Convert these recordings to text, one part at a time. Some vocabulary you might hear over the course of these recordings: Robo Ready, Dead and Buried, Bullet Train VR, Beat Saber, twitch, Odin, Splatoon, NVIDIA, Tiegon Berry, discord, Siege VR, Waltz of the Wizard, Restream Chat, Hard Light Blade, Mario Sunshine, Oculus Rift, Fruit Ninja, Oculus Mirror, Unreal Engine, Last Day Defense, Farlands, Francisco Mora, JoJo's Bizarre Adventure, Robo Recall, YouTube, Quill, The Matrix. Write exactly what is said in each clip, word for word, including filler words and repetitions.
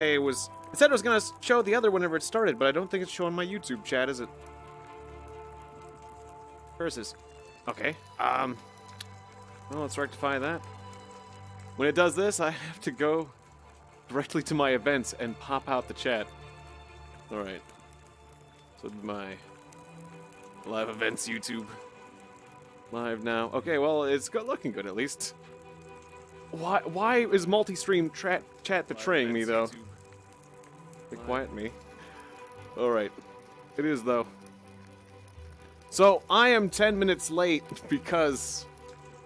It was. It said it was gonna show the other whenever it started, but I don't think it's showing my YouTube chat, is it? Curses. Okay. Um. Well, let's rectify that. When it does this, I have to go directly to my events and pop out the chat. All right. So my live events YouTube live now. Okay. Well, it's good, looking good at least. Why? Why is multi-stream tra chat betraying me though? They quiet me. All right. It is though. So I am ten minutes late because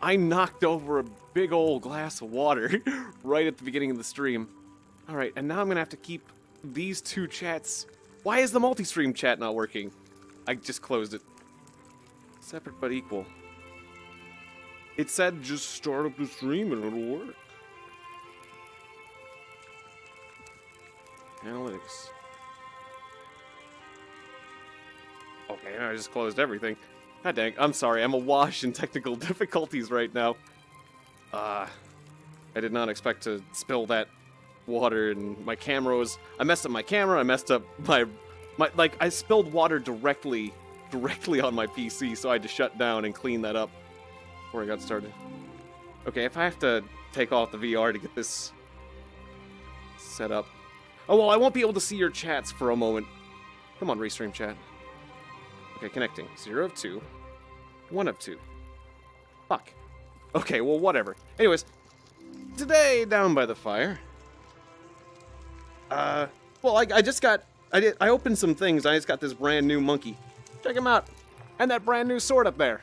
I knocked over a big old glass of water right at the beginning of the stream. All right, and now I'm gonna have to keep these two chats. Why is the multi-stream chat not working? I just closed it. Separate but equal. It said just start up the stream and it'll work. Analytics. Okay, I just closed everything. God dang, I'm sorry, I'm awash in technical difficulties right now. Uh, I did not expect to spill that water, and my camera was... I messed up my camera, I messed up my... my like, I spilled water directly, directly on my P C, so I had to shut down and clean that up before I got started. Okay, if I have to take off the V R to get this set up... Oh, well, I won't be able to see your chats for a moment. Come on, Restream Chat. Okay, connecting. Zero of two. One of two. Fuck. Okay, well, whatever. Anyways, today, down by the fire. Uh, well, I, I just got... I did. I opened some things. I just got this brand new monkey. Check him out. And that brand new sword up there.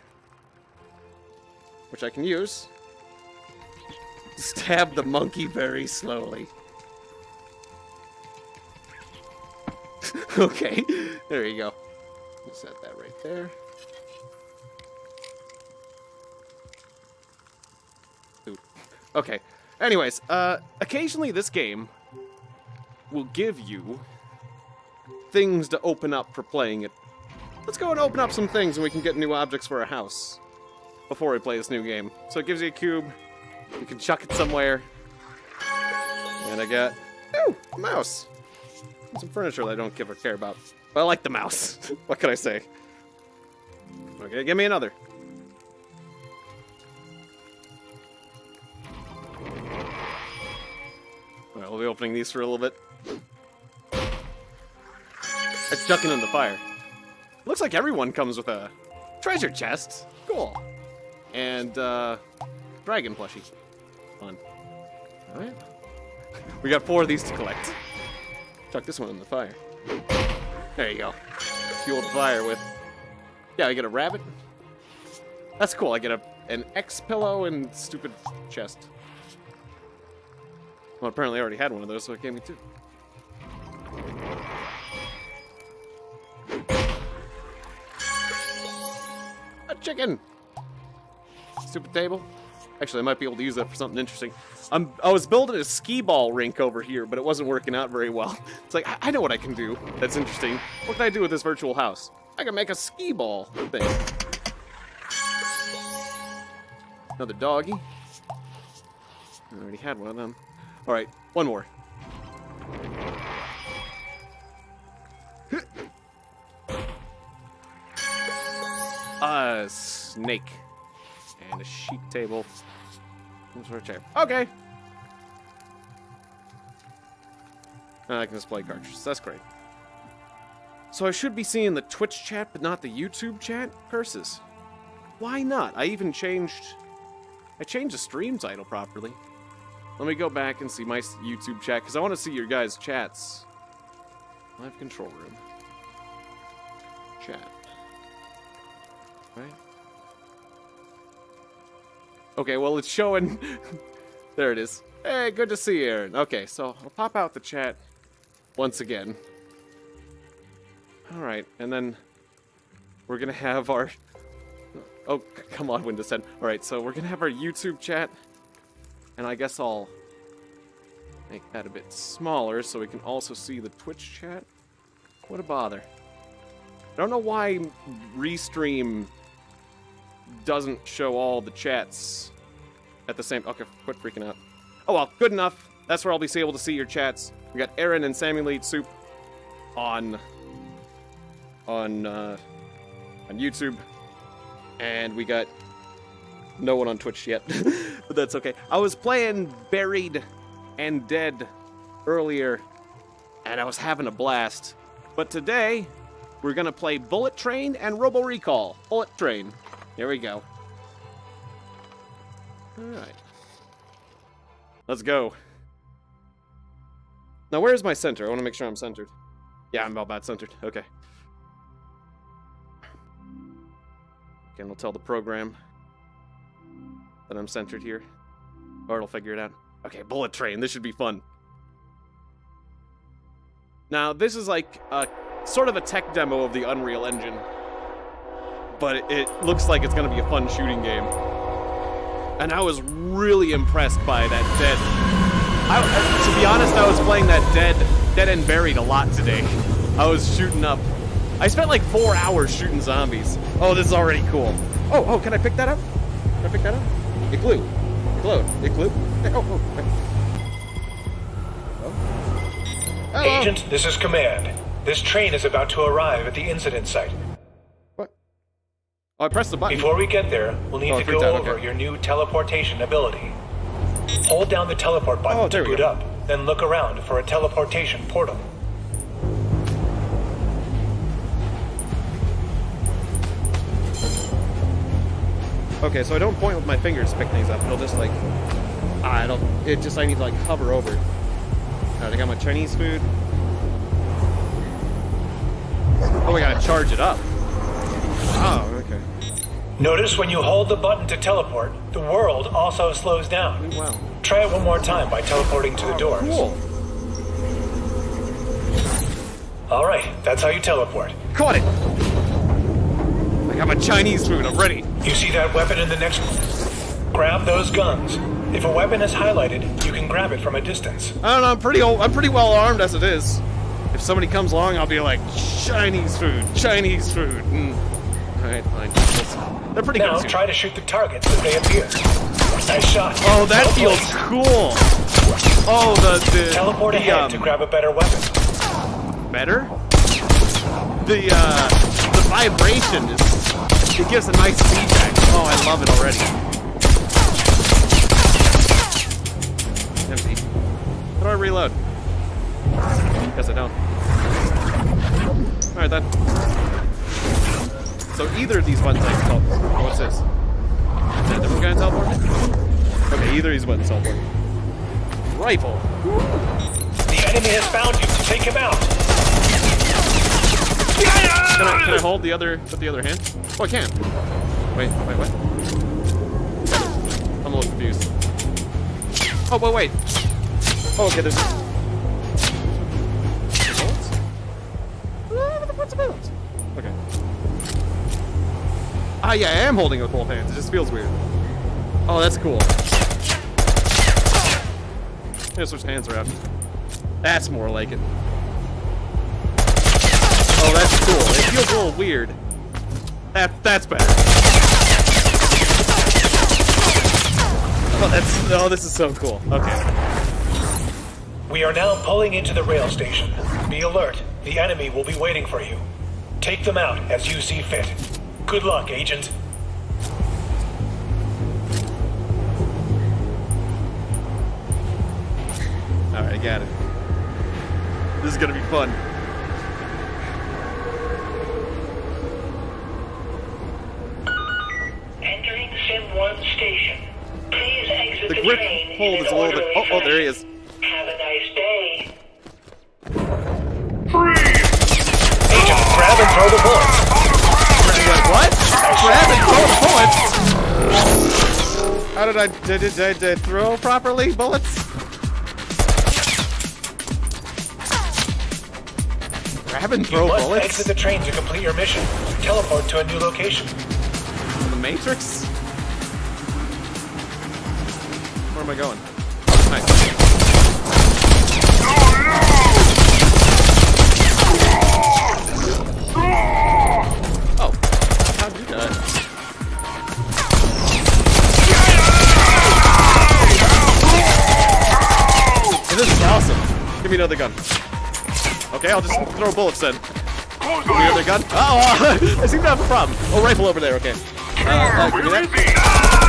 Which I can use. Stab the monkey very slowly. Okay, there you go. Set that right there. Ooh. Okay. Anyways, uh, occasionally this game will give you things to open up for playing it. Let's go and open up some things and we can get new objects for our house before we play this new game. So it gives you a cube. You can chuck it somewhere. And I got... Ooh! A mouse! Some furniture that I don't give or care about. But I like the mouse. What can I say? Okay, give me another. Alright, we'll be opening these for a little bit. It's chucking in the fire. Looks like everyone comes with a treasure chest. Cool. And, uh, dragon plushie. Fun. Alright. We got four of these to collect. Chuck this one in the fire. There you go. Fueled fire with... Yeah, I get a rabbit. That's cool. I get a, an X pillow and stupid chest. Well, apparently I already had one of those, so it gave me two. A chicken! Stupid table. Actually, I might be able to use that for something interesting. I'm, I was building a skee-ball rink over here, but it wasn't working out very well. It's like, I, I know what I can do that's interesting. What can I do with this virtual house? I can make a skee-ball thing. Another doggy. I already had one of them. All right, one more. A snake. And a sheep table. Okay. And I can display cartridges. That's great. So I should be seeing the Twitch chat, but not the YouTube chat? Curses. Why not? I even changed... I changed the stream title properly. Let me go back and see my YouTube chat, because I want to see your guys' chats. Live control room. Chat. Right? Okay, well, it's showing. There it is. Hey, good to see you, Aaron. Okay, so I'll pop out the chat once again. All right, and then we're going to have our... Oh, come on, Windows ten. All right, so we're going to have our YouTube chat, and I guess I'll make that a bit smaller so we can also see the Twitch chat. What a bother. I don't know why Restream... doesn't show all the chats at the same... Okay, quit freaking out. Oh well, good enough. That's where I'll be able to see your chats. We got Aaron and Sammy Lead Soup on on uh, on YouTube, and we got no one on Twitch yet, but that's okay. I was playing Buried and Dead earlier, and I was having a blast. But today, we're gonna play Bullet Train and Robo Recall. Bullet Train. Here we go. All right. Let's go. Now, where's my center? I want to make sure I'm centered. Yeah, I'm about centered. Okay. Again, we'll tell the program that I'm centered here, or it'll figure it out. Okay, Bullet Train. This should be fun. Now, this is like a sort of a tech demo of the Unreal Engine, but it looks like it's going to be a fun shooting game. And I was really impressed by that Dead. I, to be honest, I was playing that Dead, Dead and Buried a lot today. I was shooting up. I spent like four hours shooting zombies. Oh, this is already cool. Oh, oh, can I pick that up? Can I pick that up? It glue. It glowed. It glue. Oh, oh. oh. Agent, this is Command. This train is about to arrive at the incident site. What? Oh, I pressed the button. Before we get there, we'll need oh, to go out. over okay. your new teleportation ability. Hold down the teleport button oh, to boot up, then look around for a teleportation portal. Okay, so I don't point with my fingers to pick things up. It'll just like, I don't, it just, I need to like hover over. Alright, I got my Chinese food. Oh, we gotta charge it up. Oh, okay. Notice when you hold the button to teleport, the world also slows down. Wow. Try it one more time by teleporting to the doors. Cool. Alright, that's how you teleport. Caught it! I got my Chinese food, I'm ready. You see that weapon in the next one? Grab those guns. If a weapon is highlighted, you can grab it from a distance. I don't know, I'm pretty old, I'm pretty well armed as it is. If somebody comes along, I'll be like, Chinese food, Chinese food. Mm. Alright, fine. They're pretty good. Now try to shoot the targets as they appear. Nice shot. Oh, that Teleport. feels cool. Oh, the, the Teleport the, ahead um, to grab a better weapon. Better? The, uh, the vibration is, it gives a nice feedback. Oh, I love it already. Empty. How do I reload? Guess I don't. Alright then. So either of these buttons I can teleport. Oh, what's this? Is that a different kind of teleport? Okay, either of these buttons teleport. Rifle. The enemy has found you. Take him out. Can I, can I hold the other with the other hand? Oh, I can. Wait, wait, what? I'm a little confused. Oh, but wait. Oh, okay, there's... Okay. Ah, yeah, I am holding it with both hands. It just feels weird. Oh, that's cool. I'm gonna switch hands around. That's more like it. Oh, that's cool. It feels a little weird. That that's better. Oh, that's oh, this is so cool. Okay. We are now pulling into the rail station. Be alert. The enemy will be waiting for you. Take them out as you see fit. Good luck, Agent. Alright, I got it. This is gonna be fun. Entering Sim one station. Please exit the, the grip train hold is a little bit. Oh, oh, there he is. Have a nice day. Free. Agent, grab and throw the bullets. What? Grab and throw the bullets? How did I, did, did, did, did I throw properly bullets? Grab and throw you must bullets? Exit the train to complete your mission. Teleport to a new location. The Matrix? Where am I going? Nice. No, no! Oh, how'd you do that? Okay, I'll just throw bullets then. Your other gun? Oh, I seem to have a problem. Oh, rifle over there. Okay. Uh, uh, where is he?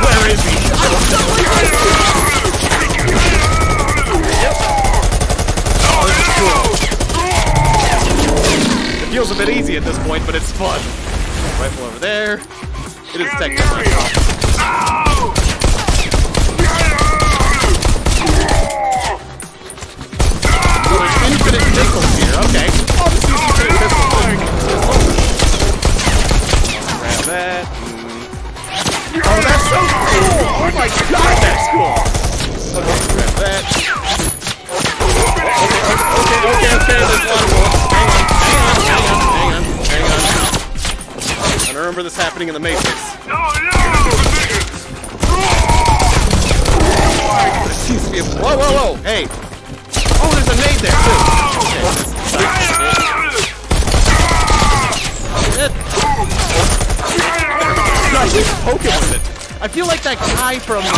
Where is he? Oh, cool. It feels a bit easy at this point, but it's fun. Rifle over there. It is technical. Infinite pistols here, okay. I'll just use infinite pistols. Grab that. Oh, that's so cool! Oh my god, that's cool! Okay, grab that. Okay, okay, okay, okay, there's a lot of bullets. Hang on, hang on, hang on, hang on, hang on. I don't remember this happening in the Matrix. There seems to be a- whoa, whoa, whoa, hey! Oh, there's a nade there, too! Okay, I just poke it with it. I feel like that guy from uh,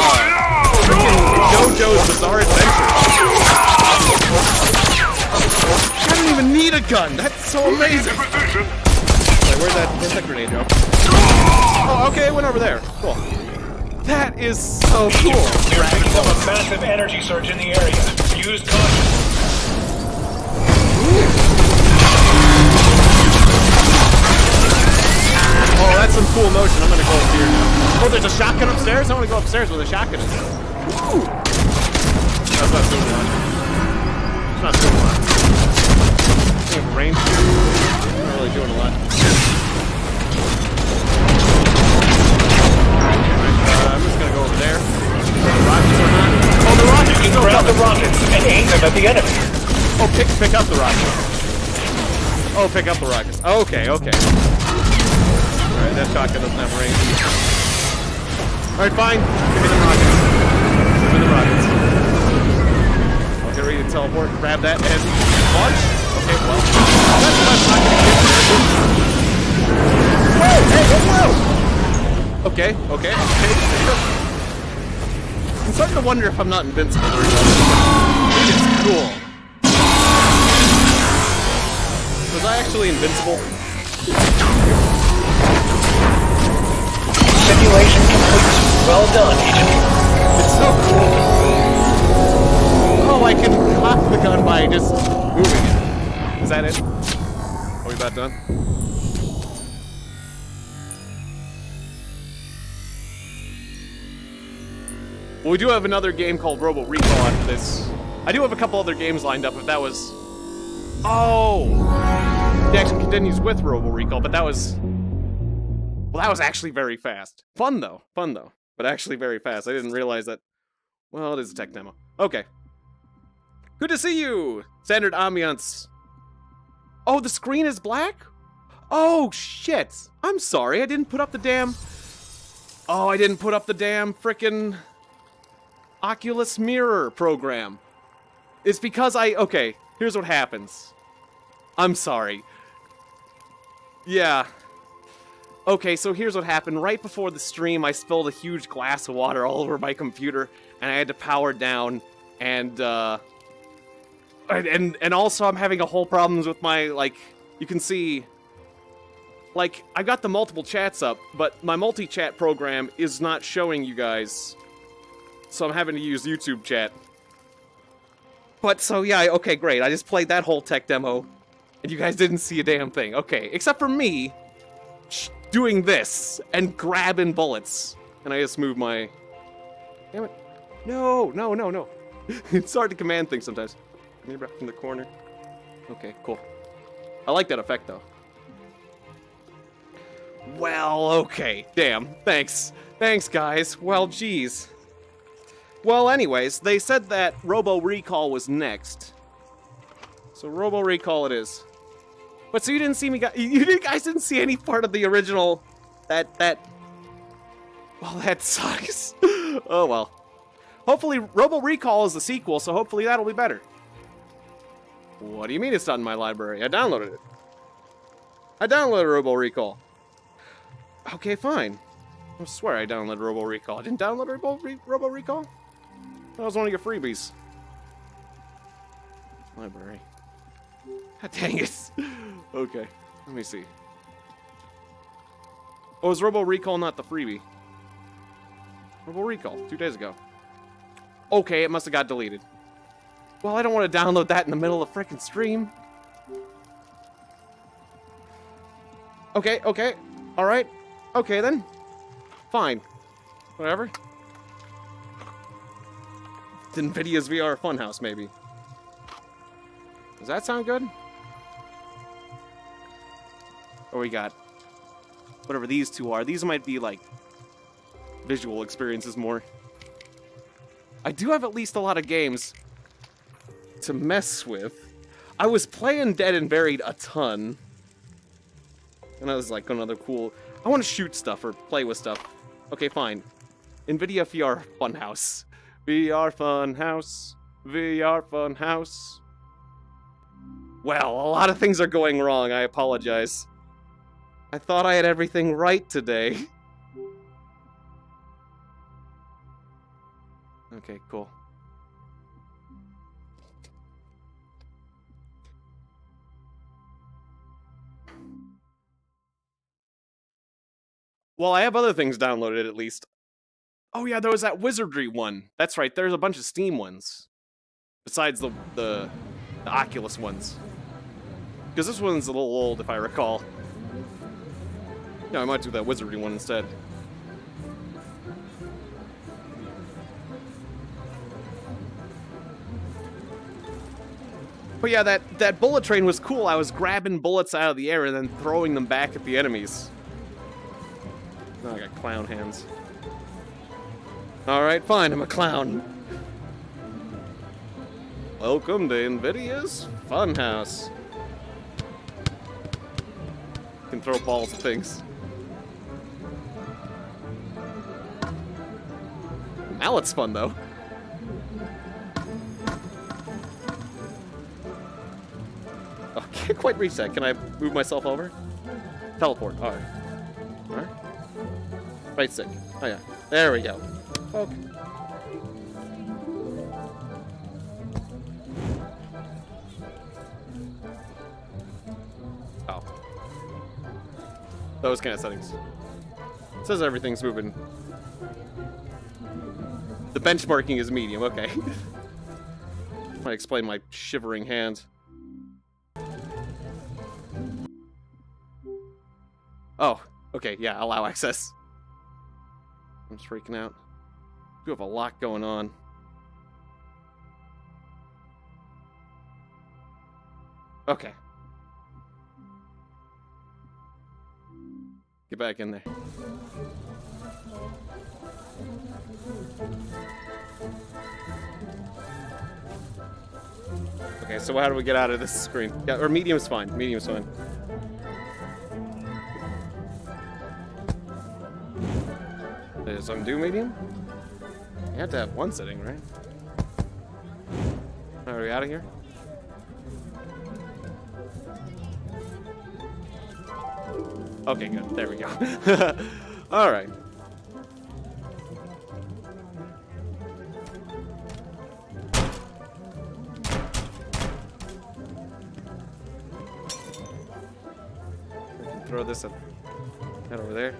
JoJo's Bizarre Adventure. I don't even need a gun! That's so amazing! Wait, where'd that, where'd that grenade go? Oh, okay, it went over there. Cool. That is so cool. There's become a massive energy surge in the area. Use caution. Oh, that's some cool motion. I'm gonna go up here now. Oh, there's a shotgun upstairs? I wanna go upstairs where the shotgun is. Ooh. That's not so much. It's not so much. I have range here. I'm not really doing a lot. Uh, I'm just gonna go over there. Rockets or not? Oh, the rocket! You can grab the rockets and aim them at the enemy. Oh, pick pick up the rockets. Oh, pick up the rockets. Okay, okay. Alright, that shotgun doesn't have range. Alright, fine. Give me the rockets. Give me the rockets. I'll get ready to teleport. Grab that and launch. Okay, well. Oh, that's what I'm not gonna get. Whoa! Hey, whoa! Okay, okay, okay. I'm starting to wonder if I'm not invincible or not. It is cool. Was I actually invincible? Simulation complete. Well done, Agent. It's so cool. Oh, I can cock the gun by just moving it. Is that it? Are we about done? Well, we do have another game called Robo Recall after this. I do have a couple other games lined up, if that was... Oh! The action continues with Robo Recall, but that was... Well, that was actually very fast. Fun, though. Fun, though. But actually very fast. I didn't realize that... Well, it is a tech demo. Okay. Good to see you! Standard ambiance. Oh, the screen is black? Oh, shit! I'm sorry, I didn't put up the damn... Oh, I didn't put up the damn frickin'... Oculus Mirror program. It's because I... Okay, here's what happens. I'm sorry. Yeah. Okay, so here's what happened. Right before the stream, I spilled a huge glass of water all over my computer, and I had to power down, and, uh... And, and also, I'm having a whole problems with my, like... You can see... Like, I got the multiple chats up, but my multi-chat program is not showing you guys... So I'm having to use YouTube chat. But so yeah, okay, great. I just played that whole tech demo, and you guys didn't see a damn thing. Okay, except for me doing this and grabbing bullets, and I just move my. Damn it! No, no, no, no. It's hard to command things sometimes. Maybe right from the corner. Okay, cool. I like that effect though. Well, okay. Damn. Thanks. Thanks, guys. Well, geez. Well, anyways, they said that Robo Recall was next. So Robo Recall it is. But so you didn't see me guys, you guys didn't see any part of the original, that, that, well, that sucks. Oh, well. Hopefully, Robo Recall is the sequel, so hopefully that'll be better. What do you mean it's not in my library? I downloaded it. I downloaded Robo Recall. Okay, fine. I swear I downloaded Robo Recall. I didn't download Robo, Re Robo Recall? That was one of your freebies. Library. God dang it. Okay, let me see. Oh, is Robo Recall not the freebie? Robo Recall, two days ago. Okay, it must have got deleted. Well, I don't want to download that in the middle of frickin' stream. Okay, okay, all right. Okay then, fine, whatever. It's NVIDIA's V R Funhouse, maybe. Does that sound good? Or we got whatever these two are. These might be like visual experiences more. I do have at least a lot of games to mess with. I was playing Dead and Buried a ton. And I was like, another cool... I want to shoot stuff or play with stuff. Okay, fine. NVIDIA V R Funhouse. V R Funhouse. V R Funhouse. Well, a lot of things are going wrong. I apologize. I thought I had everything right today. Okay, cool. Well, I have other things downloaded, at least. Oh yeah, there was that wizardry one. That's right, there's a bunch of Steam ones. Besides the, the, the Oculus ones. Because this one's a little old, if I recall. Yeah, I might do that wizardry one instead. But yeah, that, that bullet train was cool. I was grabbing bullets out of the air and then throwing them back at the enemies. Oh, I got clown hands. Alright, fine, I'm a clown. Welcome to NVIDIA's Funhouse. You can throw balls at things. Mallet's fun, though. Oh, I can't quite reach that. Can I move myself over? Teleport, alright. Alright. Right stick. Oh yeah. There we go. Okay. Oh. Those kind of settings. It says everything's moving. The benchmarking is medium, okay. I explain my shivering hand. Oh, okay, yeah, allow access. I'm just freaking out. We have a lot going on. Okay. Get back in there. Okay, so how do we get out of this screen? Yeah, or medium's fine. Medium's fine. Does undo medium? You have to have one setting, right? Are we out of here? Okay, good. There we go. All right. I can throw this up. Head over there.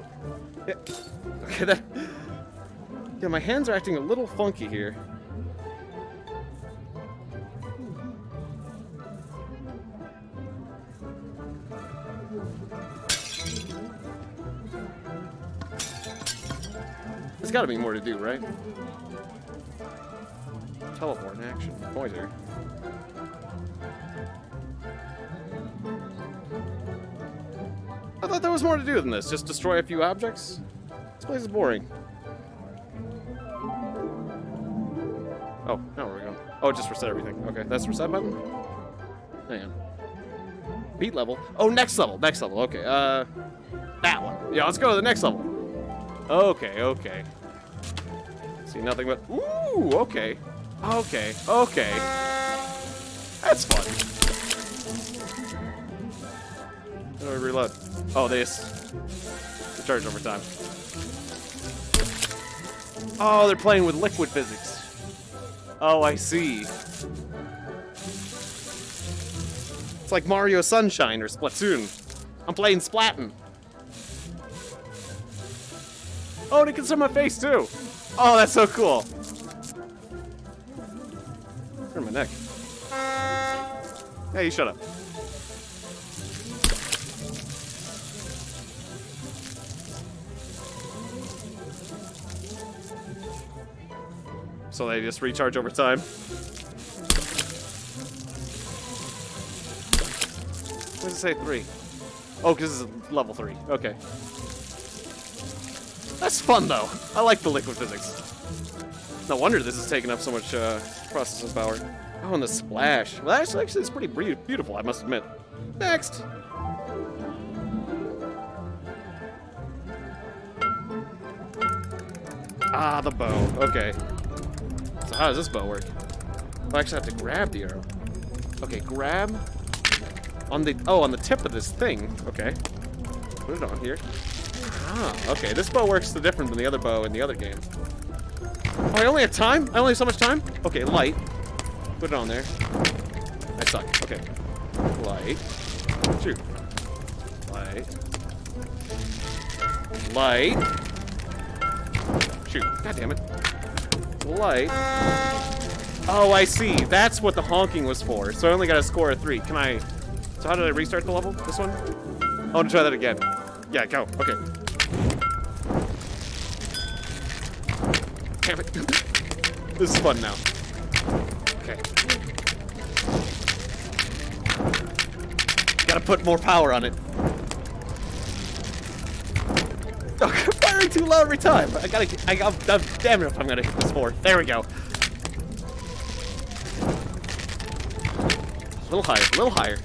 Yeah. Okay, that. Yeah, my hands are acting a little funky here. There's gotta be more to do, right? Teleport in action. Pointer. I thought there was more to do than this. Just destroy a few objects? This place is boring. Oh, now where are we going? Oh, just reset everything. Okay, that's the reset button? Hang on. Beat level. Oh, next level. Next level. Okay, uh... that one. Yeah, let's go to the next level. Okay, okay. See nothing but... Ooh, okay. Okay, okay. That's fun. How do I reload? Oh, this. Recharge over time. Oh, they're playing with liquid physics. Oh, I see. like Mario Sunshine or Splatoon. I'm playing Splatin. Oh, and it can see my face too. Oh, that's so cool. Turn my neck. Hey, you shut up. So they just recharge over time. What does it say, three? Oh, because it's level three. Okay. That's fun, though. I like the liquid physics. No wonder this is taking up so much uh, processing power. Oh, and the splash. Well, actually, actually it's pretty beautiful, I must admit. Next. Ah, the bow. Okay. So how does this bow work? I actually have to grab the arrow. Okay, grab on the oh on the tip of this thing. Okay, put it on here. Ah, okay. This bow works different than the other bow in the other game. Oh, I only have time. I only have so much time. Okay, light. Put it on there. I suck. Okay, light. Shoot. Light. Light. Shoot. God damn it. Light. Oh, I see. That's what the honking was for. So I only got a score of three. Can I... So how did I restart the level? This one? I want to try that again. Yeah, go. Okay. Damn it. This is fun now. Okay. Gotta put more power on it. I'm firing too loud every time. I gotta. I, I'm, I'm damn it if I'm gonna hit this four. There we go. A little higher, a little higher.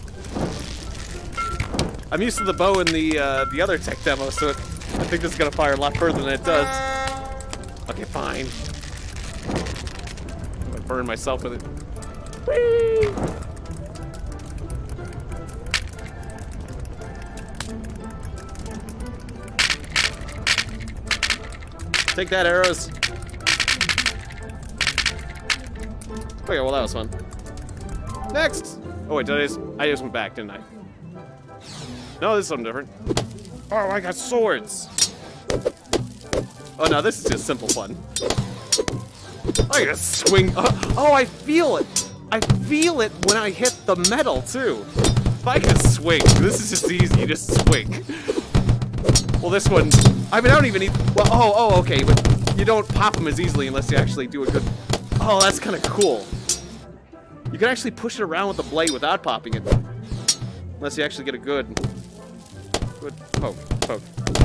I'm used to the bow in the uh, the other tech demo, so it, I think this is gonna fire a lot further than it does. Okay, fine. I'm gonna burn myself with it. Whee! Take that, arrows. Okay, well that was fun. Next! Oh wait, did I just, I just went back, didn't I? No, this is something different. Oh, I got swords! Oh no, this is just simple fun. I gotta swing, oh, oh I feel it! I feel it when I hit the metal too! If I can swing, this is just easy, you just swing. Well, this one, I mean, I don't even need, well, oh, oh, okay, but you don't pop them as easily unless you actually do a good, oh, that's kind of cool. You can actually push it around with the blade without popping it, unless you actually get a good, good poke, poke,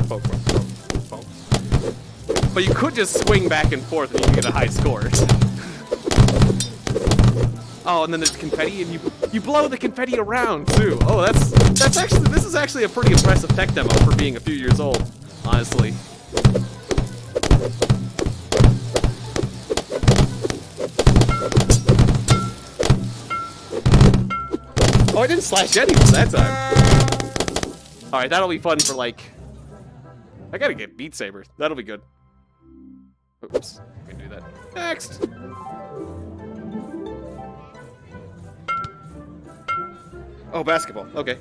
poke, poke, poke, poke. But you could just swing back and forth and you can get a high score. Oh, and then there's confetti, and you you blow the confetti around too. Oh, that's that's actually this is actually a pretty impressive tech demo for being a few years old, honestly. Oh, I didn't slash anyone that time. All right, that'll be fun for like. I gotta get Beat Saber. That'll be good. Oops, I can do that next. Oh, basketball. Okay.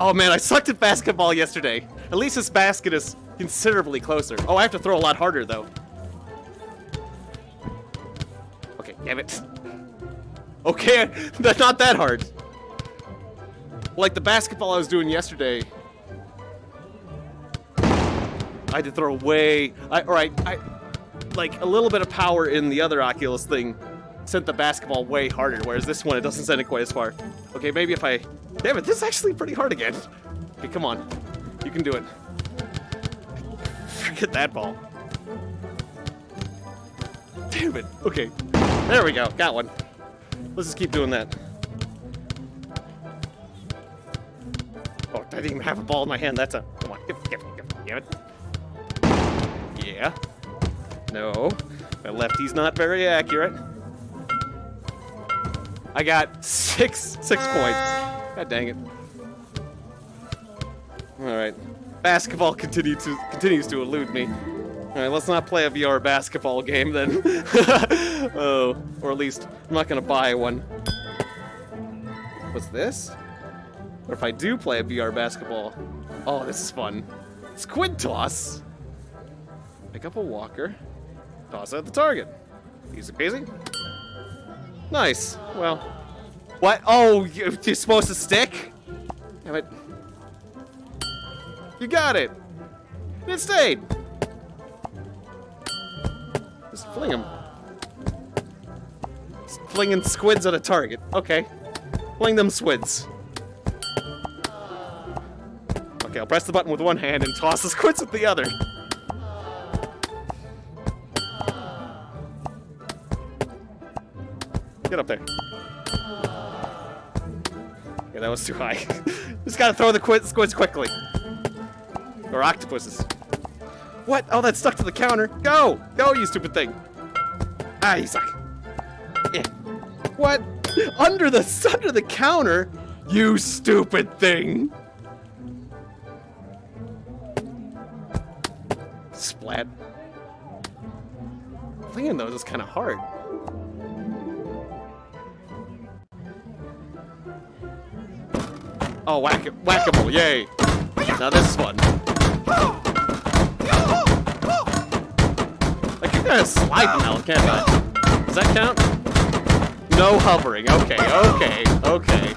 Oh, man, I sucked at basketball yesterday. At least this basket is considerably closer. Oh, I have to throw a lot harder, though. Okay, damn it. Okay, that's not that hard. Like, the basketball I was doing yesterday... I had to throw way... I, all right, I... Like, a little bit of power in the other Oculus thing... sent the basketball way harder, whereas this one, it doesn't send it quite as far. Okay, maybe if I... Damn it, this is actually pretty hard again. Okay, come on. You can do it. Forget that ball. Damn it. Okay. There we go. Got one. Let's just keep doing that. Oh, I didn't even have a ball in my hand. That's a... Come on. Give it, give it, give it. Damn it. Yeah. No. My lefty's not very accurate. I got six, six points. God dang it. All right. Basketball continue to, continues to elude me. All right, let's not play a V R basketball game then. Oh, or at least I'm not gonna buy one. What's this? Or if I do play a V R basketball. Oh, this is fun. Squid toss. Pick up a walker. Toss it at the target. Easy peasy. Nice. Well. What? Oh, you're supposed to stick? Damn it. You got it. It stayed. Just fling him. Just flinging squids at a target. Okay. Fling them squids. Okay, I'll press the button with one hand and toss the squids with the other. Get up there. Yeah, that was too high. Just gotta throw the quid squids quickly. Or octopuses. What? Oh, that's stuck to the counter. Go! Go, you stupid thing. Ah, you suck. Yeah. What? Under the under the counter? You stupid thing. Splat. Flinging those is kind of hard. Oh, whack it, whackable, yay. Now this is fun. I keep kind of sliding now, can't I? Does that count? No hovering, okay, okay, okay.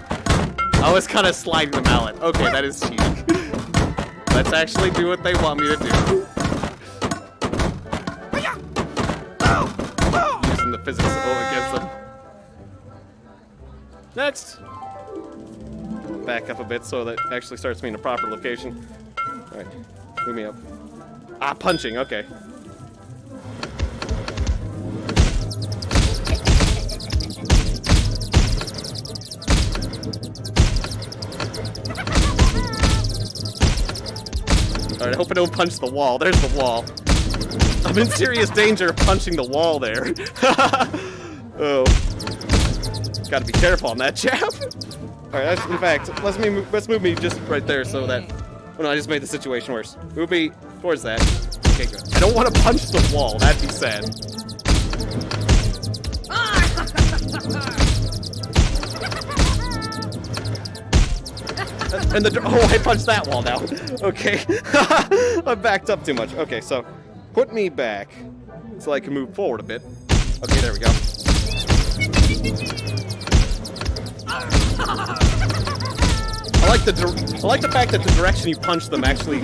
I was kind of sliding the mallet. Okay, that is cheating. Let's actually do what they want me to do. Using the physics against them. Next! Back up a bit so that actually starts me in a proper location. All right, move me up. Ah, punching, okay. All right, I hope I don't punch the wall. There's the wall. I'm in serious danger of punching the wall there. Oh. Gotta be careful on that jab. All right, in fact, let's move, let's move me just right there so that... Oh no, I just made the situation worse. Move me towards that. Okay, good. I don't want to punch the wall. That'd be sad. and the... Oh, I punched that wall now. Okay. I backed up too much. Okay, so put me back so I can move forward a bit. Okay, there we go. I like the I like the fact that the direction you punch them actually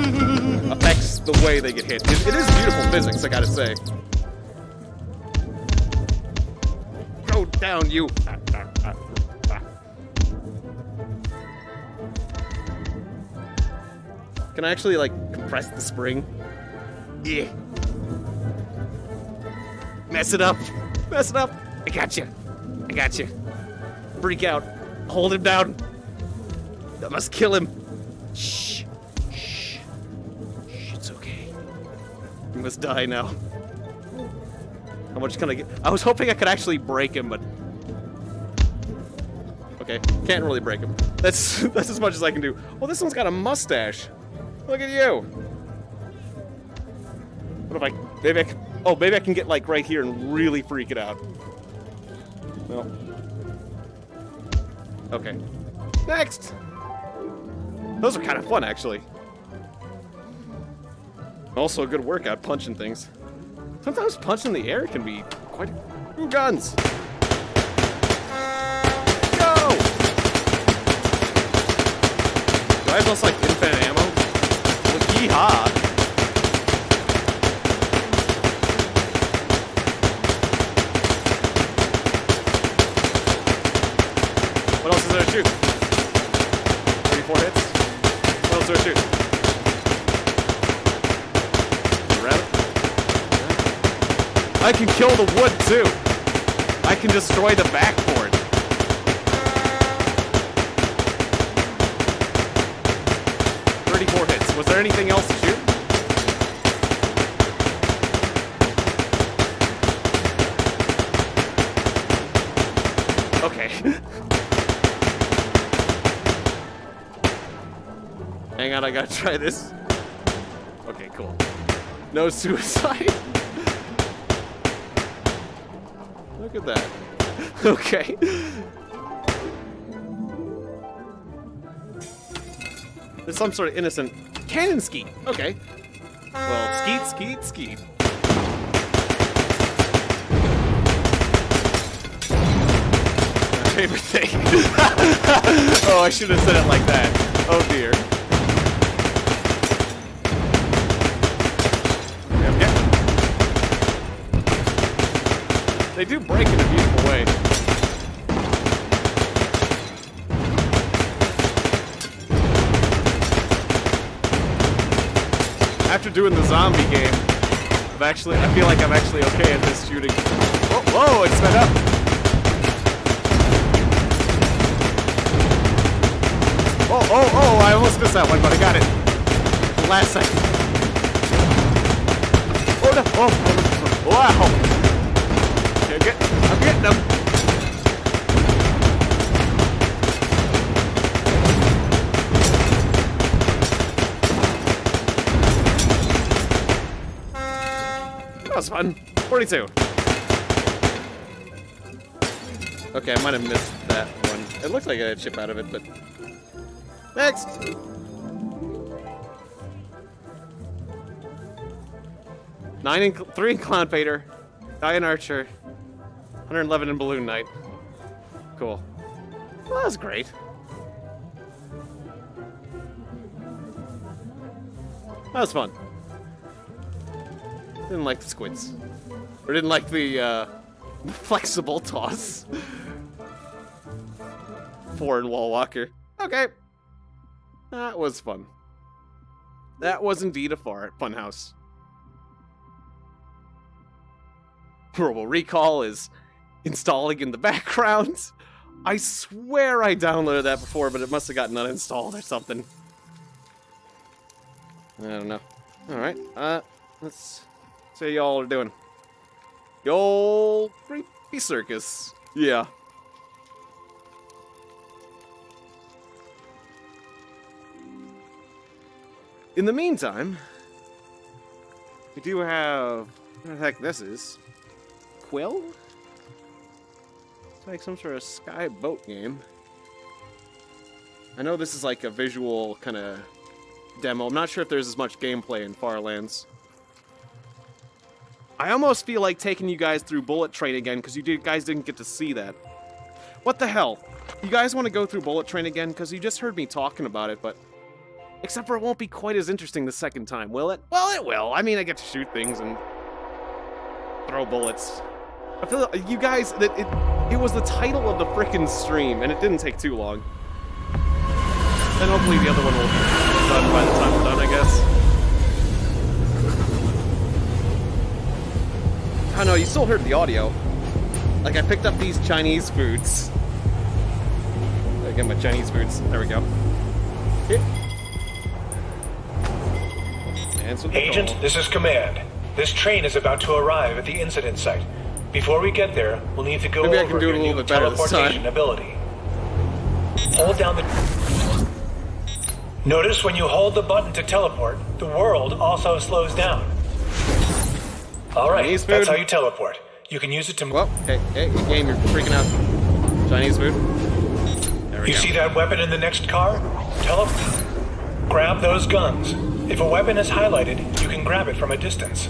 affects the way they get hit. It, it is beautiful physics, I gotta say. Go down, you! Ah, ah, ah, ah. Can I actually like compress the spring? Yeah. Mess it up, mess it up. I got you. I got you. Freak out. Hold him down. I must kill him. Shh. Shh. Shh. It's okay. He must die now. How much can I get? I was hoping I could actually break him, but... Okay. Can't really break him. That's, that's as much as I can do. Well, this one's got a mustache. Look at you. What if I... Maybe I can... Oh, maybe I can get, like, right here and really freak it out. No. Okay. Next! Those are kind of fun, actually. Also a good workout, punching things. Sometimes punching in the air can be quite... Ooh, guns! Go! Do I have less, like, infinite ammo? Well, yee-haw! What else is there to shoot? thirty-four hits. What else is there to shoot? Rabbit? I can kill the wood too. I can destroy the backboard. thirty-four hits. Was there anything else to shoot? Hang on, I gotta try this. Okay, cool. No suicide. Look at that. Okay. There's some sort of innocent cannon skeet. Okay. Well, skeet, skeet, skeet. My favorite thing. Oh, I should have said it like that. Oh dear. They do break in a beautiful way. After doing the zombie game, I've actually I feel like I'm actually okay at this shooting. Whoa, whoa, it sped up. Oh, oh, oh, I almost missed that one, but I got it. Last second. Oh no, oh, wow. I'm getting, I'm getting them. That was fun. forty-two. Okay, I might have missed that one. It looked like I had a chip out of it, but... Next! Nine in, three in Clown Vader. Die in Archer. one eleven in Balloon Knight. Cool. Well, that was great. That was fun. Didn't like the squids. Or didn't like the, uh, flexible toss. Four in Wall Walker. Okay. That was fun. That was indeed a fun house. Robo Recall is... installing in the background. I swear I downloaded that before, but it must have gotten uninstalled or something. I don't know. Alright, uh, let's see how y'all are doing. Y'all creepy circus. Yeah. In the meantime, we do have... what the heck this is? Quill? It's like some sort of sky boat game. I know this is like a visual kind of demo. I'm not sure if there's as much gameplay in Farlands. I almost feel like taking you guys through Bullet Train again because you guys didn't get to see that. What the hell? You guys want to go through Bullet Train again because you just heard me talking about it, but... except for it won't be quite as interesting the second time, will it? Well, it will. I mean, I get to shoot things and throw bullets. I feel like you guys... that it. It was the title of the frickin' stream, and it didn't take too long. And hopefully the other one will be done by the time we're done, I guess. I know, you still heard the audio. Like, I picked up these Chinese foods. I got my Chinese foods. There we go. Here. Agent, this is Command. This train is about to arrive at the incident site. Before we get there, we'll need to go Maybe over I can do your it a little bit better teleportation ability. Hold down the... Notice when you hold the button to teleport, the world also slows down. Alright, that's food. How you teleport. You can use it to... Well, hey, hey, game, you're freaking out. Chinese food. There we you go. See that weapon in the next car? Teleport. Grab those guns. If a weapon is highlighted, you can grab it from a distance.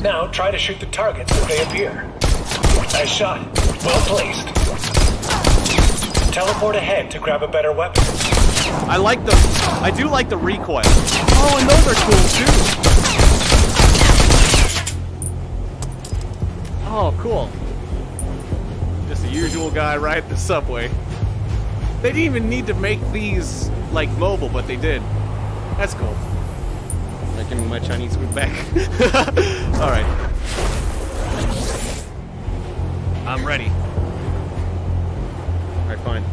Now, try to shoot the targets as they appear. Nice shot. Well placed. Teleport ahead to grab a better weapon. I like the... I do like the recoil. Oh, and those are cool, too. Oh, cool. Just the usual guy riding the subway. They didn't even need to make these, like, mobile, but they did. That's cool. I give me my Chinese food back. Alright. I'm ready. Alright, fine.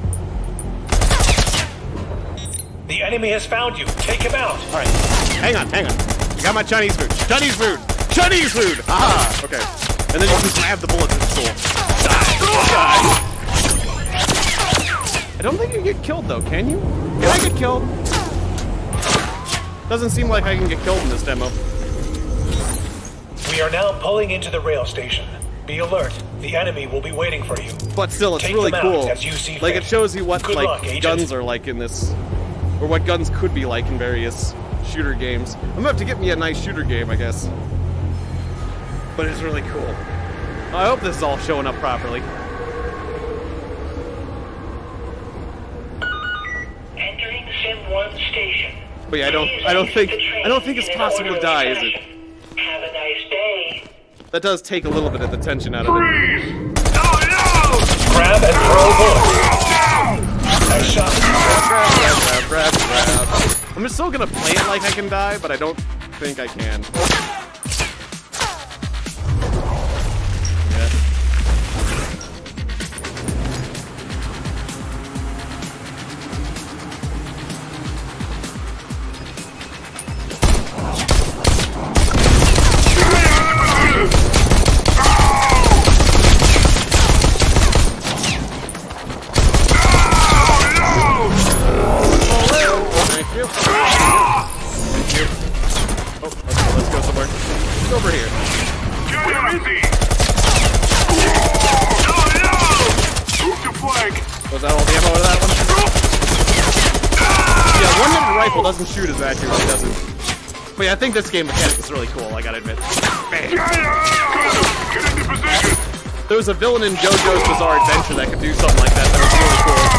The enemy has found you. Take him out. Alright. Hang on, hang on. I got my Chinese food. Chinese food! Chinese food! Aha! Okay. And then you can grab the bullets and school. Die! I don't think you get killed, though, can you? Can I get killed? Doesn't seem like I can get killed in this demo. We are now pulling into the rail station. Be alert. The enemy will be waiting for you. But still, it's Take really cool. Like, it shows you what Good like luck, guns are like in this, or what guns could be like in various shooter games. I'm gonna have to get me a nice shooter game, I guess. But it's really cool. I hope this is all showing up properly. Entering the Sim one station. But yeah, I don't, I don't think, I don't think it's possible to die, is it? Have a nice day. That does take a little bit of the tension out of Freeze. it. Oh, no! Grab and throw hook. Nice shot. Grab, grab, grab, grab, grab. I'm just still gonna play it like I can die, but I don't think I can. I think this game mechanic is really cool, I gotta admit. Bam. There was a villain in JoJo's Bizarre Adventure that could do something like that,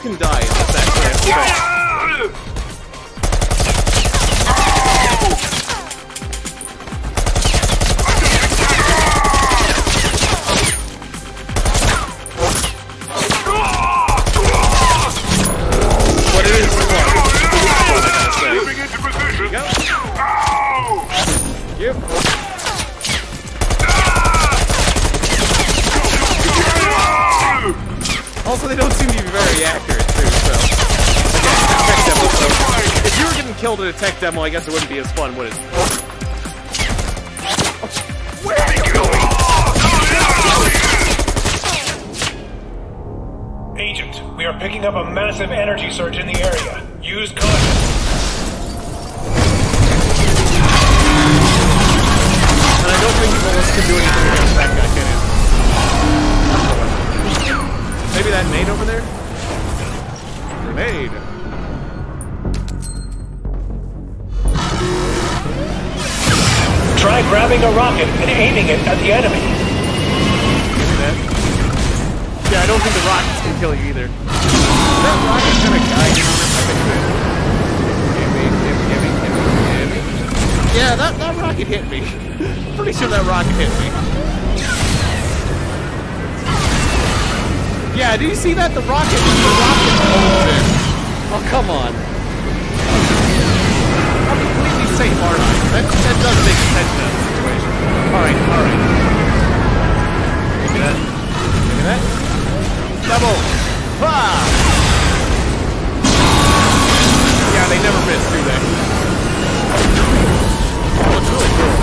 can die in this actually. But it is fun. Moving into position. Yep. Yep. Also, they don't seem to be very active. Kill the tech demo, I guess it wouldn't be as fun, would it? Where are you going? Agent, we are picking up a massive energy surge in the area. Use caution. And I don't think Bullis can do anything against that guy, can it? Maybe that nade over there? Grenade. Try grabbing a rocket and aiming it at the enemy. Yeah, I don't think the rockets can kill you either. That rocket's gonna die. Hit me, hit me, hit me, hit me, hit me. Yeah, that, that rocket hit me. Pretty sure that rocket hit me. Yeah, do you see that? The rocket the rocket oh, oh, come on. Safe, aren't I? That, that does make sense in that situation. Alright, alright. Look at that. Look at that. Double! Ah! Yeah, they never miss, do they? Oh, it's really cool.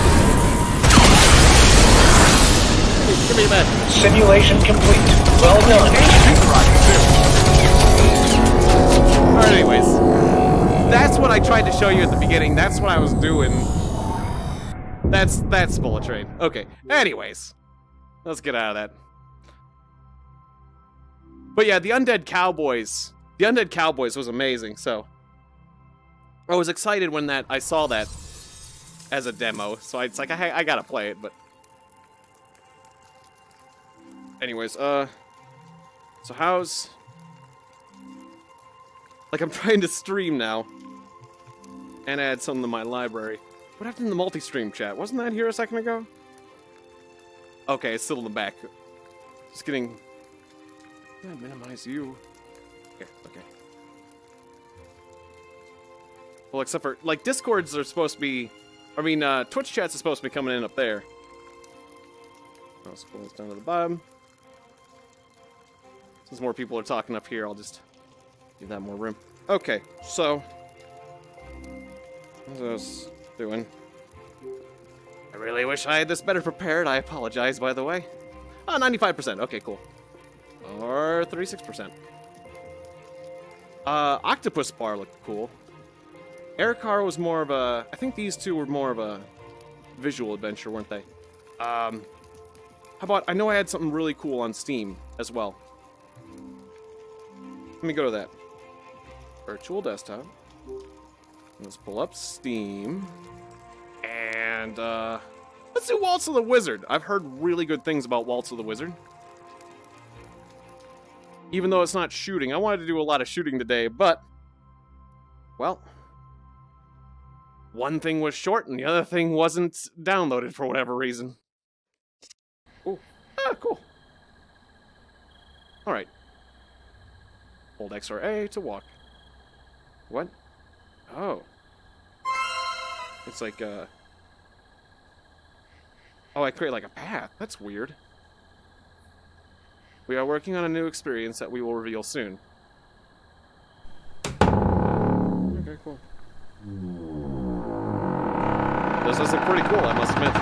Give me that. Simulation complete. Well done. Alright, anyways. That's what I tried to show you at the beginning. That's what I was doing. That's that's Bullet Train. Okay. Anyways, let's get out of that. But yeah, the Undead Cowboys. The Undead Cowboys was amazing. So I was excited when that I saw that as a demo. So I, it's like I I gotta play it. But anyways, uh, so how's like I'm trying to stream now. And add something to my library. What happened in the multi-stream chat? Wasn't that here a second ago? Okay, it's still in the back. Just getting... I minimize you. Okay, okay. Well, except for... Like, Discords are supposed to be... I mean, uh, Twitch chats are supposed to be coming in up there. I'll scroll this down to the bottom. Since more people are talking up here, I'll just give that more room. Okay, so what was I was doing? I really wish I had this better prepared. I apologize, by the way. Oh, ninety-five percent. Okay, cool. Or thirty-six percent. Uh, Octopus Bar looked cool. Air Car was more of a... I think these two were more of a visual adventure, weren't they? Um, how about... I know I had something really cool on Steam as well. Let me go to that. Virtual desktop. Let's pull up Steam. And, uh... let's do Waltz of the Wizard. I've heard really good things about Waltz of the Wizard. Even though it's not shooting. I wanted to do a lot of shooting today, but... well... one thing was short, and the other thing wasn't downloaded for whatever reason. Ooh. Ah, cool. Alright. Hold X or A to walk. What? Oh. It's like, uh... oh, I create like a path. That's weird. We are working on a new experience that we will reveal soon. Okay, cool. This does look pretty cool, I must admit.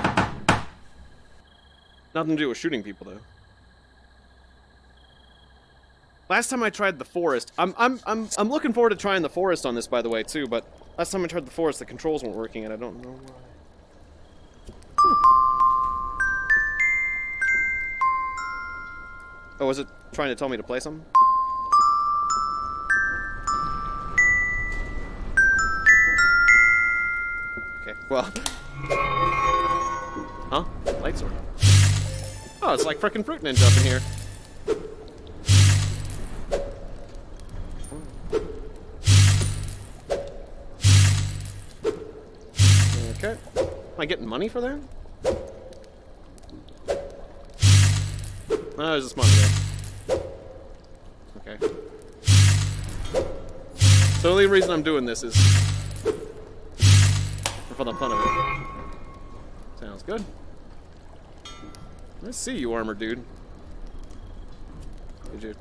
Nothing to do with shooting people, though. Last time I tried the forest, I'm I'm I'm I'm looking forward to trying the forest on this, by the way, too. But last time I tried the forest, the controls weren't working, and I don't know why. Hmm. Oh, is it trying to tell me to play something? Okay. Well. Huh? Light sword. Oh, it's like frickin' Fruit Ninja up in here. Okay. Am I getting money for that? No, there's just money there. Okay. So the only reason I'm doing this is for the fun of it. Sounds good. Let's see you, armor dude. Did you?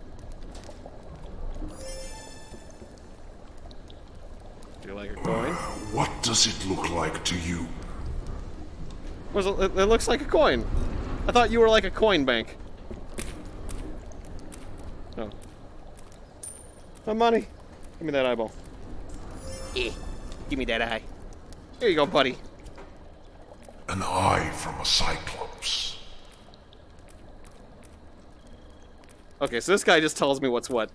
Do you like a coin? What does it look like to you? It, it looks like a coin. I thought you were like a coin bank. Oh. My money. Give me that eyeball. Eh. Give me that eye. Here you go, buddy. An eye from a cyclops. Okay, so this guy just tells me what's what.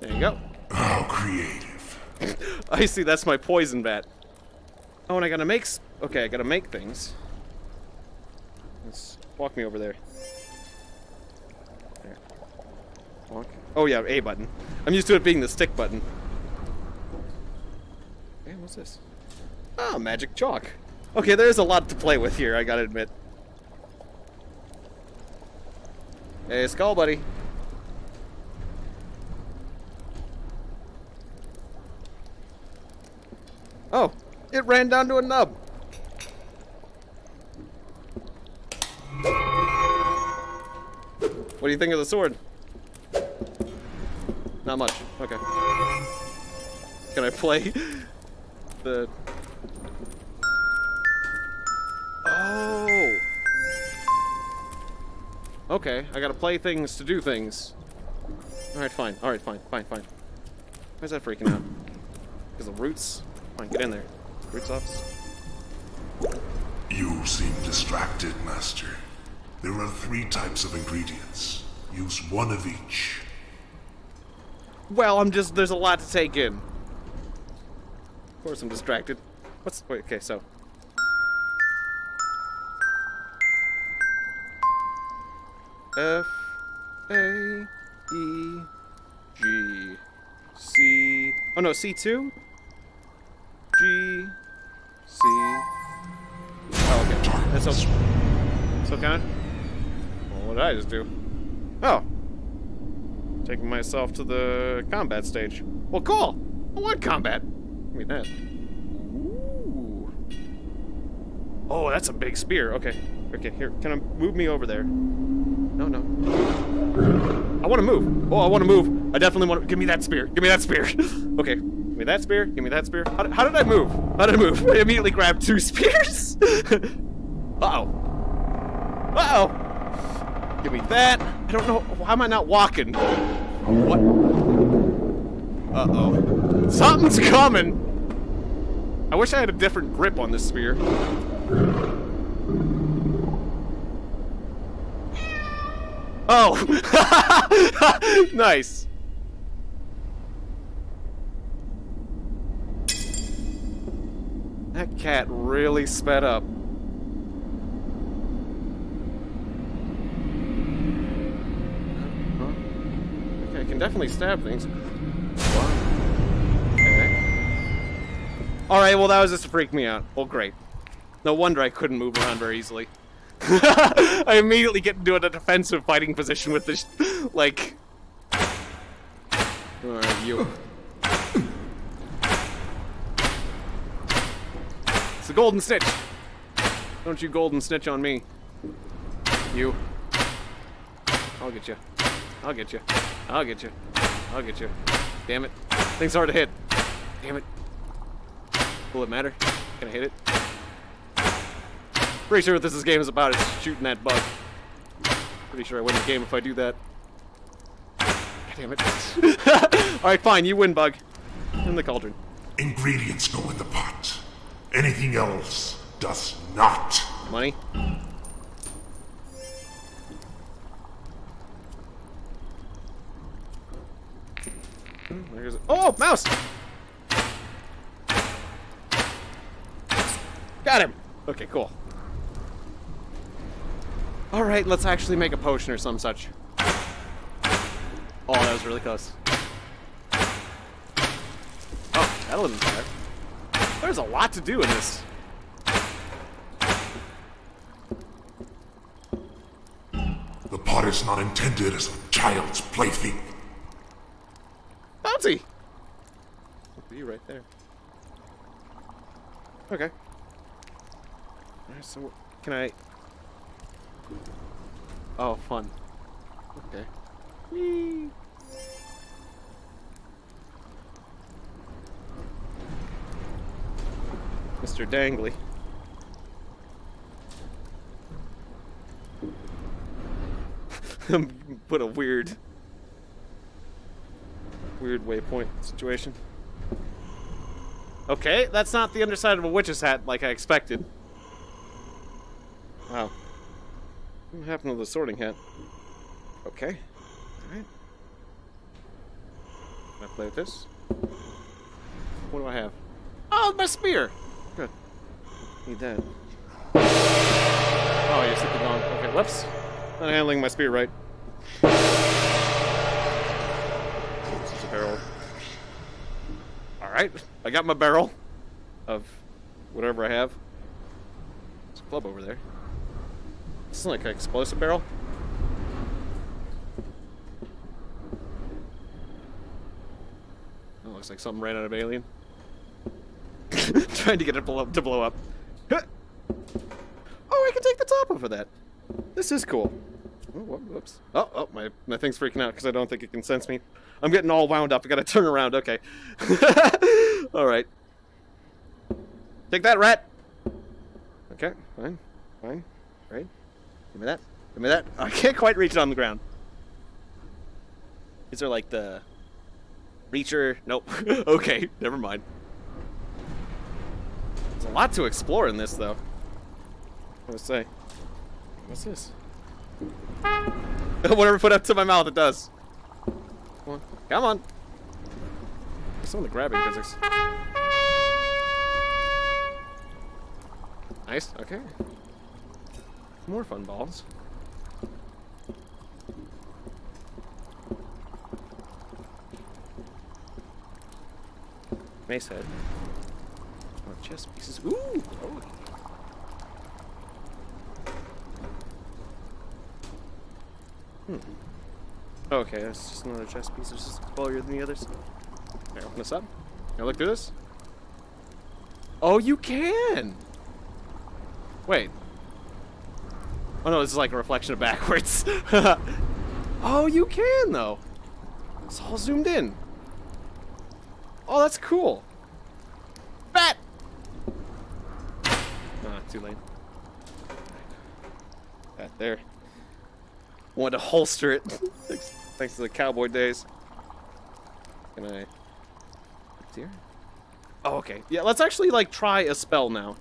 There you go. How creative. I see, that's my poison bat. Oh, and I gotta make... okay, I gotta make things. Let's walk me over there. There. Walk. Oh, yeah, A button. I'm used to it being the stick button. Hey, what's this? Oh, magic chalk. Okay, there's a lot to play with here, I gotta admit. Hey, skull, buddy. Oh, it ran down to a nub. What do you think of the sword? Not much. Okay. Can I play the... oh. Okay, I gotta play things to do things. Alright, fine. Alright, fine. Fine, fine. Why is that freaking out? Because of roots? Come on, get in there. Roots ops. You seem distracted, Master. There are three types of ingredients. Use one of each. Well, I'm just... there's a lot to take in. Of course I'm distracted. What's... wait, okay, so... F... A... E... G... C... oh no, C two? G, C. Oh, okay. That's so. So kind of. Well, what did I just do? Oh, taking myself to the combat stage. Well, cool. I want combat. Give me that. Ooh. Oh, that's a big spear. Okay. Okay. Here, can I move me over there? No, no. I want to move. Oh, I want to move. I definitely want to. Give me that spear. Give me that spear. Okay. Give me that spear. Give me that spear. How did, how did I move? How did I move? I immediately grabbed two spears. Uh-oh. Uh-oh. Give me that. I don't know. Why am I not walking? What? Uh-oh. Something's coming. I wish I had a different grip on this spear. Oh! Nice. That cat really sped up. Okay, I can definitely stab things. All right, well, that was just to freak me out. Well, great. No wonder I couldn't move around very easily. I immediately get into a defensive fighting position with this, like... All right, you. It's a golden snitch. Don't you golden snitch on me. You. I'll get you. I'll get you. I'll get you. I'll get you. Damn it. Thing's hard to hit. Damn it. Will it matter? Can I hit it? Pretty sure what this game is about is shooting that bug. Pretty sure I win the game if I do that. God damn it. Alright, fine. You win, bug. In the cauldron. Ingredients go in the pot. Anything else does not. Money? There's a oh, mouse! Got him! Okay, cool. Alright, let's actually make a potion or some such. Oh, that was really close. Oh, elements there. There's a lot to do in this. The pot is not intended as a child's plaything. Bouncy! I'll be right there. Okay. So, can I... Oh, fun. Okay. Whee! Mister Dangly. Put a weird... Weird waypoint situation. Okay, that's not the underside of a witch's hat like I expected. Wow. What happened to the sorting hat? Okay. Alright. Can I play with this? What do I have? Oh, my spear! Good. Need that. Oh, you're sitting on. Okay, whoops. Not handling my spear right. This is a barrel. Alright. I got my barrel of whatever I have. There's a club over there. This is like an explosive barrel. That looks like something right out of Alien. Trying to get it blow to blow up. Oh, I can take the top off of that. This is cool. Oh, whoops. Oh, oh, my, my thing's freaking out because I don't think it can sense me. I'm getting all wound up. I gotta turn around. Okay. All right. Take that, rat. Okay. Fine. Fine. Right. Give me that. Give me that. I can't quite reach it on the ground. Is there like the reacher? Nope. Okay, never mind. There's a lot to explore in this, though. I was say, what's this? Whatever put up to my mouth, it does. Come on. Come on. There's some of the grabbing physics. Nice. Okay. More fun balls. Mace head. More chess pieces. Ooh! Oh. Hmm. Okay, that's just another chess piece. It's just smaller than the others. Okay, open this up. Can I look through this? Oh, you can! Wait. Oh no, this is like a reflection of backwards. Oh, you can, though. It's all zoomed in. Oh, that's cool. Bat! Ah, too late. Bat there. Wanted to holster it. Thanks to the cowboy days. Can I... It's here? Oh, okay. Yeah, let's actually, like, try a spell now.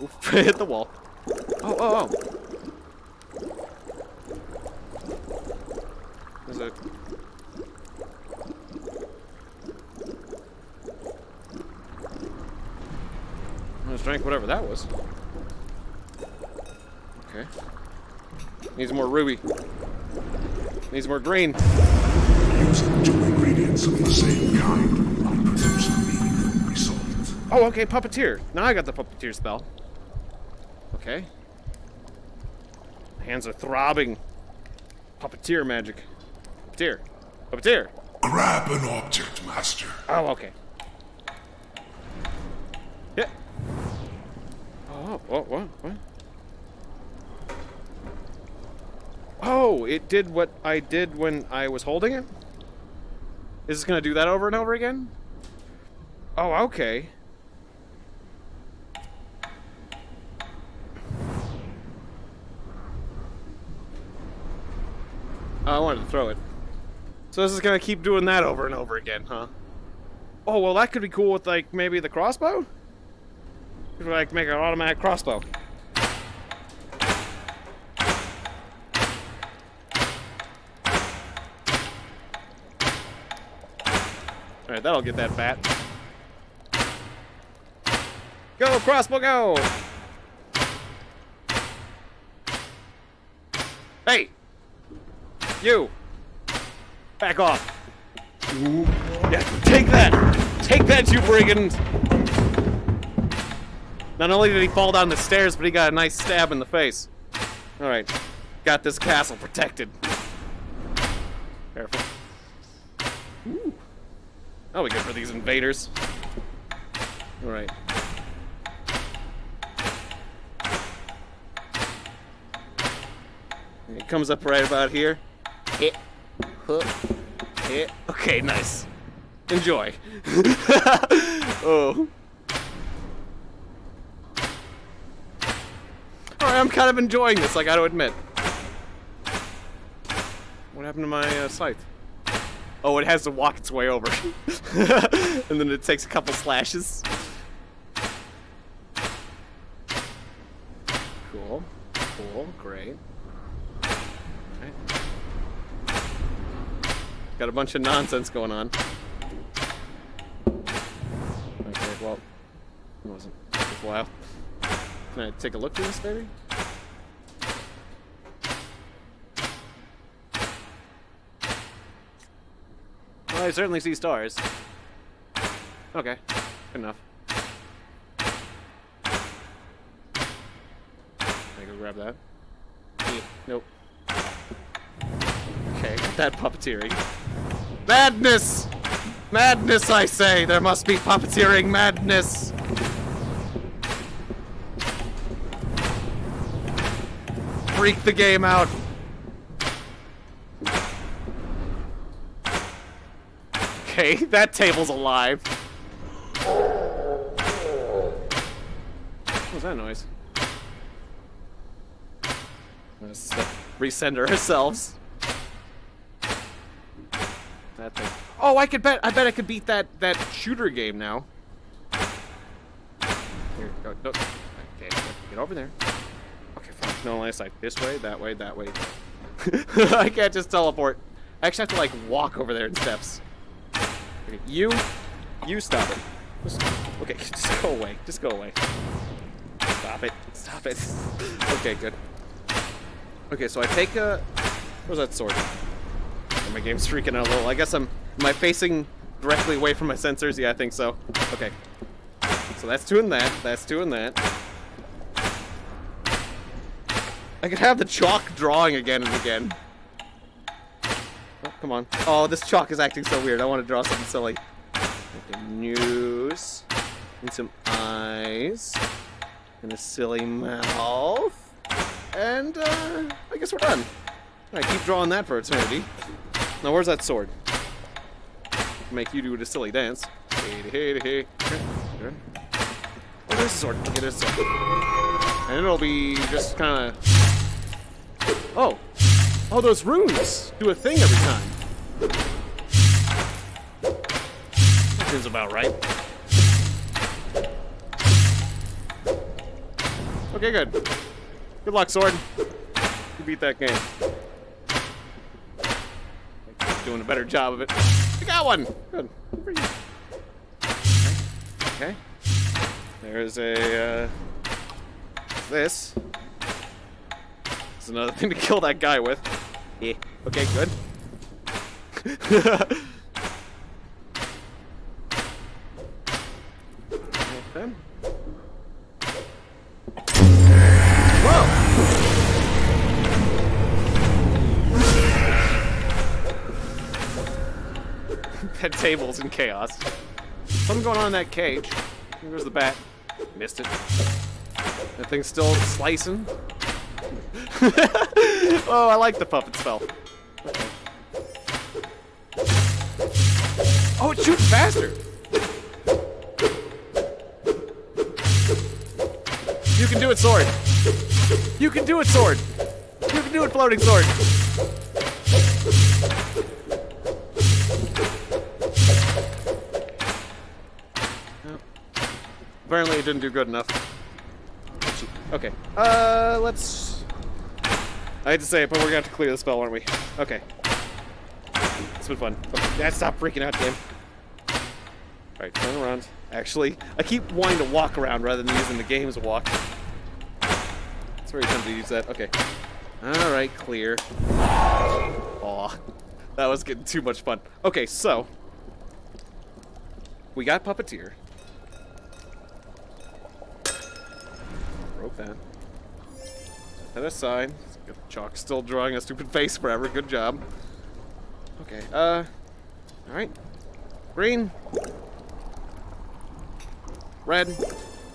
Oof, hit the wall. Oh, oh, oh. There's a... I just drank whatever that was. Okay. Needs more ruby. Needs more green. Using two ingredients of the same kind will produce a meaningful result. Oh, okay, puppeteer. Now I got the puppeteer spell. Okay. Hands are throbbing. Puppeteer magic. Puppeteer. Puppeteer. Grab an object, master. Oh, okay. Yeah. Oh, oh, what? What? Oh, it did what I did when I was holding it? Is this gonna do that over and over again? Oh, okay. Oh, I wanted to throw it. So this is gonna keep doing that over and over again, huh? Oh, well that could be cool with, like, maybe the crossbow? Could we, like, make an automatic crossbow? Alright, that'll get that bat. Go, crossbow, go! Hey! You! Back off! Yeah, take that! Take that, you brigand! Not only did he fall down the stairs, but he got a nice stab in the face. Alright, got this castle protected. Careful. Ooh. That'll be good for these invaders. Alright. It comes up right about here. Hit. Hook. Hit. Okay, nice. Enjoy. Oh. Alright, I'm kind of enjoying this, I gotta admit. What happened to my uh, scythe? Oh, it has to walk its way over. And then it takes a couple slashes. Cool. Cool. Great. Okay. Got a bunch of nonsense going on. Okay, well, it wasn't for a while. Can I take a look at this, baby? I certainly see stars. Okay, good enough. Can I go grab that? Yeah. Nope. Okay, got that puppeteering. Madness! Madness, I say! There must be puppeteering madness! Freak the game out! Okay, that table's alive. What was that noise? Let's uh, recenter ourselves. That thing. Oh, I could bet. I bet I could beat that that shooter game now. Here, go. No. Okay, get over there. Okay, fine. No, unless I this way, that way, that way. I can't just teleport. I actually have to like walk over there in steps. Okay, you, you stop it. Just, okay, just go away. Just go away. Stop it. Stop it. Okay, good. Okay, so I take a... Where's that sword? Oh, my game's freaking out a little. I guess I'm... Am I facing directly away from my sensors? Yeah, I think so. Okay. So that's doing that. That's doing that. I could have the chalk drawing again and again. Oh, come on. Oh, this chalk is acting so weird. I want to draw something silly. Okay, news. And some eyes. And a silly mouth. And, uh, I guess we're done. I keep drawing that for eternity. Now where's that sword? Make you do the silly dance. Hey, hey, hey. Get a sword. Get a sword. And it'll be just kind of. Oh, oh, those runes do a thing every time. That seems about right. Okay, good. Good luck, sword. You beat that game. He's doing a better job of it. You got one. Good. Good for you. Okay. There's a, uh, this. There's another thing to kill that guy with. Yeah. Okay, good. Okay. Whoa! That table's in chaos. Something going on in that cage. Here's the bat. Missed it. That thing's still slicing. Oh, I like the puppet spell. Okay. Oh, it's shooting faster! You can do it, sword! You can do it, sword! You can do it, floating sword! Apparently it didn't do good enough. Okay. Uh, let's... I hate to say it, but we're gonna have to clear the spell, aren't we? Okay. It's been fun. Okay. Yeah, stop freaking out, game. Alright, turn around. Actually, I keep wanting to walk around rather than using the game as a walk. It's very tempting to use that. Okay. Alright, clear. Aw. That was getting too much fun. Okay, so... we got Puppeteer. Broke that. Set that aside. Chalk's still drawing a stupid face forever. Good job. Okay, uh... alright. Green. Red.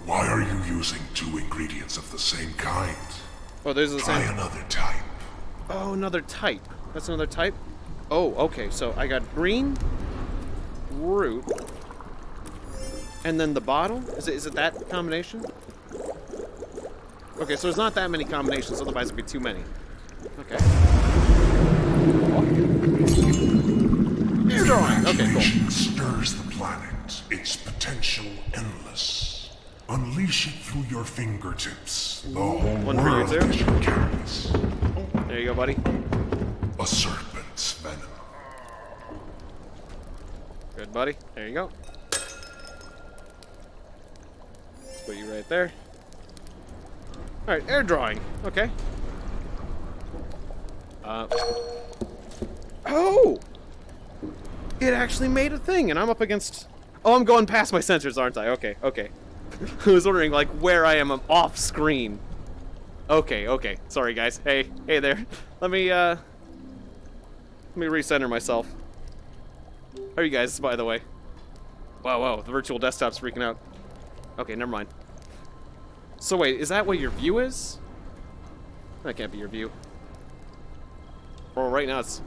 Why are you using two ingredients of the same kind? Oh, there's the same... Try another type. Oh, another type. That's another type? Oh, okay. So I got green, root, and then the bottle? Is it, is it that combination? Okay, so there's not that many combinations, otherwise it'd be too many. Okay. You're drawing. Okay, cool. Imagination stirs the planet, its potential endless. Unleash it through your fingertips, the whole world is your canvas. There you go, buddy. A serpent's venom. Good, buddy. There you go. Let's put you right there. Alright, air drawing. Okay. Uh, oh! It actually made a thing, and I'm up against... Oh, I'm going past my sensors, aren't I? Okay, okay. I was wondering, like, where I am off-screen. Okay, okay. Sorry, guys. Hey, hey there. Let me, uh... Let me recenter myself. How are you guys, by the way? Wow, wow, the virtual desktop's freaking out. Okay, never mind. So wait, is that what your view is? That can't be your view. Well, right now it's...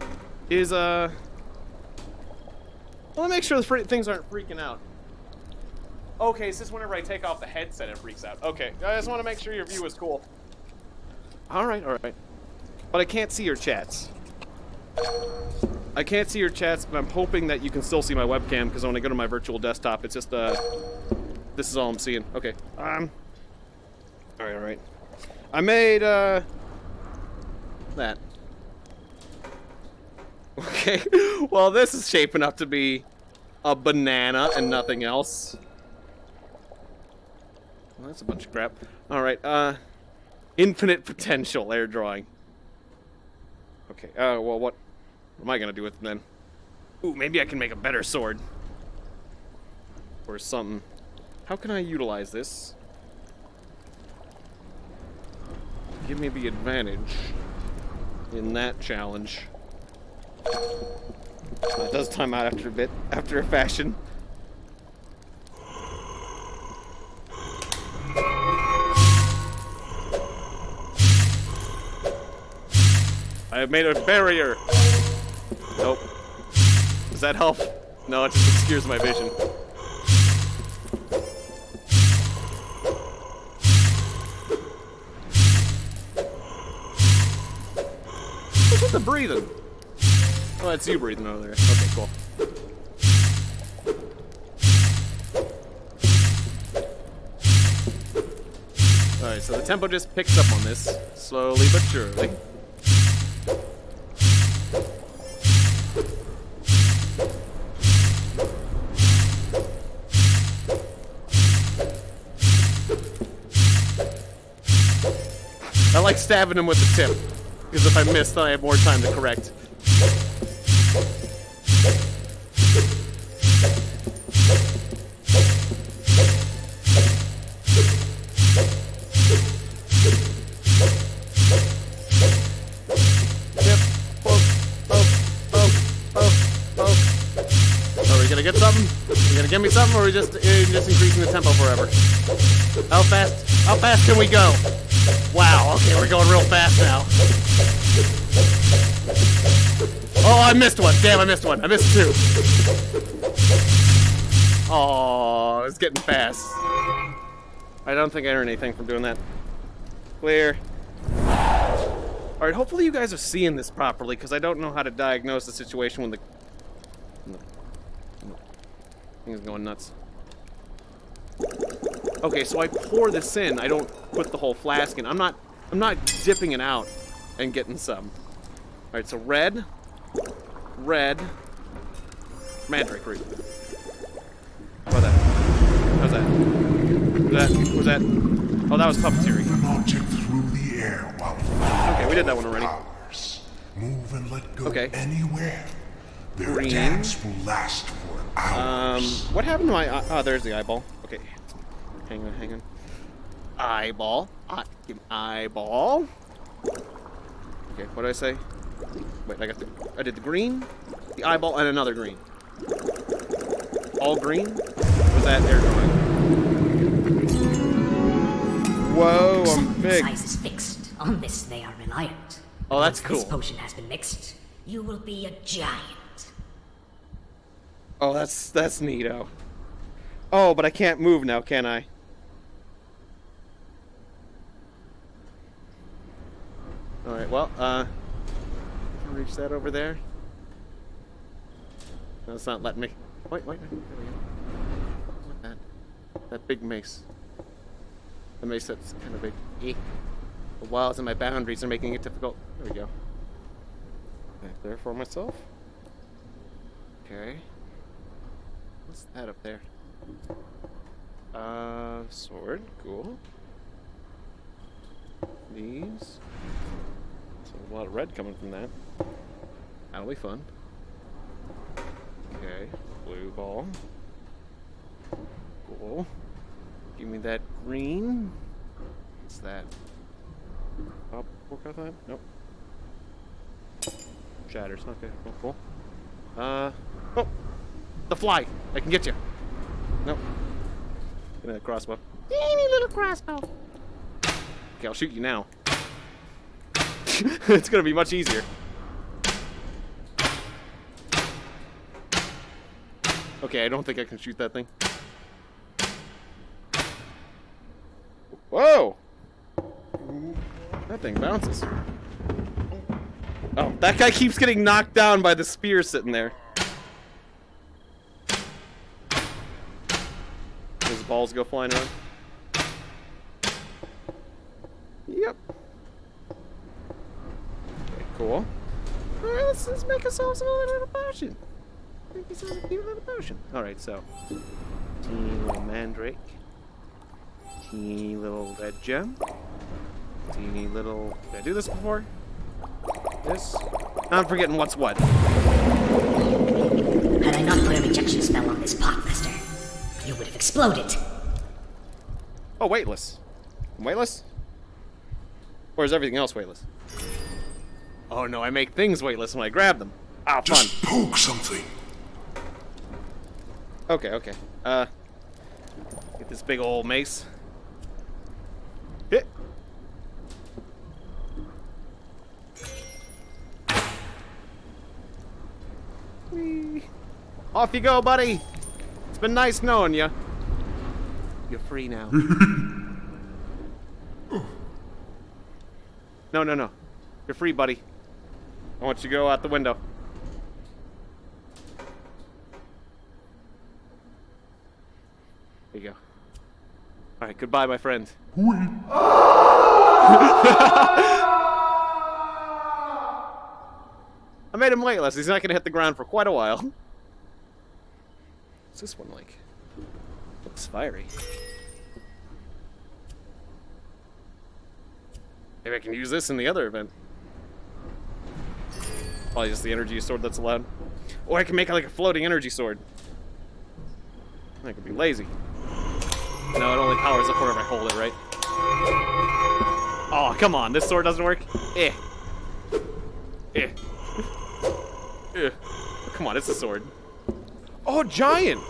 Is, uh... Well, let me make sure the things aren't freaking out. Okay, it's just whenever I take off the headset it freaks out. Okay, I just want to make sure your view is cool. Alright, alright. But I can't see your chats. I can't see your chats, but I'm hoping that you can still see my webcam, because when I go to my virtual desktop, it's just, uh... this is all I'm seeing. Okay, um... Alright, alright. I made, uh... that. Okay. Well, this is shaping up to be a banana and nothing else. Well, that's a bunch of crap. Alright, uh... infinite potential air drawing. Okay, uh, well, what... what am I gonna do with it then? Ooh, maybe I can make a better sword. Or something. How can I utilize this? Give me the advantage in that challenge. That does time out after a bit, after a fashion. I have made a barrier! Nope. Does that help? No, it just obscures my vision. What's with the breathing? Oh, that's you breathing over there. Okay, cool. Alright, so the tempo just picks up on this, slowly but surely. I like stabbing him with the tip, because if I miss, then I have more time to correct. Get something? You gonna give me something, or are we just, you're just increasing the tempo forever? How fast? How fast can we go? Wow, okay, we're going real fast now. Oh, I missed one. Damn, I missed one. I missed two. Aww, it's getting fast. I don't think I earned anything from doing that. Clear. Alright, hopefully you guys are seeing this properly, because I don't know how to diagnose the situation when the... Things going nuts. Okay, so I pour this in. I don't put the whole flask in. I'm not I'm not dipping it out and getting some. Alright, so red, red, mandrake root. How about that? How's that? Was that was that oh that was puppeteering. Move an object through the air while okay, we did that one already. Move and let go okay. Anywhere. Their green. Dance will last for hours. Um, what happened to my eye? Oh, there's the eyeball. Okay. Hang on, hang on. Eyeball. Ah, give me eyeball. Okay, what did I say? Wait, I got the... I did the green, the eyeball, and another green. All green? Was that air going? Whoa, I'm big. Size is fixed. On this, they are reliant. Oh, that's cool. This potion has been mixed. You will be a giant. Oh, that's that's neato. Oh, but I can't move now, can I? All right. Well, uh, can I reach that over there? No, it's not letting me. Wait, wait, wait. There we go. What's that? That big mace. The mace that's kind of big. Eek. The walls and my boundaries are making it difficult. There we go. Back there for myself. Okay. What's that up there? Uh, sword. Cool. These. So a lot of red coming from that. That'll be fun. Okay. Blue ball. Cool. Give me that green. What's that? Pop pork out that? Nope. Shatters. Okay. Cool. Cool. Uh, oh! The fly! I can get you! Nope. Give me that crossbow. Teeny little crossbow! Okay, I'll shoot you now. It's gonna be much easier. Okay, I don't think I can shoot that thing. Whoa! That thing bounces. Oh, that guy keeps getting knocked down by the spear sitting there. His balls go flying around. Yep. Okay, cool. Alright, let's, let's make ourselves another little potion. Make ourselves a cute little potion. Alright, so. Teeny little mandrake. Teeny little red gem. Teeny little... Did I do this before? This? I'm forgetting what's what. Had I not put a rejection spell on this pot, Master, you would have exploded. Oh, weightless. I'm weightless? Or is everything else weightless? Oh no, I make things weightless when I grab them. Ah, fun. Just poke something. Okay, okay. Uh, get this big old mace. Hit. Off you go, buddy. It's been nice knowing you. You're free now. No, no, no. You're free, buddy. I want you to go out the window. There you go. All right, goodbye, my friend. I made him wait, Leslie. He's not going to hit the ground for quite a while. What's this one like? Looks fiery. Maybe I can use this in the other event. Probably just the energy sword that's allowed. Or I can make like a floating energy sword. I could be lazy. No, it only powers up whenever I hold it, right? Oh, come on. This sword doesn't work? Eh. Eh. Eh. Come on, it's a sword. Oh, giant!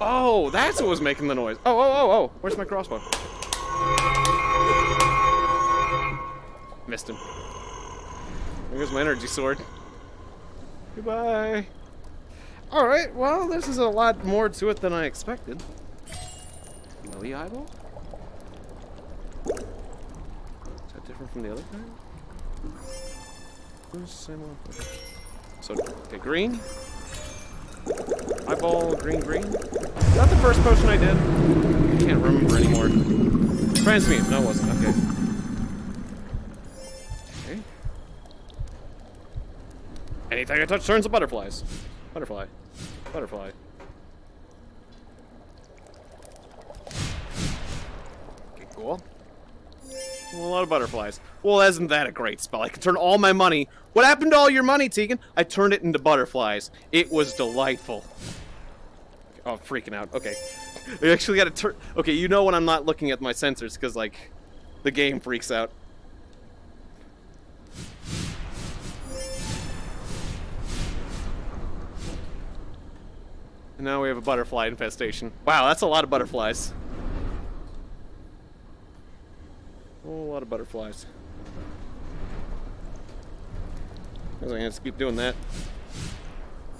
Oh, that's what was making the noise. Oh, oh, oh, oh. Where's my crossbow? Missed him. There goes my energy sword. Goodbye. Alright, well, this is a lot more to it than I expected. Millie eyeball? Is that different from the other kind? So, okay, green. Eyeball, green, green. Is that the first potion I did? I can't remember anymore. Transmute. No, it wasn't. Okay. Okay. Anything I touch turns to butterflies. Butterfly. Butterfly. Okay, cool. A lot of butterflies. Well, isn't that a great spell? I can turn all my money. What happened to all your money, Tegan? I turned it into butterflies. It was delightful. Oh, I'm freaking out. Okay. I actually got to turn... Okay, you know when I'm not looking at my sensors, because, like, the game freaks out. And now we have a butterfly infestation. Wow, that's a lot of butterflies. A whole lot of butterflies. I guess I'm gonna just keep doing that.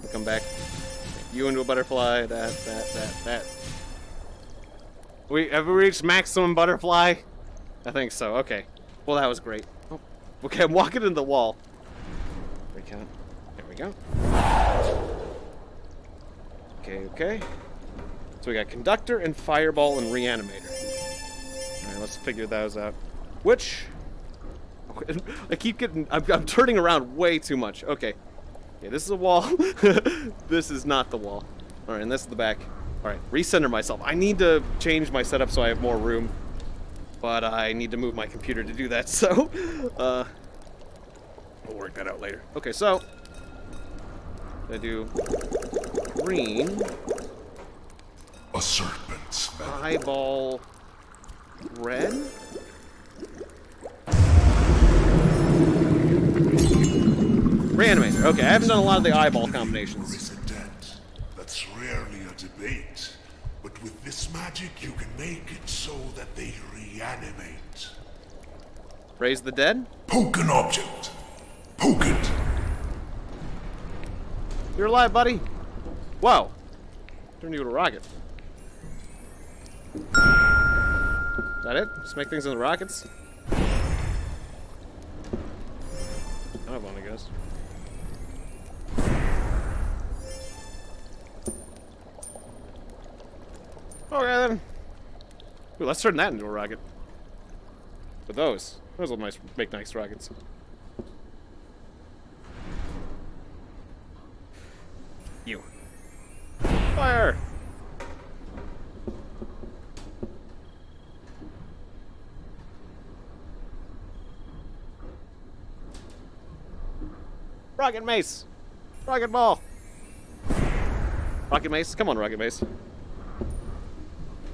I'll come back. Make you into a butterfly. That, that, that, that. We have we reached maximum butterfly? I think so. Okay. Well, that was great. Oh. Okay, I'm walking into the wall. We can't. There we go. Okay, okay. So we got conductor and fireball and reanimator. All right, let's figure those out. Which? I keep getting... I'm, I'm turning around way too much. Okay. Yeah, this is a wall. This is not the wall. All right, and this is the back. All right, recenter myself. I need to change my setup so I have more room. But I need to move my computer to do that, so... Uh, we'll work that out later. Okay, so... I do... Green... A serpent's eyeball... Red? Reanimator. Okay, I haven't done a lot of the eyeball combinations. That's rarely a debate, but with this magic you can make it so that they reanimate. Raise the dead? Poke an object. Poke it. You're alive, buddy. Wow. Turn you to a rocket. Is that it? Just make things in the rockets? I have one, I guess. Okay then. Ooh, let's turn that into a rocket. But those. Those will nice, make nice rockets. You. Fire! Rocket Mace! Rocket Ball! Rocket Mace? Come on, Rocket Mace.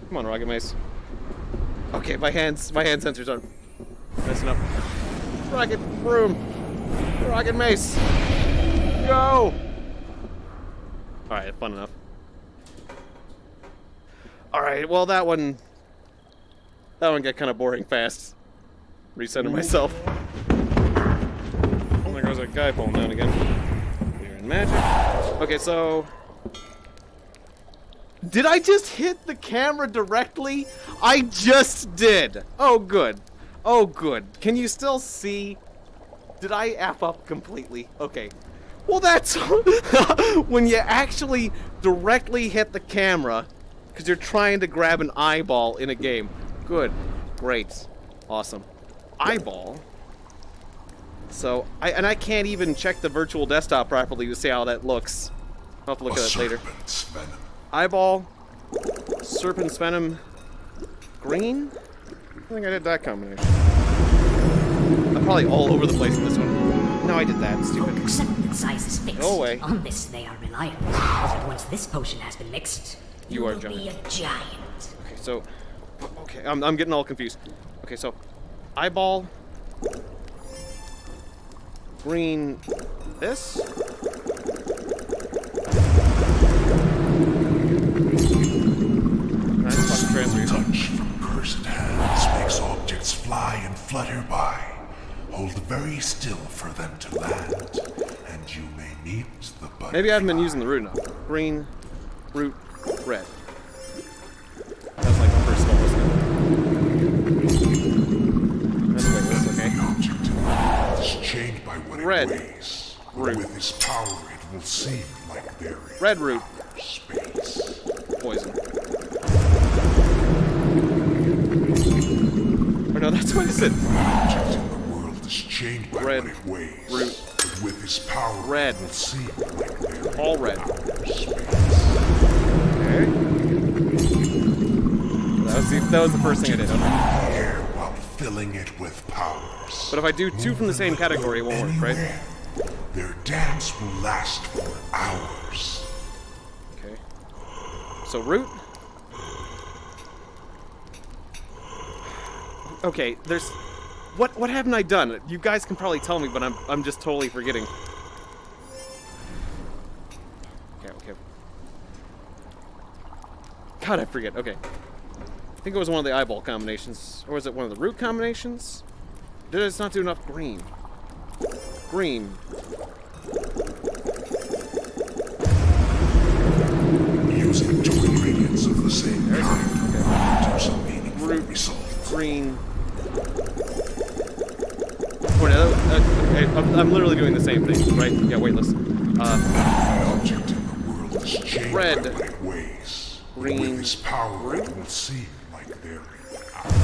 Come on, Rocket Mace. Okay, my hands, my hand sensors are messing up. Rocket Broom! Rocket Mace! Go! Alright, fun enough. Alright, well that one... That one got kind of boring fast. Recenter myself. There goes a guy falling down again. We're in magic. Okay, so Did I just hit the camera directly? I just did. Oh, good. Oh, good. Can you still see? Did I F up completely? Okay. Well, that's when you actually directly hit the camera because you're trying to grab an eyeball in a game. Good. Great. Awesome. Eyeball. So, I, and I can't even check the virtual desktop properly to see how that looks. I'll have to look at that later. Venom. Eyeball. Serpent's Venom. Green? I think I did that combination. I'm probably all over the place in this one. No, I did that. Stupid. Bulk acceptance size is fixed. Go away. On this, they are reliable. But once this potion has been mixed, you, you are will giant. Be a giant. Okay, so... Okay, I'm, I'm getting all confused. Okay, so... Eyeball... Green... This? Touch from cursed hands makes objects fly and flutter by. Hold very still for them to land, and you may meet the butterfly. Maybe I haven't been using the root enough. Green, root, red. That's like the first level, isn't it? That's like this, okay. The object is chained by what red it weighs. Root. With his power, it will seem like they're in red root. Space. Poison. No, that's what it said. The world is chained by red waves. Root. But with his power, red. We'll see like all red. Okay. That was the, that was the first thing I did. Okay. While filling it with powers. But if I do two from the same category, it won't work, right? Their dance will last for hours. Okay. So root. Okay, there's... What what haven't I done? You guys can probably tell me, but I'm, I'm just totally forgetting. Okay, okay. God, I forget. Okay. I think it was one of the eyeball combinations. Or was it one of the root combinations? Did I just not do enough green? Green. Using two ingredients of the same kind. Okay. Do some meaningful result. Green. I'm literally doing the same thing, right? Yeah, weightless. Uh, object in the world is changed red. Ways. Green. With his power, it will seem like they're in outer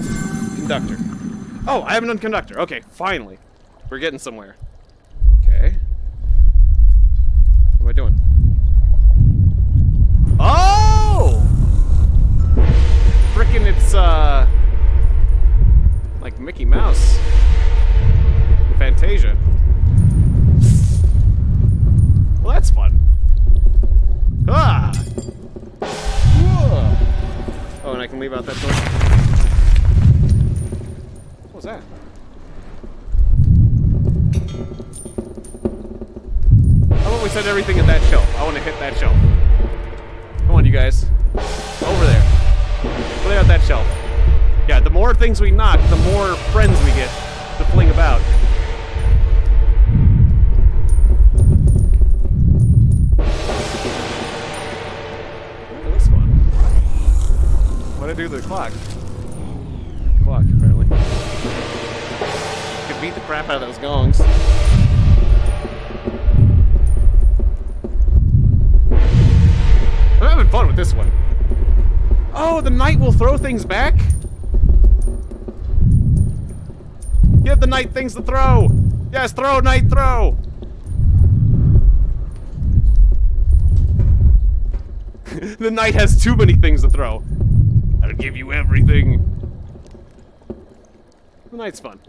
space. Conductor. Oh, I haven't done conductor. Okay, finally. We're getting somewhere. Okay. What am I doing? Oh! Frickin' it's, uh... like Mickey Mouse and Fantasia. Well, that's fun. Ah! Whoa. Oh, and I can leave out that door. What was that? I always said everything at that shelf. I want to hit that shelf. Come on, you guys. Over there. Over there at that shelf. Yeah, the more things we knock, the more friends we get to fling about. Look at this one. What'd I do to the clock? Clock, apparently. Could beat the crap out of those gongs. I'm having fun with this one. Oh, the knight will throw things back? Give the knight things to throw! Yes, throw, knight, throw! The knight has too many things to throw. I'll give you everything. The knight's fun.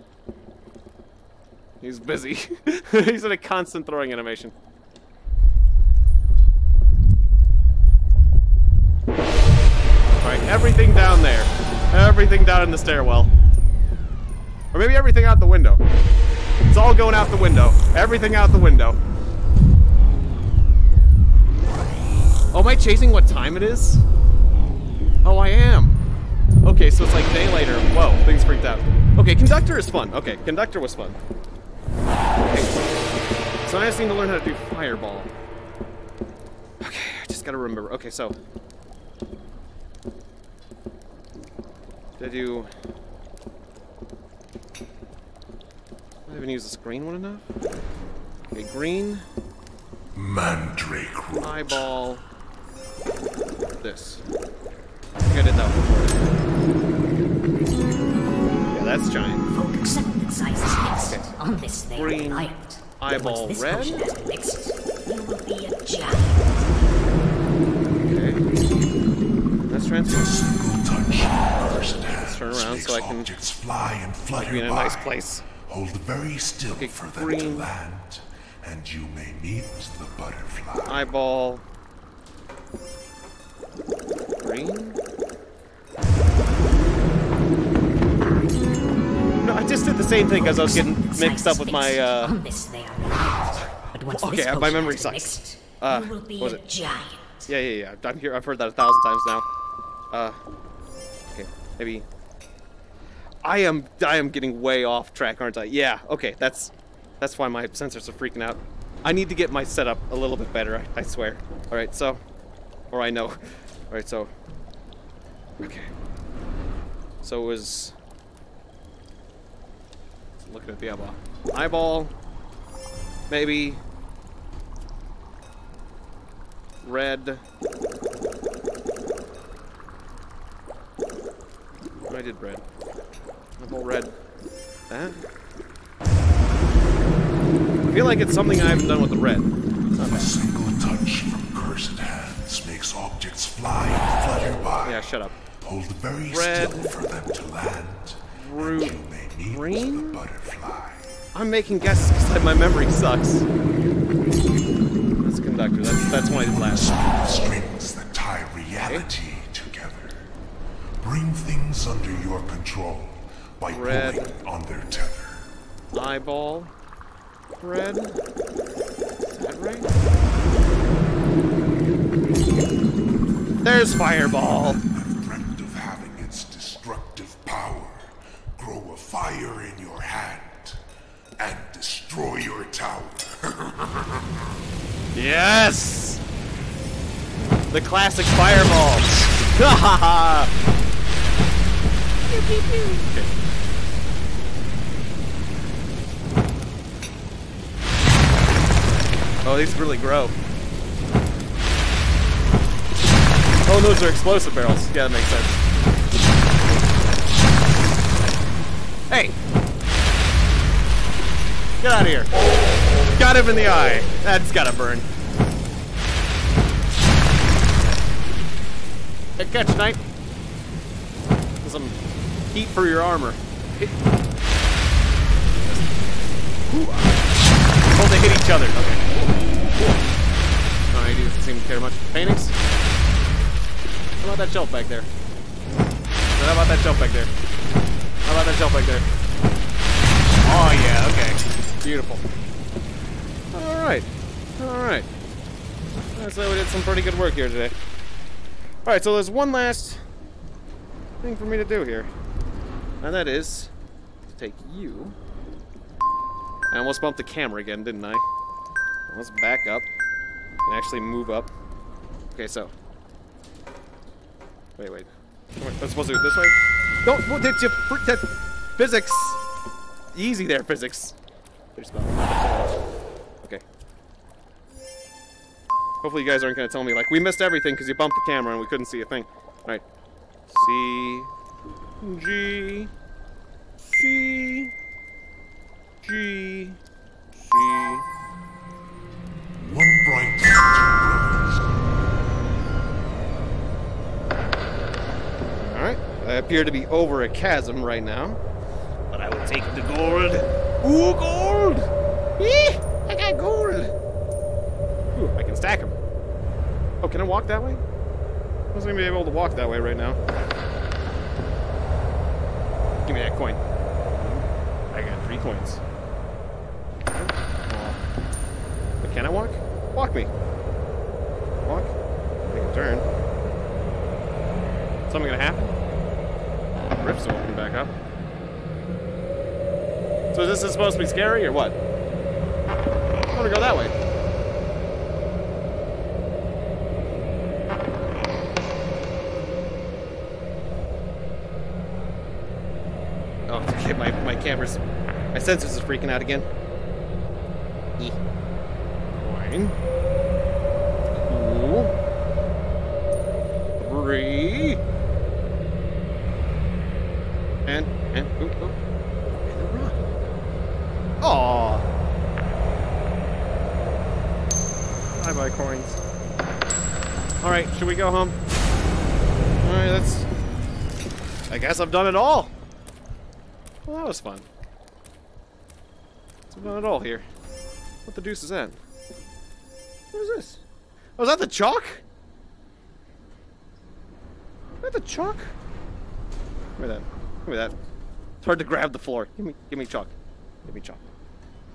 He's busy. He's in a constant throwing animation. Alright, everything down there. Everything down in the stairwell. Or maybe everything out the window. It's all going out the window. Everything out the window. Oh, am I chasing what time it is? Oh, I am. Okay, so it's like day later. Whoa, things freaked out. Okay, conductor is fun. Okay, conductor was fun. Okay. So I just need to learn how to do fireball. Okay, I just gotta remember. Okay, so did I do? I haven't used this green one enough. Okay, green. Mandrake root. Eyeball. This. I think I did that one. Yeah, that's giant. Full accepted sizes mixed okay. on this thing. Green. Reliant. Eyeball this red. Has mixed, you will be a giant. Okay. Let's transfer. Let's turn around so I can fly and flutter be in a nice place. Hold very still okay, for them green. To land, and you may meet the butterfly. Eyeball. Green? No, I just did the same thing because I was getting mixed up with my, uh... okay, my memory sucks. Uh, what was it? Yeah, yeah, yeah. I'm here. I've heard that a thousand times now. Uh... Maybe I am I am getting way off track, aren't I? Yeah, okay, that's that's why my sensors are freaking out. I need to get my setup a little bit better, I, I swear. Alright, so or I know. Alright, so okay. So it was looking at the eyeball. Eyeball maybe red. I did red. Eyeball red. That? I feel like it's something I haven't done with the red. It's not a single touch from cursed hands makes objects fly and flutter by. Yeah, shut up. Hold very red. Still for them to land. Root. You may meet green? The butterfly. I'm making guesses because my memory sucks. That's a conductor. That's that's one I did last. Strings that tie reality. Okay. Bring things under your control by red. Pulling on their tether. Eyeball. Red. Is that right? There's fireball. I've dreamt of having its destructive power grow a fire in your hand and destroy your tower. Yes! The classic fireball. Ha ha ha! Okay. Oh, these really grow. Oh, those are explosive barrels. Yeah, that makes sense. Hey! Get out of here. Got him in the eye. That's gotta burn. Good catch, Knight. Some heat for your armor. Hit. Oh, they hit each other. Okay. Cool. Alright, he doesn't seem to care much. Paintings? How about that shelf back there? How about that shelf back there? How about that shelf back there? Oh, yeah, okay. Beautiful. Alright. Alright. I'd say we did some pretty good work here today. Alright, so there's one last thing for me to do here. And that is to take you. I almost bumped the camera again, didn't I? Let's back up and actually move up. Okay, so. Wait, wait. I'm supposed to do it this way? Don't. Well, did you. That, physics. Easy there, physics. There's about. Okay. Hopefully, you guys aren't going to tell me, like, we missed everything because you bumped the camera and we couldn't see a thing. Alright. C. G, C, G, C. One bright light. Alright, I appear to be over a chasm right now. But I will take the gold. Ooh, gold! Eee, I got gold! Ooh, I can stack them. Oh, can I walk that way? I wasn't going to be able to walk that way right now. Give me that coin. I got three coins. But can I walk? Walk me. Walk. I can turn. Something gonna happen? Rift's walking back up. So this is supposed to be scary or what? Oh, want to go that way. My, my camera's... my sensors is freaking out again. E. One. Two. Three. And... and... oop, oop. And a run. Aww. Bye-bye, coins. Alright, should we go home? Alright, that's... I guess I've done it all! Well, that was fun. It's not at all here. What the deuce is that? What is this? Oh, is that the chalk? Is that the chalk? Give me that. Give me that. It's hard to grab the floor. Give me, give me chalk. Give me chalk.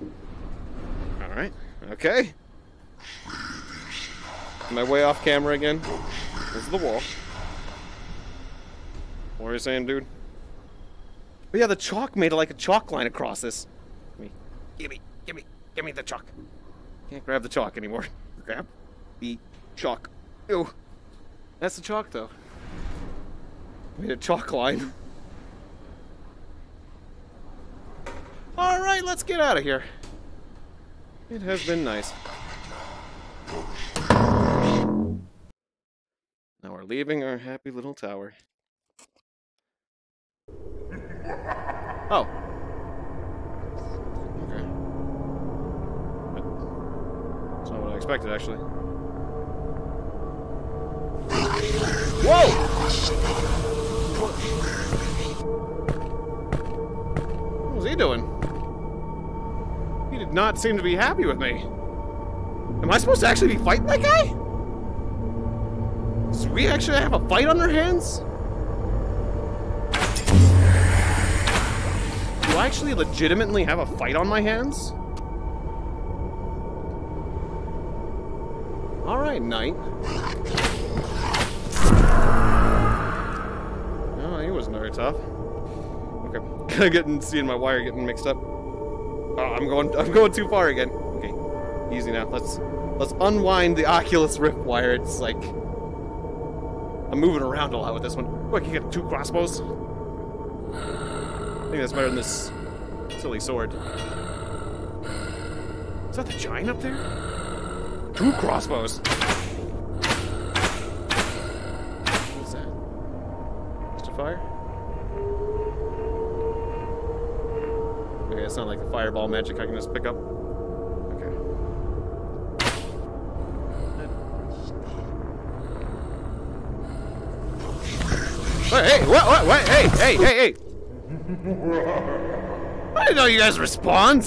All right. Okay. Am I way off camera again? This is the wall. What are you saying, dude? But yeah, the chalk made like a chalk line across this. Gimme, gimme, gimme, gimme the chalk. Can't grab the chalk anymore. Grab the chalk. Ew. That's the chalk though. Made a chalk line. Alright, let's get out of here. It has been nice. Now we're leaving our happy little tower. Oh. Okay. That's not what I expected, actually. Whoa! What was he doing? He did not seem to be happy with me. Am I supposed to actually be fighting that guy? Do we actually have a fight on our hands? Do I actually legitimately have a fight on my hands? Alright, Knight. Oh, he wasn't very tough. Okay. I'm getting seeing my wire getting mixed up. Oh, I'm going I'm going too far again. Okay. Easy now. Let's let's unwind the Oculus Rift wire. It's like I'm moving around a lot with this one. Look, you get two crossbows. I think that's better than this silly sword. Is that the giant up there? Two crossbows! What's that? Just a fire? Okay, it's not like the fireball magic I can just pick up. Okay. Hey, hey! What? What? What? Hey! Hey! Hey! Hey! I didn't know you guys respond!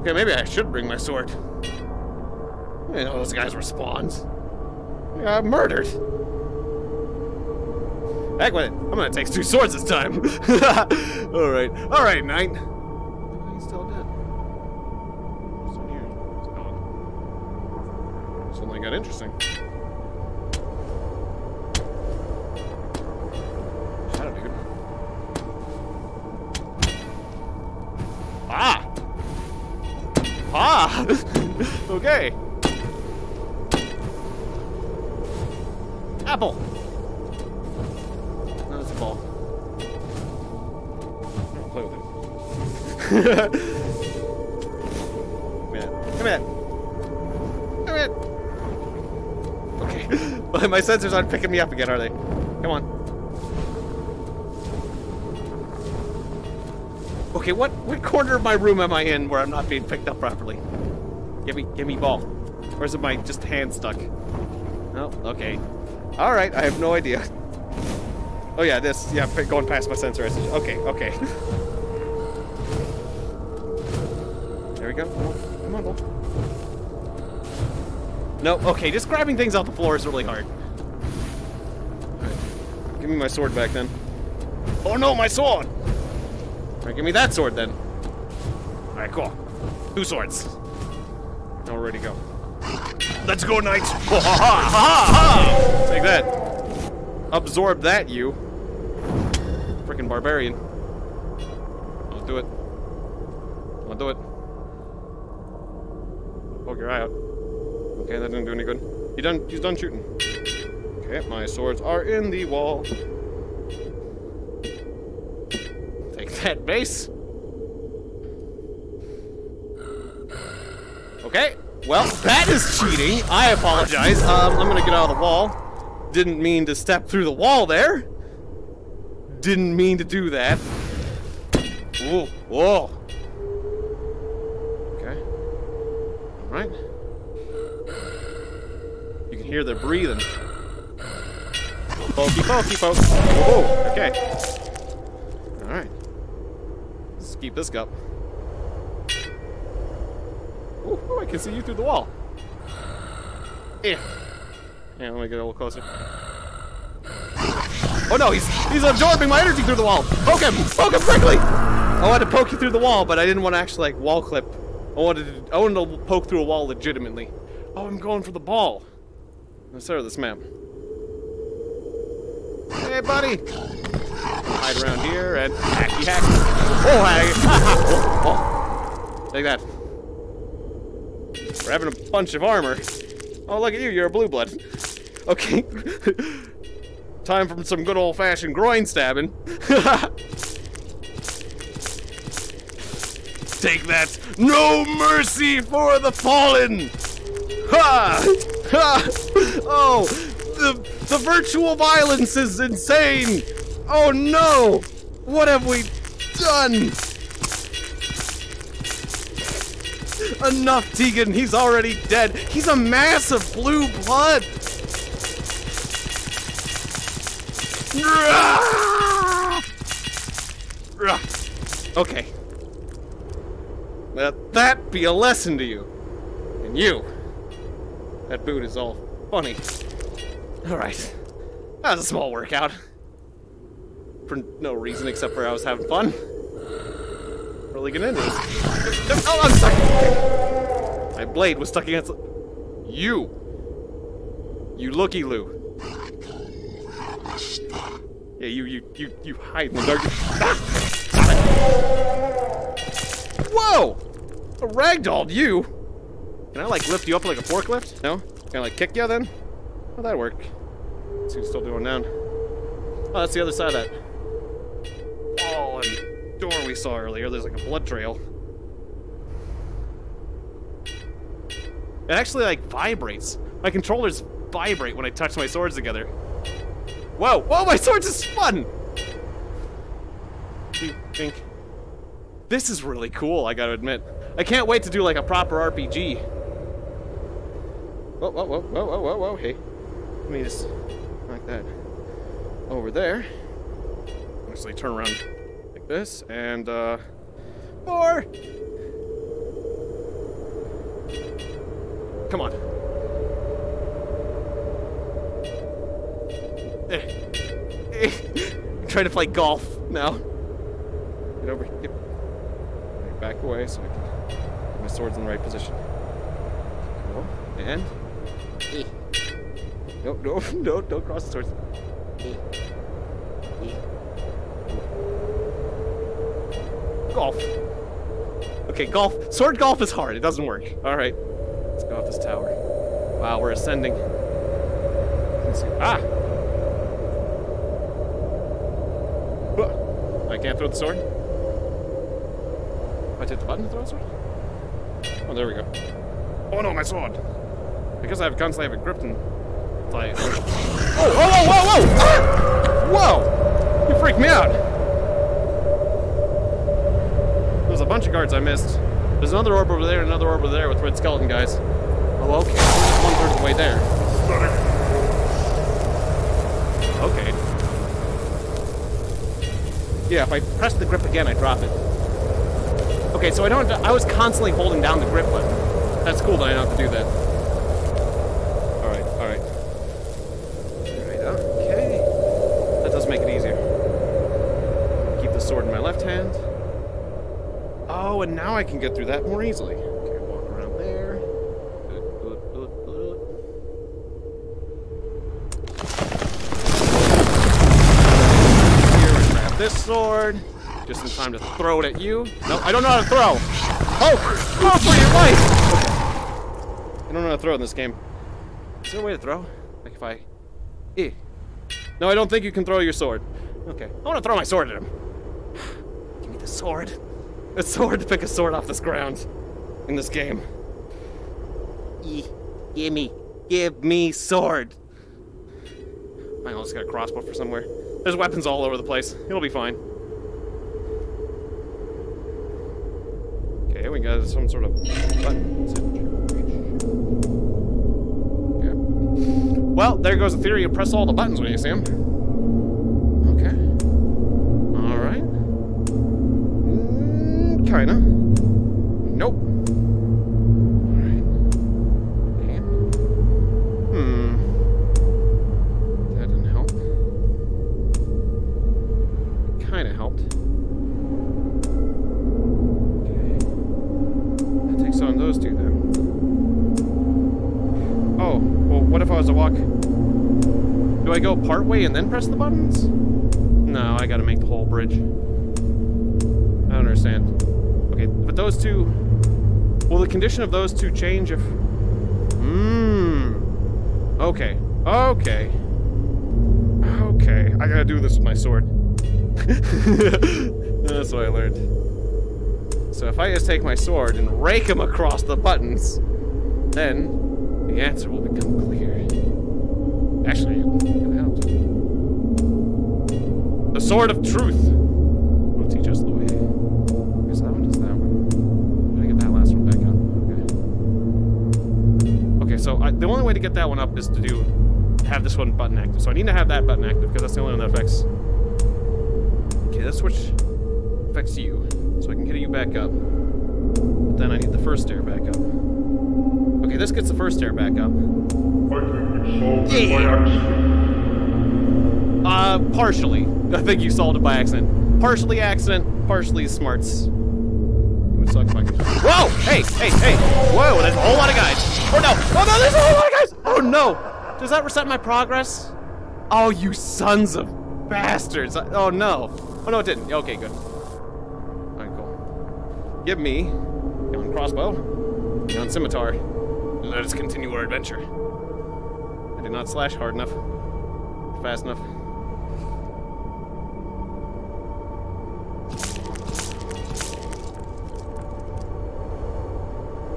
Okay, maybe I should bring my sword. I didn't know those guys respond. I got murdered. Heck with it. I'm gonna take two swords this time. Alright. Alright, Knight. He's still dead. What's in here? Suddenly got interesting. Ah! Okay. Apple. No, that's a ball. I don't play with it. Come here. Come here. Come here. Okay. My sensors aren't picking me up again, are they? Come on. Okay, what what corner of my room am I in where I'm not being picked up properly? Give me, give me ball. Or is it my just hand stuck? Oh, okay. All right, I have no idea. Oh yeah, this, yeah, going past my sensor. Okay, okay. There we go. Come on, ball. No, okay, just grabbing things off the floor is really hard. All right. Give me my sword back then. Oh no, my sword! All right, give me that sword then. All right, cool. Two swords. Now we're ready to go. Let's go, Knight! Oh, ha, ha, ha, ha. Take that. Absorb that, you. Frickin' barbarian. Don't do it. Don't do it. Poke your eye out. Okay, that didn't do any good. He done, he's done shooting. Okay, my swords are in the wall. Take that base. Okay, well, that is cheating. I apologize. Um, I'm gonna get out of the wall. Didn't mean to step through the wall there. Didn't mean to do that. Ooh, whoa. Okay. Alright. You can hear their breathing. Pokey, pokey, pokey. Oh, okay. Alright. Let's keep this up. Ooh, ooh, I can see you through the wall. Yeah. Yeah, let me get a little closer. Oh no, he's he's absorbing my energy through the wall! Poke him! Poke him quickly! I wanted to poke you through the wall, but I didn't want to actually like wall clip. I wanted to, I wanted to poke through a wall legitimately. Oh, I'm going for the ball. I'm sorry, this map. Hey, buddy! Hide around here and hacky hack. Oh, I, oh, oh. Take that. We're having a bunch of armor. Oh, look at you, you're a blue blood. Okay. Time for some good old-fashioned groin stabbing. Take that. No mercy for the fallen. Ha! Ha! Oh, the, the virtual violence is insane. Oh no. What have we done? Enough, Tegan. He's already dead. He's a mass of blue blood. Okay. Let that be a lesson to you. And you. That boot is all funny. Alright. That was a small workout. For no reason except for I was having fun. Really getting into this. Oh, I'm stuck! My blade was stuck against... You. You looky-loo. Yeah, you, you, you, you hide in the dark. Ah! Whoa! A ragdolled you? Can I, like, lift you up like a forklift? No? Can I, like, kick you then? How'd that work? Let's see what's still going down. Oh, that's the other side of that. Oh, and door we saw earlier. There's, like, a blood trail. It actually, like, vibrates. My controllers vibrate when I touch my swords together. Whoa! Whoa, my sword just spun! You think? This is really cool, I gotta admit. I can't wait to do like a proper R P G. Whoa, whoa, whoa, whoa, whoa, whoa, whoa, hey. Let me just knock that over there. Actually, turn around like this, and uh... more! Come on. I'm trying to play golf now. Get over here. Get back away so I can get my swords in the right position. Cool. And. No, no, no, don't cross the swords. Golf. Okay, golf. Sword golf is hard. It doesn't work. Alright. Let's go off this tower. Wow, we're ascending. Let's see. Ah! I can't throw the sword? I hit the button to throw the sword? Oh, there we go. Oh no, my sword! Because I have guns, I have a grip and... I... Oh, oh, whoa, whoa, whoa! Ah! Whoa! You freaked me out! There's a bunch of guards I missed. There's another orb over there and another orb over there with red skeleton guys. Oh, okay. One third of the way there. Okay. Yeah, if I press the grip again, I drop it. Okay, so I don't have to, I was constantly holding down the grip button. That's cool that I don't have to do that. Alright, alright. Alright, okay. That does make it easier. Keep the sword in my left hand. Oh, and now I can get through that more easily. Okay, walk around there. This sword, just in time to throw it at you. No, I don't know how to throw. Oh, go for your life! don't know how to throw in this game. Is there a way to throw? Like if I... Eh. No, I don't think you can throw your sword. Okay. I want to throw my sword at him. Give me the sword. It's so hard to pick a sword off this ground in this game. E give me. Give me sword. I almost got a crossbow for somewhere. There's weapons all over the place. It'll be fine. Okay, we got some sort of button. Okay. Well, there goes the theory. You press all the buttons when you see them. Okay. All right. Mm, kinda. Nope. All right. Damn. Hmm. That didn't help. Kinda helped. Okay. That takes on those two then. Oh. Well, what if I was to walk? Do I go part way and then press the buttons? No, I gotta make the whole bridge. I don't understand. Okay, but those two... Will the condition of those two change if... Mmm. Okay. Okay. Okay. I gotta do this with my sword. That's what I learned. So if I just take my sword and rake him across the buttons, then the answer will become clear. Actually, it helps. The sword of truth will teach us the way. Okay, so that one does that one. I gotta get that last one back up. Okay. Okay, so I, the only way to get that one up is to do have this one button active. So I need to have that button active because that's the only one that affects. Okay, that switch affects you, so I can get you back up. But then I need the first stair back up. Okay, this gets the first stair back up. Yeah. Uh, partially. I think you solved it by accident. Partially accident, partially smarts. It would suck if I could... Whoa! Hey, hey, hey! Whoa, there's a whole lot of guys! Oh no! Oh no, there's a whole lot of guys! Oh no! Does that reset my progress? Oh, you sons of bastards! Oh no. Oh no, it didn't. Okay, good. Alright, cool. Give me... Down crossbow. Down scimitar. Let us continue our adventure. I did not slash hard enough. Fast enough.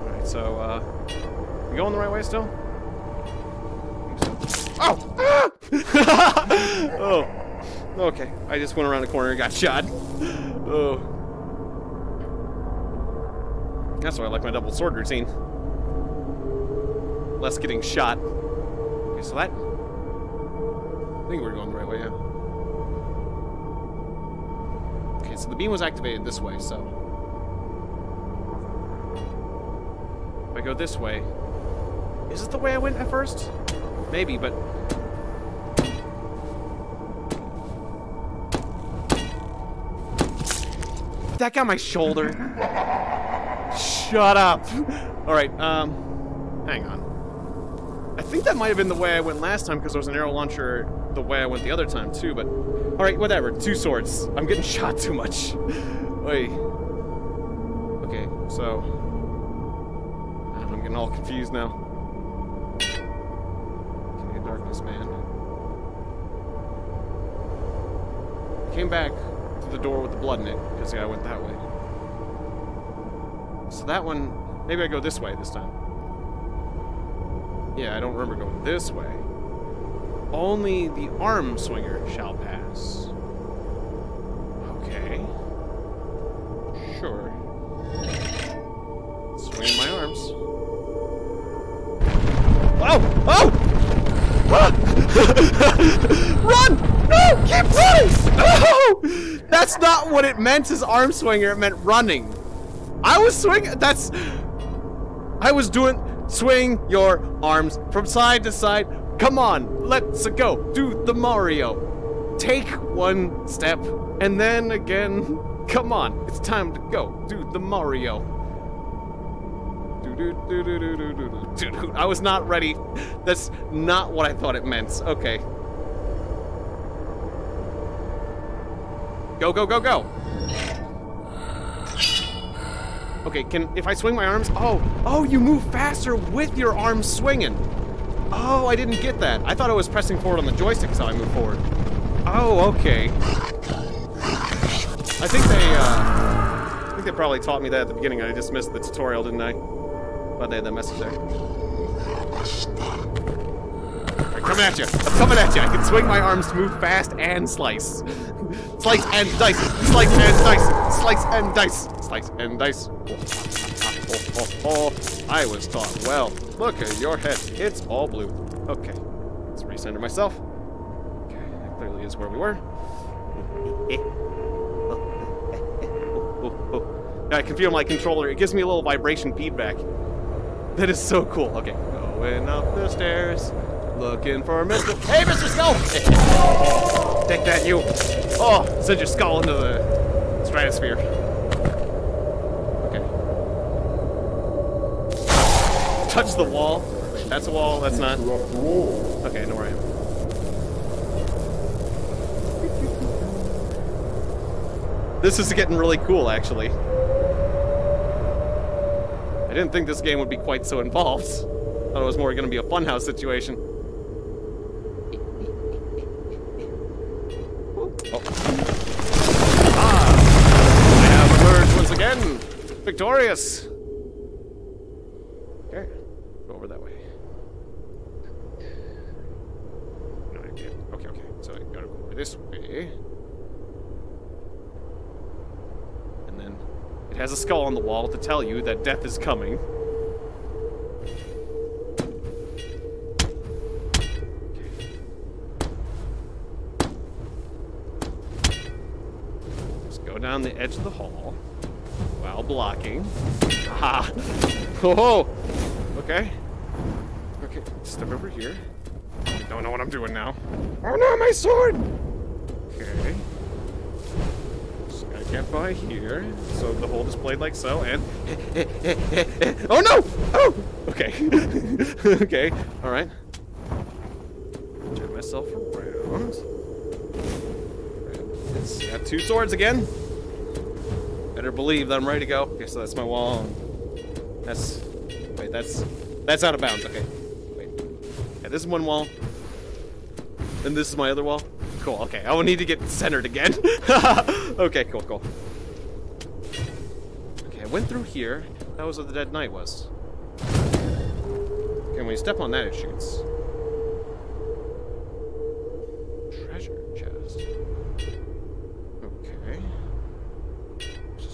Alright, so, uh... we going the right way still? Oh! Ah! Oh. Okay, I just went around the corner and got shot. Oh. That's why I like my double sword routine. Less getting shot. Okay, so that... I think we're going the right way, yeah. Okay, so the beam was activated this way, so... If I go this way... Is it the way I went at first? Maybe, but... That got my shoulder. Shut up. Alright, um... Hang on. I think that might have been the way I went last time because there was an arrow launcher the way I went the other time too, but... Alright, whatever. Two swords. I'm getting shot too much. Wait. Okay, so... I'm getting all confused now. Okay, darkness, man. Came back to the door with the blood in it because yeah, I went that way. So that one... Maybe I go this way this time. Yeah, I don't remember going this way. Only the arm swinger shall pass. Okay. Sure. Swing my arms. Oh! Oh! Ah! Run! No! Keep running! No! That's not what it meant as arm swinger. It meant running. I was swinging. That's... I was doing... Swing your arms from side to side. Come on, let's go. Do the Mario. Take one step, and then again. Come on, it's time to go. Do the Mario. I was not ready. That's not what I thought it meant. Okay. Go, go, go, go. Okay, can if I swing my arms? Oh, oh, you move faster with your arms swinging. Oh, I didn't get that. I thought I was pressing forward on the joystick, so I move forward. Oh, okay. I think they, uh, I think they probably taught me that at the beginning. I just missed the tutorial, didn't I? Glad they had that message there. I'm coming at you. I'm coming at you. I can swing my arms to move fast and slice. Slice and dice. Slice and dice. Slice and dice. Slice and dice. Oh, oh, oh, oh. I was taught well. Look at your head. It's all blue. Okay. Let's recenter myself. Okay. That clearly is where we were. Now I can feel my controller. It gives me a little vibration feedback. That is so cool. Okay. Going up the stairs. Looking for Mister Hey, Mister Skull! Take that, you! Oh, send your skull into the stratosphere. Okay. Touch the wall. That's a wall, that's not. Okay, I know where I am. This is getting really cool, actually. I didn't think this game would be quite so involved. I thought it was more gonna be a funhouse situation. Victorious! Okay, go over that way. No, I did. Okay, okay. So I gotta go over this way. And then it has a skull on the wall to tell you that death is coming. Okay. Just go down the edge of the hall. Blocking. Aha! Oh! Okay. Okay, step over here. I don't know what I'm doing now. Oh no, my sword! Okay. Just gotta get by here. So the hole is played like so, and... Oh no! Oh! Okay. Okay, alright. Turn myself around. It's got two swords again. Better believe that I'm ready to go. Okay, so that's my wall. That's... Wait, that's... That's out of bounds, okay. Wait. Yeah, this is one wall. And this is my other wall. Cool, okay. I will need to get centered again. Okay, cool, cool. Okay, I went through here. That was where the dead knight was. Okay, when you step on that, it shoots. Treasure chest. Okay.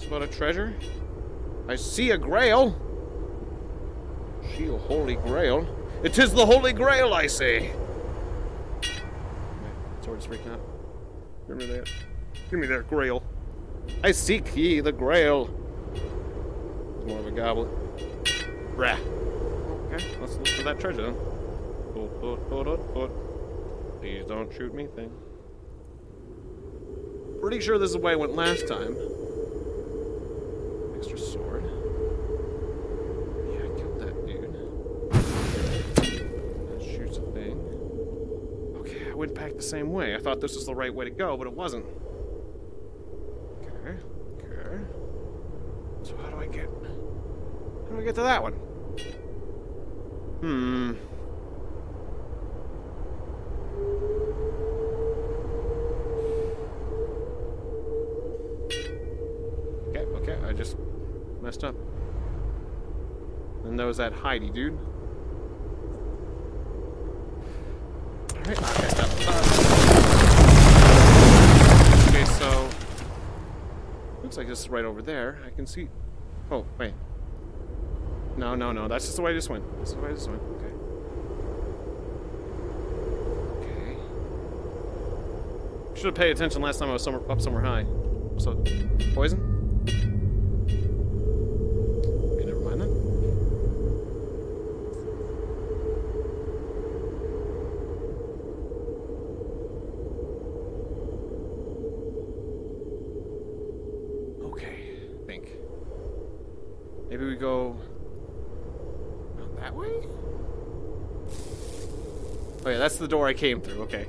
About a treasure. I see a grail. She a holy grail. It is the holy grail, I say. My sword's freaking out. Give me that. Give me that grail. I seek ye the grail. More of a goblet. Rah. Okay, let's look for that treasure. Please don't shoot me, thing. Pretty sure this is the way I went last time. Extra sword. Yeah, I killed that dude. That shoots a thing. Okay, I went back the same way. I thought this was the right way to go, but it wasn't. Okay, okay. So how do I get... How do I get to that one? Hmm. I just messed up. And there was that Heidi dude. Alright, I messed up. Uh, okay, so... Looks like this is right over there. I can see... Oh, wait. No, no, no. That's just the way I just went. That's the way I just went. Okay. Okay. Should have paid attention last time I was somewhere, up somewhere high. So, poison? That's the door I came through, okay.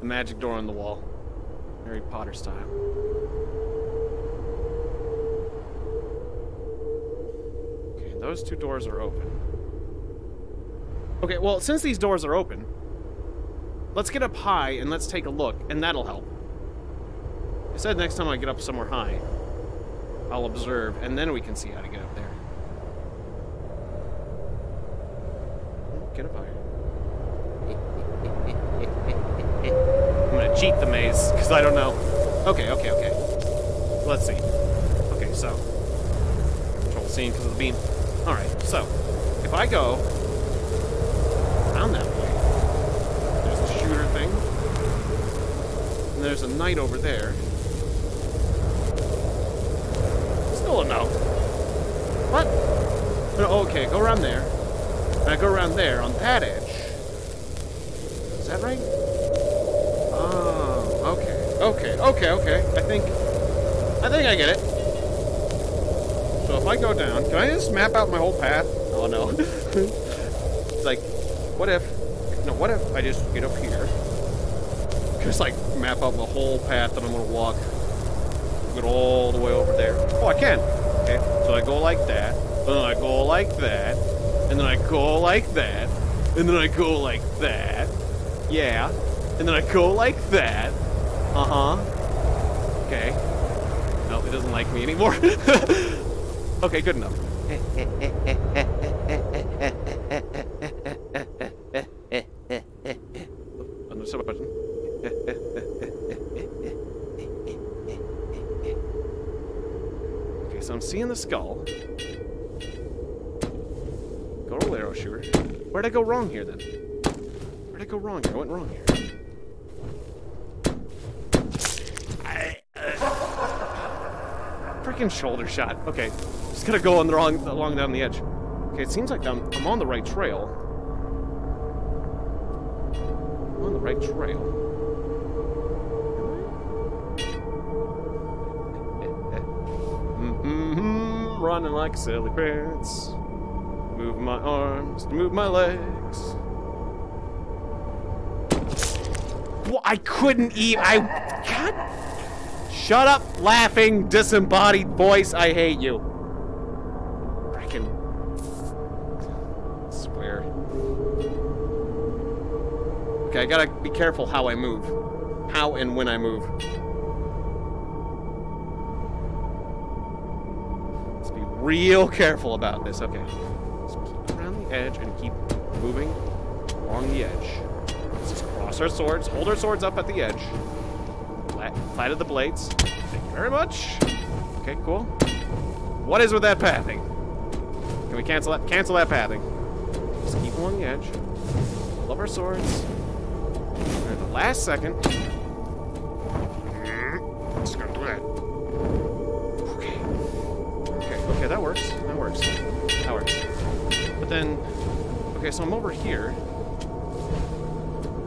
The magic door on the wall. Harry Potter style. Those two doors are open. Okay, well, since these doors are open, let's get up high and let's take a look, and that'll help. I said next time I get up somewhere high, I'll observe, and then we can see how to get up there. Get up higher. I'm gonna cheat the maze, because I don't know. Okay, okay, okay. Let's see. Okay, so. Control scene because of the beam. Alright, so. If I go down that way, there's the shooter thing. And there's a knight over there. Still a no. What? No, okay, go around there. And I go around there on that edge. Is that right? Oh, okay. Okay, okay, okay. I think... I think I get it. So if I go down... Can I just map out my whole path? Oh, no. It's like, what if... No, what if I just get up here? Just, like, map out the whole path that I'm gonna walk. Get all the way over there. Oh, I can! Okay, so I go like that. And then I go like that. And then I go like that. And then I go like that. Yeah. And then I go like that. Uh-huh. Okay. No, it doesn't like me anymore. Okay, good enough. Another sub button. Okay, so I'm seeing the skull. Shooter. Where'd I go wrong here, then? Where'd I go wrong here? I went wrong here. I, uh, freaking shoulder shot. Okay. Just gotta go on the wrong, along down the edge. Okay, it seems like I'm, I'm on the right trail. I'm on the right trail. Mm-hmm, running like silly pants. Move my arms, move my legs. Well, I couldn't eat. I. God. Shut up, laughing, disembodied voice. I hate you. I can. Swear. Okay, I gotta be careful how I move. How and when I move. Let's be real careful about this, okay. Edge and keep moving along the edge. Let's just cross our swords, hold our swords up at the edge. Flat, flat of the blades. Thank you very much. Okay, cool. What is with that pathing? Can we cancel that? Cancel that pathing. Just keep along the edge. Hold up our swords. And at the last second, just gonna do that. Okay. Okay. Okay. That works. That works. That works. But then, okay, so I'm over here.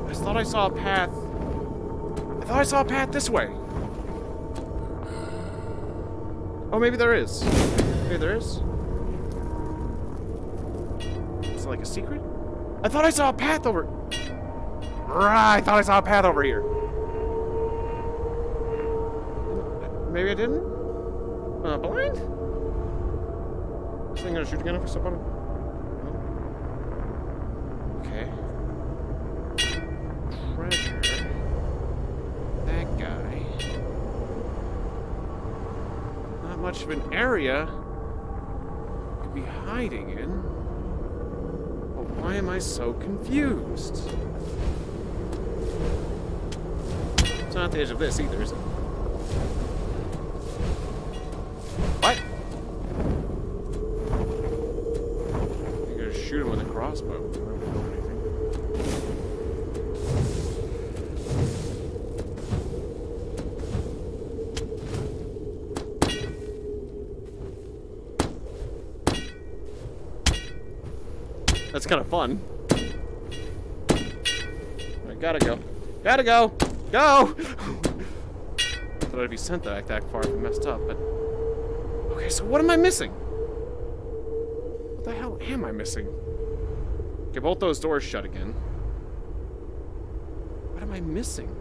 I thought I saw a path. I thought I saw a path this way. Oh, maybe there is. Maybe there is. Is it like a secret? I thought I saw a path over... Right, I thought I saw a path over here. Maybe I didn't? I'm not blind? Is this thing gonna shoot again if I step on it? Okay. Treasure. That guy. Not much of an area to be hiding in. But why am I so confused? It's not the edge of this either, is it? What? You're gonna shoot him with a crossbow. That's kind of fun. I gotta go. Gotta go! Go! Thought I'd be sent that, that far if I messed up, but... Okay, so what am I missing? What the hell am I missing? Okay, both those doors shut again. What am I missing?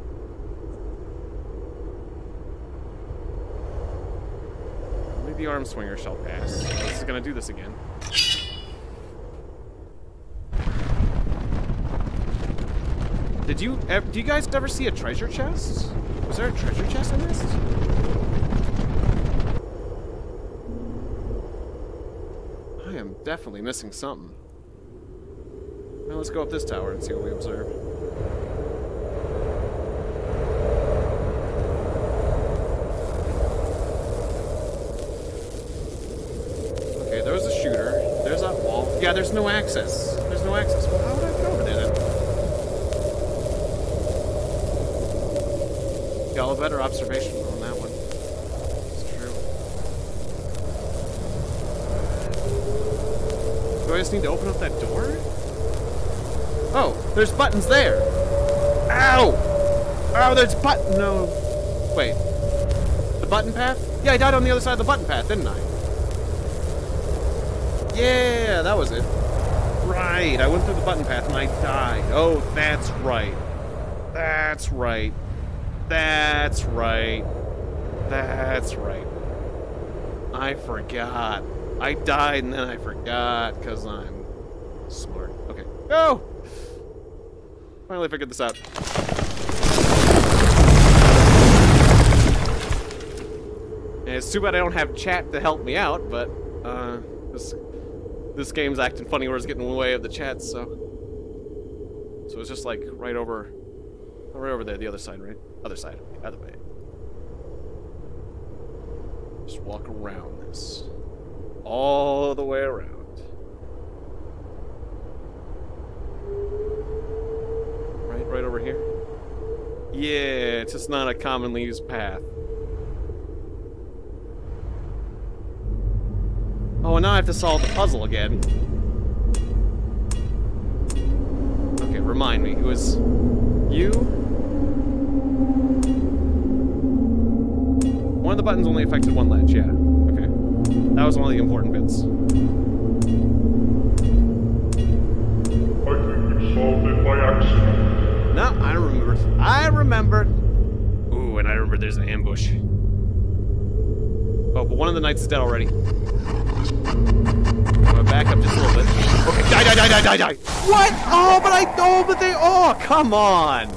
Only the arm swinger shall pass. This is gonna do this again. Did you ever, do you guys ever see a treasure chest? Was there a treasure chest in this? I am definitely missing something. Now let's go up this tower and see what we observe. Okay, there was a shooter. There's that wall. Yeah, there's no access. There's no access. Well, how would I get over there then? Got a better observation on that one. It's true. Do I just need to open up that door? Oh, there's buttons there. Ow! Oh, there's button. No. Wait. The button path? Yeah, I died on the other side of the button path, didn't I? Yeah, that was it. Right, I went through the button path and I died. Oh, that's right. That's right. That's right. That's right. I forgot. I died and then I forgot because I'm smart. Okay. Go! Finally figured this out. And it's too bad I don't have chat to help me out, but uh, this this game's acting funny where it's getting in the way of the chat, so so it's just like right over. Right over there, the other side, right? Other side, the other way. Just walk around this. All the way around. Right, right over here. Yeah, it's just not a commonly used path. Oh, and now I have to solve the puzzle again. Okay, remind me, it was you? One of the buttons only affected one ledge, yeah. Okay. That was one of the important bits. I think you solved it by accident. No, I remember. I remembered. Ooh, and I remember there's an ambush. Oh, but one of the knights is dead already. I'm gonna back up just a little bit. Okay, die, die, die, die, die, die! What? Oh, but I know, oh, but they. Oh, come on!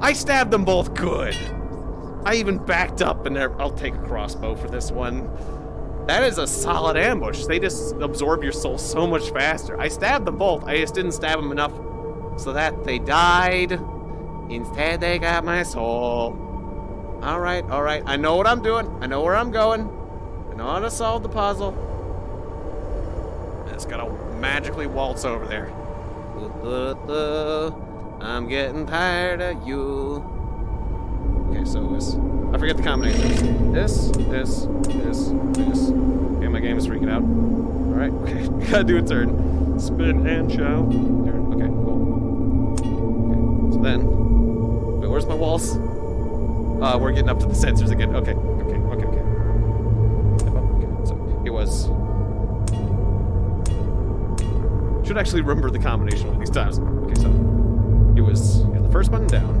I stabbed them both good. I even backed up and I'll take a crossbow for this one. That is a solid ambush. They just absorb your soul so much faster. I stabbed them both. I just didn't stab them enough so that they died. Instead, they got my soul. All right, all right. I know what I'm doing. I know where I'm going. I know how to solve the puzzle. I just gotta magically waltz over there. I'm getting tired of you. Okay, so this. I forget the combination. This, this, this, this. Okay, my game is freaking out. Alright, okay. Gotta do a turn. Spin and shout. Turn. Okay, cool. Okay, so then. Wait, where's my walls? Uh, we're getting up to the sensors again. Okay, okay, okay, okay. Okay, so it was. Should actually remember the combination one of these times. Okay, so. It was. Yeah, the first button down.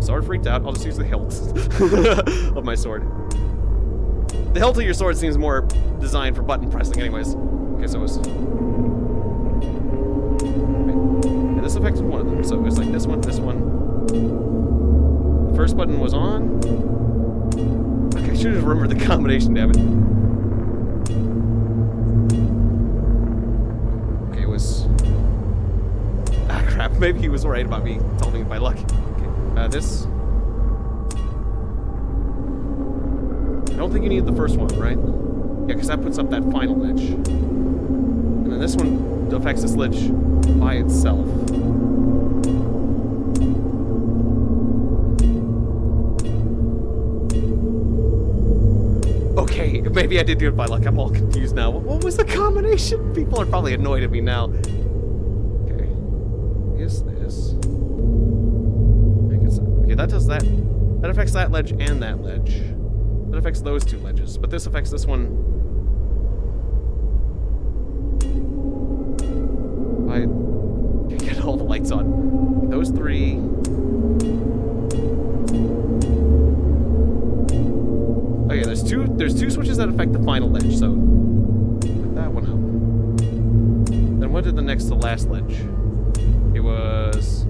Sword freaked out. I'll just use the hilt of my sword. The hilt of your sword seems more designed for button pressing, anyways. Okay, so it was. Right. Yeah, this affected one of them, so it was like this one, this one. The first button was on. Okay, I should have remembered the combination, damn it. Okay, it was. Ah, crap. Maybe he was right about me telling me my luck. Uh, this. I don't think you need the first one, right? Yeah, because that puts up that final ledge. And then this one affects this ledge by itself. Okay, maybe I did do it by luck. I'm all confused now. What was the combination? People are probably annoyed at me now. Okay. Is this. That does that. That affects that ledge and that ledge. That affects those two ledges, but this affects this one I can't get all the lights on. Those three. Okay, there's two there's two switches that affect the final ledge, so put that one up. Then what did the next to last ledge? It was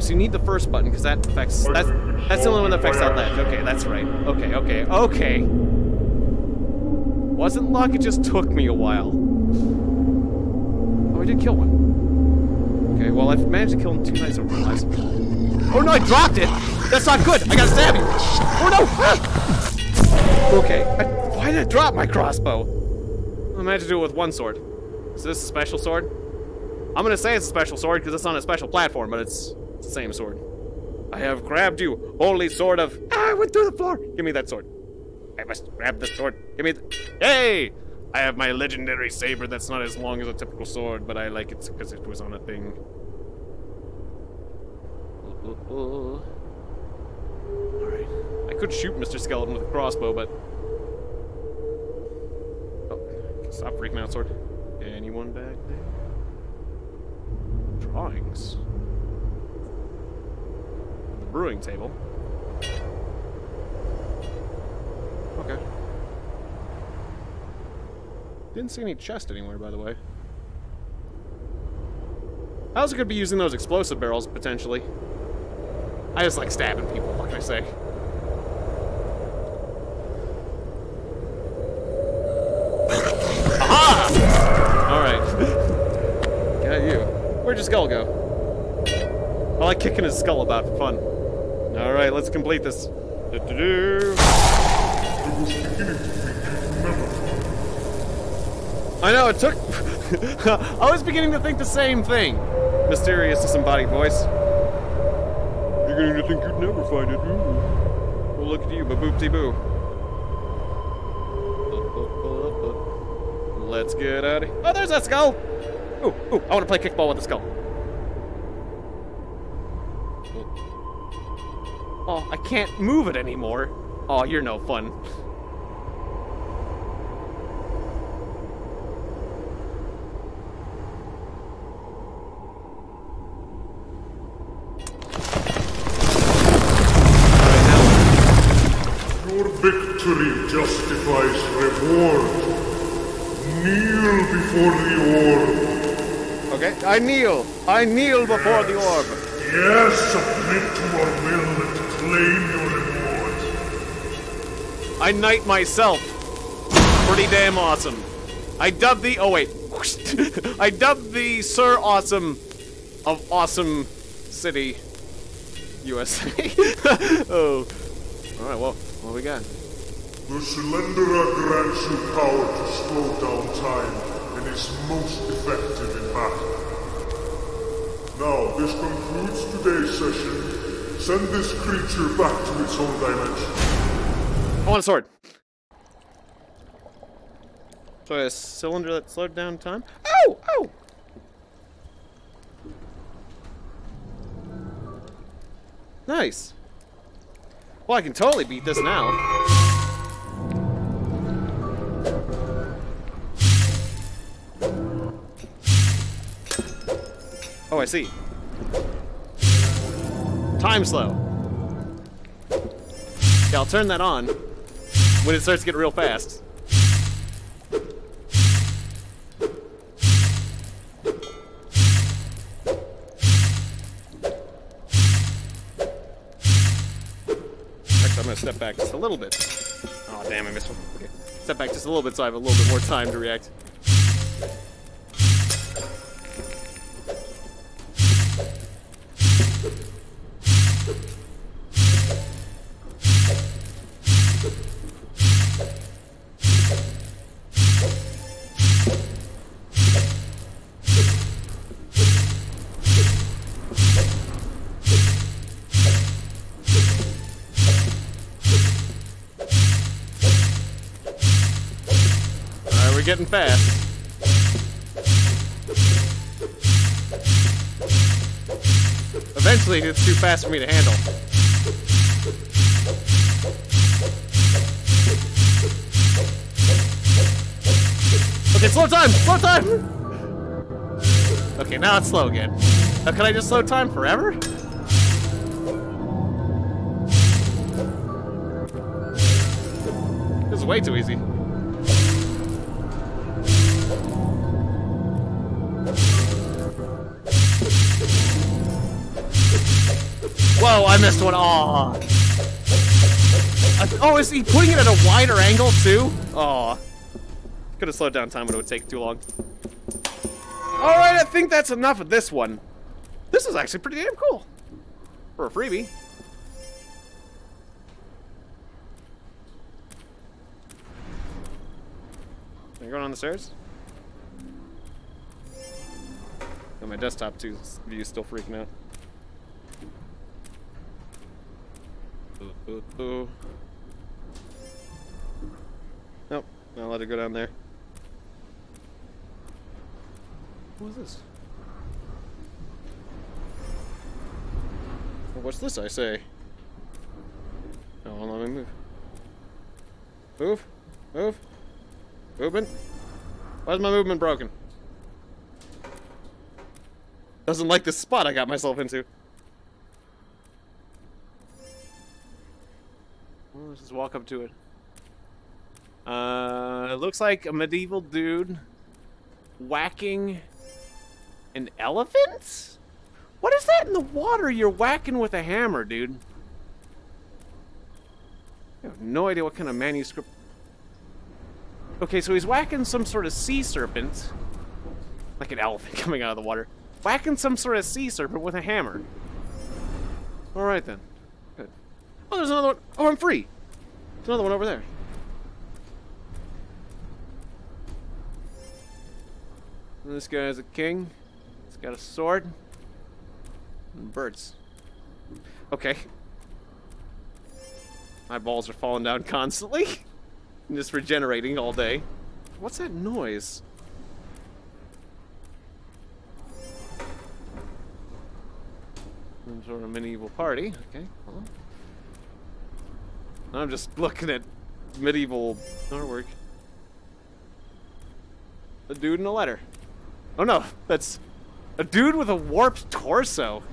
noise. You need the first button because that affects. That's that's the only one that affects that ledge. Okay, that's right. Okay, okay, okay. Wasn't luck. It just took me a while. Oh, I did kill one. Okay, well I've managed to kill him two times over my life. Oh no, I dropped it. That's not good. I gotta stab you. Oh no. Ah! Okay. I, why did I drop my crossbow? I managed to do it with one sword. Is this a special sword? I'm gonna say it's a special sword because it's on a special platform, but it's, it's the same sword. I have grabbed you, holy sword of. Ah, I went through the floor! Give me that sword. I must grab the sword. Give me the. Hey! I have my legendary saber that's not as long as a typical sword, but I like it because it was on a thing. Alright. I could shoot Mister Skeleton with a crossbow, but. Oh, stop freaking out, sword. Anyone back there? Drawings. The brewing table. Okay. Didn't see any chest anywhere, by the way. I also could be using those explosive barrels, potentially. I just like stabbing people, what can I say? Where'd your skull go? I like kicking his skull about for fun. Alright, let's complete this. Do -do -do. I know, it took. I was beginning to think the same thing. Mysterious disembodied voice. You're going to think you'd never find it. Well, look at you, ba-boop-dee-boo. Let's get out of here. Oh, there's that skull! Ooh, ooh, I want to play kickball with the skull. Oh, I can't move it anymore. Oh, you're no fun. Your victory justifies reward. Kneel before the orb. Okay, I kneel. I kneel before yes. the orb. Yes, submit to our will and claim your reward. I knight myself. Pretty damn awesome. I dub the. Oh wait, I dub the Sir Awesome of Awesome City, U S A. Oh, all right. Well, what we got? The Slenderer grants you power to slow down time. Is most effective in battle. Now, this concludes today's session. Send this creature back to its own dimension. I want a sword. So a cylinder that slowed down time? Oh! Oh! Nice. Well, I can totally beat this now. Oh, I see. Time slow. Yeah, I'll turn that on when it starts to get real fast. Actually, I'm gonna step back just a little bit. Oh, damn, I missed one. Okay. Step back just a little bit so I have a little bit more time to react. Getting fast. Eventually, it's too fast for me to handle. Okay, slow time! Slow time! Okay, now it's slow again. Now, can I just slow time forever? This is way too easy. Whoa, I missed one. Aw. Oh, is he putting it at a wider angle, too? Aw. Could have slowed down time, but it would take too long. Alright, I think that's enough of this one. This is actually pretty damn cool. For a freebie. Are you going on the stairs? Oh, my desktop too, view is still freaking out. Ooh, ooh, ooh. Nope, I'll let it go down there. What is this? Well, what's this, I say? Oh, well, let me move. Move, move. Movement? Why is my movement broken? Doesn't like this spot I got myself into. Well, let's just walk up to it. Uh, it looks like a medieval dude whacking an elephant? What is that in the water you're whacking with a hammer, dude? I have no idea what kind of manuscript. Okay, so he's whacking some sort of sea serpent. Like an elephant coming out of the water. Whacking some sort of sea serpent with a hammer. Alright then. Good. Oh, there's another one. Oh, I'm free. There's another one over there. And this guy's a king. He's got a sword. And birds. Okay. My balls are falling down constantly. Just regenerating all day. What's that noise? Some sort of medieval party. Okay, hold on. I'm just looking at medieval artwork. A dude in a letter. Oh no, that's a dude with a warped torso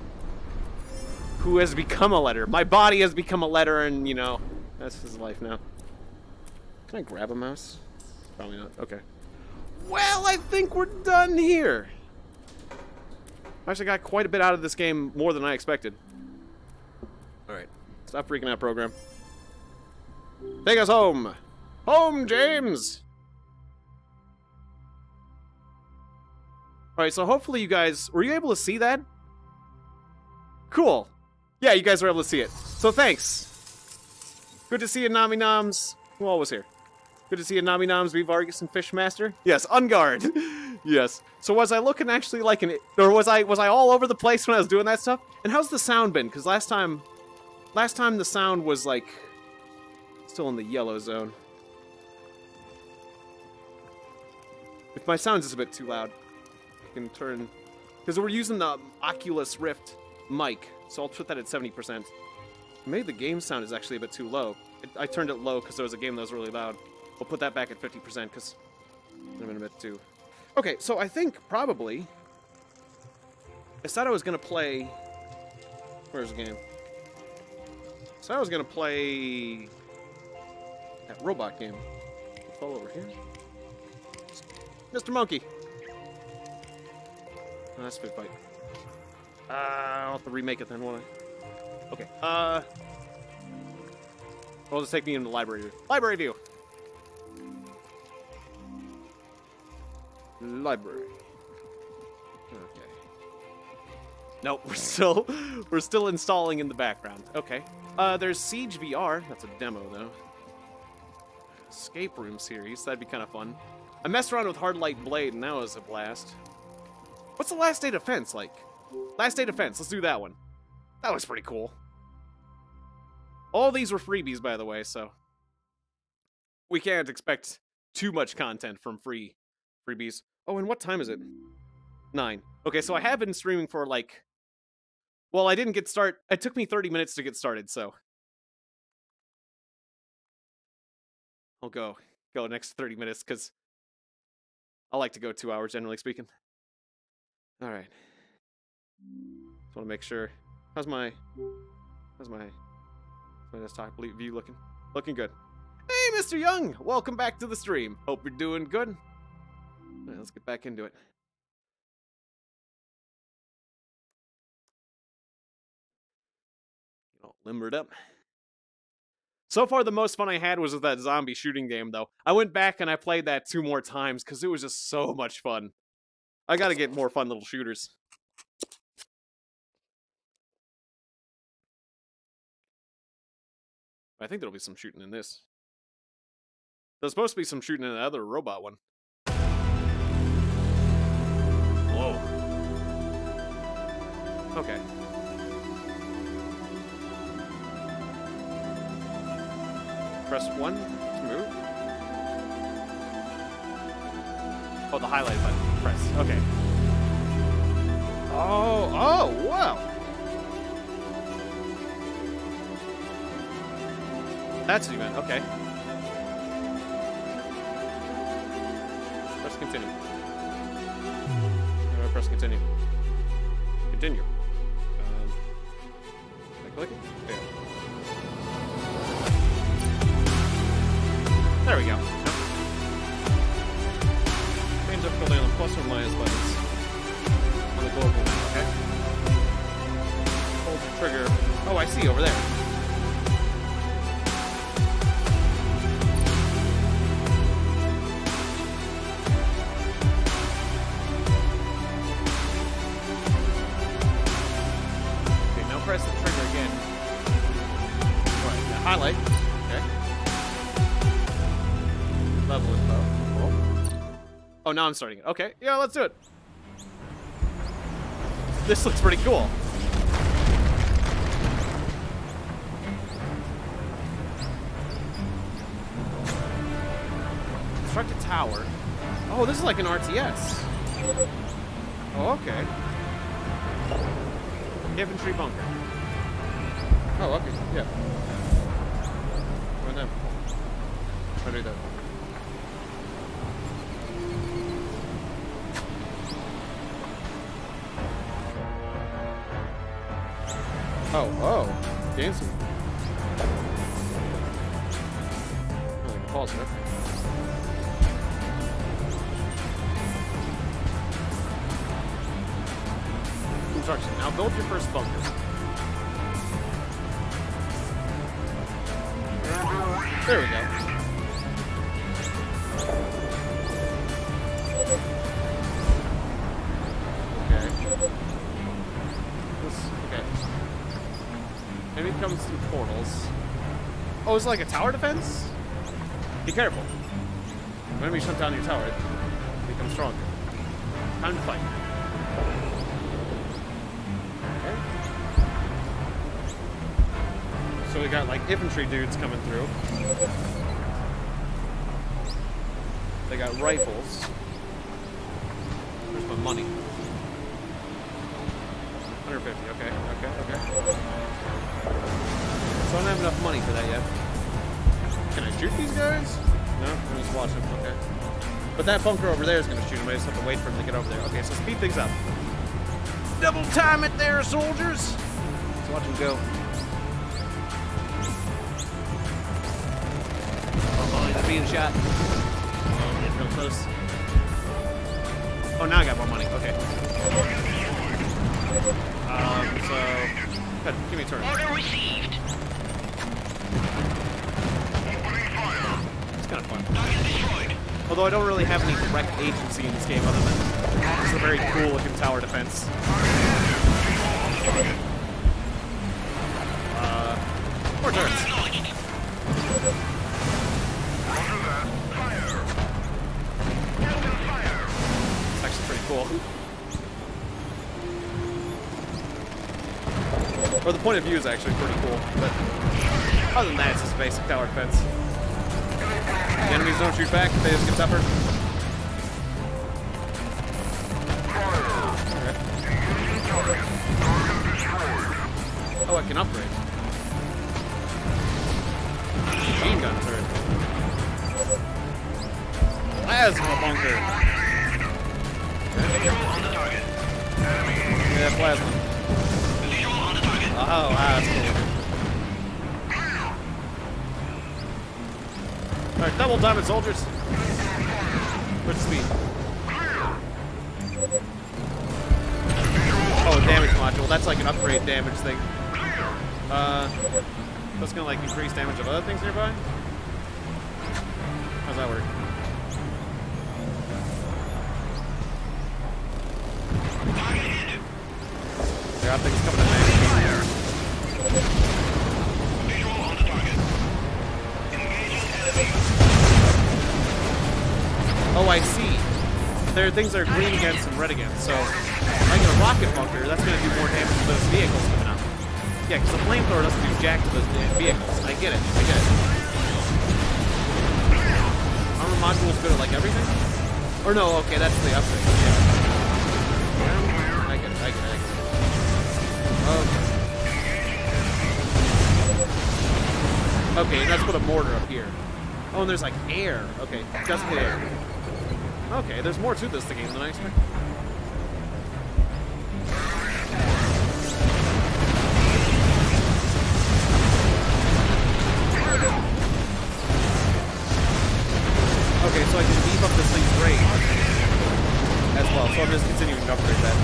who has become a letter. My body has become a letter, and you know, that's his life now. Can I grab a mouse? Probably not. Okay. Well, I think we're done here. I actually got quite a bit out of this game, more than I expected. Alright. Stop freaking out, program. Take us home! Home, James! Alright, so hopefully you guys... Were you able to see that? Cool. Yeah, you guys were able to see it. So thanks. Good to see you, Nami Noms. Who all was here? Good to see you, Nami Noms, V Vargas, and Fishmaster. Yes, Unguard. Yes. So was I looking actually like an, or was I was I all over the place when I was doing that stuff? And how's the sound been? Because last time, last time the sound was like still in the yellow zone. If my sound's just a bit too loud, I can turn. Because we're using the Oculus Rift mic, so I'll put that at seventy percent. Maybe the game sound is actually a bit too low. It, I turned it low because there was a game that was really loud. We'll put that back at fifty percent because I'm in a bit too. Okay, so I think probably I said I was gonna play. Where's the game? I said I was gonna play that robot game. Fall over here, Mister Monkey. Oh, that's a big fight. Uh, I'll have to remake it then, won't I? Okay. Uh. Well, just take me into the library view. Library view! Library. Okay. Nope, we're still we're still installing in the background. Okay. Uh, there's Siege V R. That's a demo, though. Escape Room series. That'd be kind of fun. I messed around with Hard Light Blade, and that was a blast. What's the Last Day Defense like? Last Day Defense. Let's do that one. That was pretty cool. All these were freebies, by the way, so we can't expect too much content from free freebies. Oh, and what time is it? Nine. Okay, so I have been streaming for like, well, I didn't get start. It took me thirty minutes to get started, so I'll go go next thirty minutes because I like to go two hours generally speaking. All right. Just want to make sure. How's my? How's my? My desktop view looking, looking good. Hey, Mister Young, welcome back to the stream. Hope you're doing good. All right, let's get back into it. limbered up. So far, the most fun I had was with that zombie shooting game, though. I went back and I played that two more times, because it was just so much fun. I gotta get more fun little shooters. I think there'll be some shooting in this. There's supposed to be some shooting in the other robot one. Whoa. Okay. Press one to move. Oh, the highlight button. Press. Okay. Oh, oh, wow. That's what you meant. Okay. Press continue. I'm gonna press continue. Continue. Um, can I click it? There. There we go. Change difficulty on the plus or minus buttons. On the global one, okay. Hold the trigger. Oh, I see, over there. Okay, now press the trigger again. Alright, now highlight. Okay. Level info. Oh. oh, now I'm starting it. Okay, yeah, let's do it. This looks pretty cool. Construct a tower. Oh, this is like an R T S. Oh, okay. Infantry bunker. Oh, okay, yeah. Right now. I'll do that. Oh, oh, dancing. I can pause there. Construction. Now build your first bunker. There we go. Okay. This, okay. Maybe it comes through portals. Oh, it's like a tower defense? Be careful. When we shut down your tower, it becomes stronger. Time to fight. Okay. So we got like infantry dudes coming through. They got rifles. Where's my money? one fifty, okay, okay, okay. So I don't have enough money for that yet. Can I shoot these guys? No, I'm just watching, okay. But that bunker over there is going to shoot him, I just have to wait for him to get over there. Okay, so speed things up. Double time it there, soldiers! Let's watch him go. Oh, he's being shot. Oh, he's real close. Oh, now I got more money, okay. Um, so, good. Give me a turn. Order received. Opening fire. It's kind of fun. Target destroyed. Although I don't really have any direct agency in this game other than it's a very cool looking tower defense. Uh, more turns. It's actually pretty cool. Or the point of view is actually pretty cool, but other than that, it's just basic tower defense. The enemies don't shoot back, they just get tougher. Okay. Oh, I can upgrade. Machine gun turret. Plasma bunker. Okay. Yeah, plasma. Oh, wow, that's cool. Alright, double diamond soldiers. Which speed? Oh, damage module. That's like an upgrade damage thing. Uh, that's gonna like increase damage of other things nearby. How's that work? There are things coming at me. Oh, I see. There are things that are green against and red against, so if I get a rocket bunker, that's going to do more damage to those vehicles coming up. Yeah, because the flamethrower doesn't do jack to those damn vehicles. I get it. I get it. Armor module's good at, like, everything? Or no, okay, that's the upgrade. Yeah. I get it, I get it, I get it. Okay. Okay, and let's put a mortar up here. Oh, and there's, like, air. Okay, that's the air. Okay, there's more to this game than I expected. Okay, so I can beef up this thing's range as well, so I'm just continuing to upgrade that.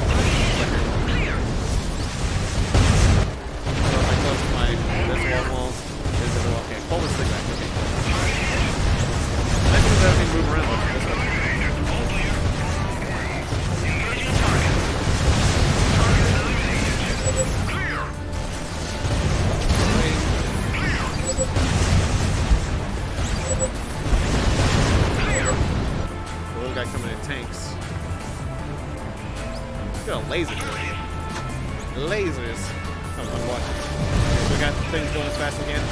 So if I close my invisible walls, invisible, okay, pull this thing back, okay. I can just have me move around like this one. Guy coming in tanks. He's got a laser. Lasers. I was watching. We got things going as fast again.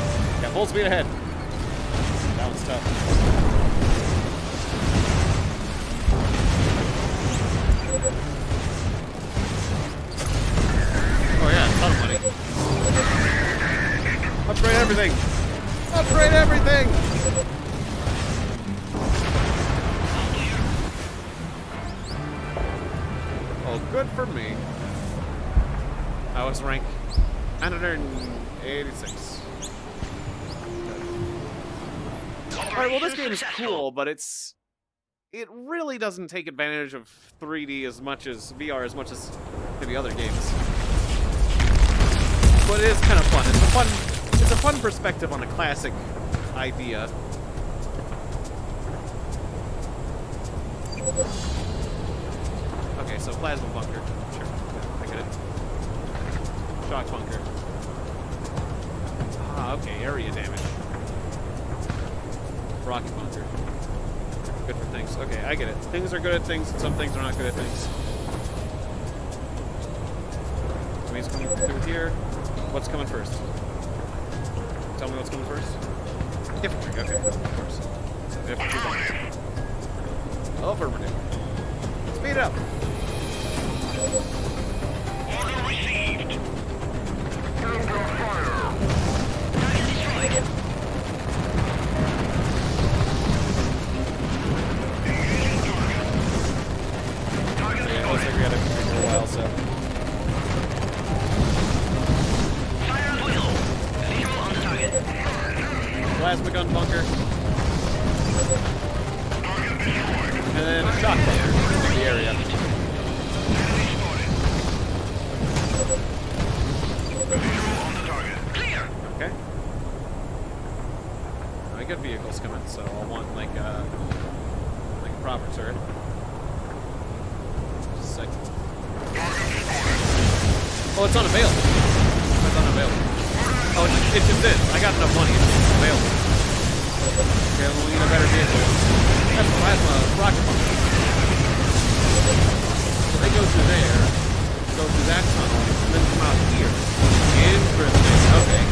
Got full speed ahead. That one's tough. Oh yeah, a ton of money. Upgrade everything. Upgrade everything. Good for me. I was ranked one hundred eighty-six. Alright, well this game is cool, but it's... It really doesn't take advantage of three D as much as... V R as much as maybe other games. But it is kind of fun. It's a fun... It's a fun perspective on a classic idea. Okay, so plasma bunker. Sure, I get it. Shock bunker. Ah, okay, area damage. Rocket bunker. Good for things. Okay, I get it. Things are good at things, and some things are not good at things. So he's coming through here. What's coming first? Tell me what's coming first. Infantry, okay, of course. Infantry bunker. Oh, permanent. Speed up. Order received. Counter fire. Target. Yeah, looks like we had a computer for a while, so. Fire at will. Zero on the target. Plasma gun bunker. And then a shot bunker. Area. Okay. I got vehicles coming, so I want like a like a proper turret. Just a second. Oh, it's unavailable. It's unavailable. Oh, it just, it just is. I got enough money. It's just available. Okay, we'll need a better vehicle. That's plasma rocket pump. They go through there, go through that tunnel, and then come out here. Interesting. Okay.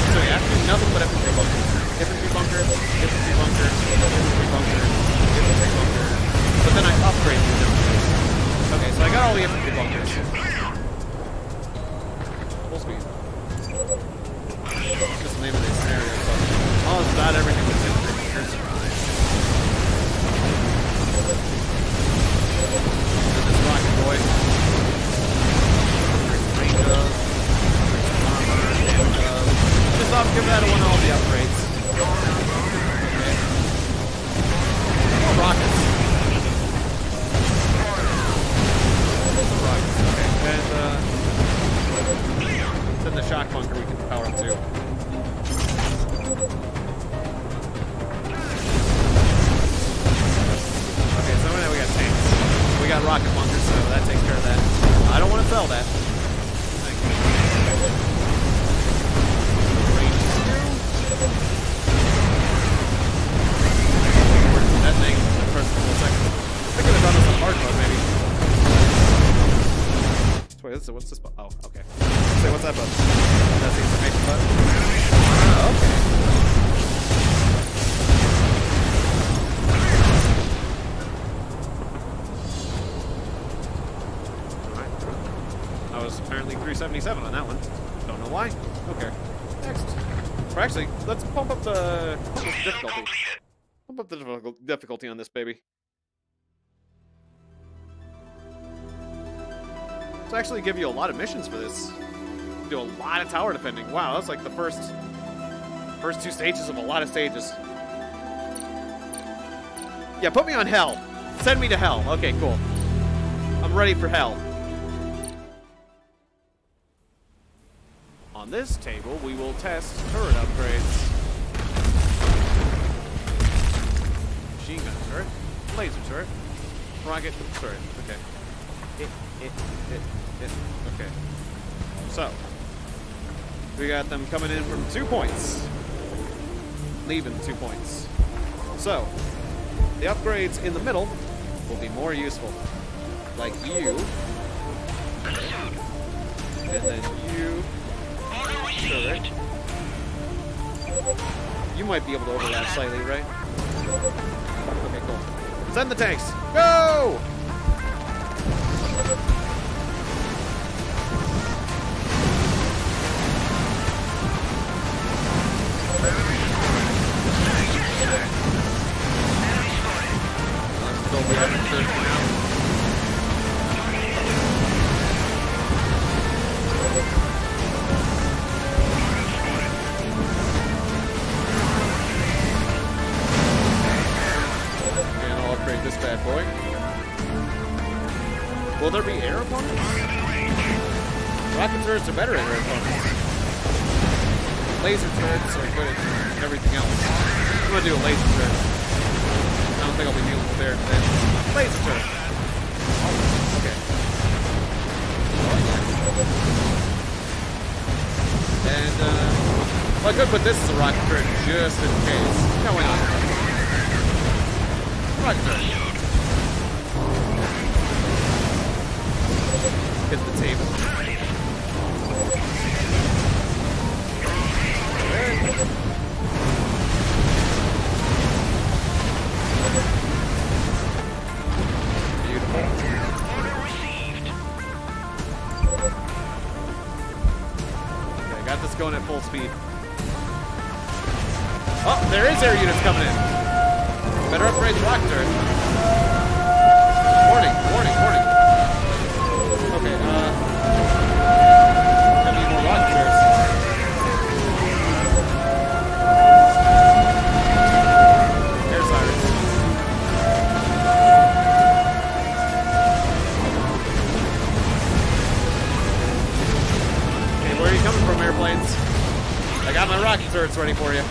So yeah, I have to do nothing but infantry bunker. Infantry bunker, infantry bunker, infantry bunker, infantry bunker. But then I upgrade these infantry. Okay, so I got all the infantry bunkers. Full speed. Just the name of the scenario. Oh, it's not everything with infantry bunkers. Boy. Just off, give that one all the upgrades. Okay. Oh, rockets. Rockets, okay. too. Okay, so now we got tanks. We got rocket launchers, so that takes care of that. I don't want to sell that. That thing, the first couple seconds. I could have done this on hard mode, maybe. Wait, this is, what's this button? Oh, okay. Say, what's that button? That's the information button? Oh, okay. Alright. I was apparently three seventy-seven on that one. Don't know why. Okay. Next. Or actually, let's pump up the, pump up the difficulty. Pump up the difficulty on this baby. It's actually give you a lot of missions for this. Do a lot of tower defending. Wow, that's like the first, first two stages of a lot of stages. Yeah, put me on hell. Send me to hell. Okay, cool. I'm ready for hell. On this table, we will test turret upgrades. Machine gun turret, laser turret, rocket turret. Okay. It, it, it, it. Okay. So we got them coming in from two points, leaving two points. So the upgrades in the middle will be more useful, like you, and then you turret. You might be able to overlap slightly, right? Okay, cool. Send the tanks. Go! But this is a rocket turret just in case. No, why not? Rocket turret. Hit the table. Beautiful. Okay, I got this going at full speed. Oh, there is air units coming in. Better upgrade the rocket turret. Warning, warning, warning. Okay, uh... I need more rocket turrets. Air sirens. Okay, where are you coming from, airplanes? I got my rocket turrets ready for you.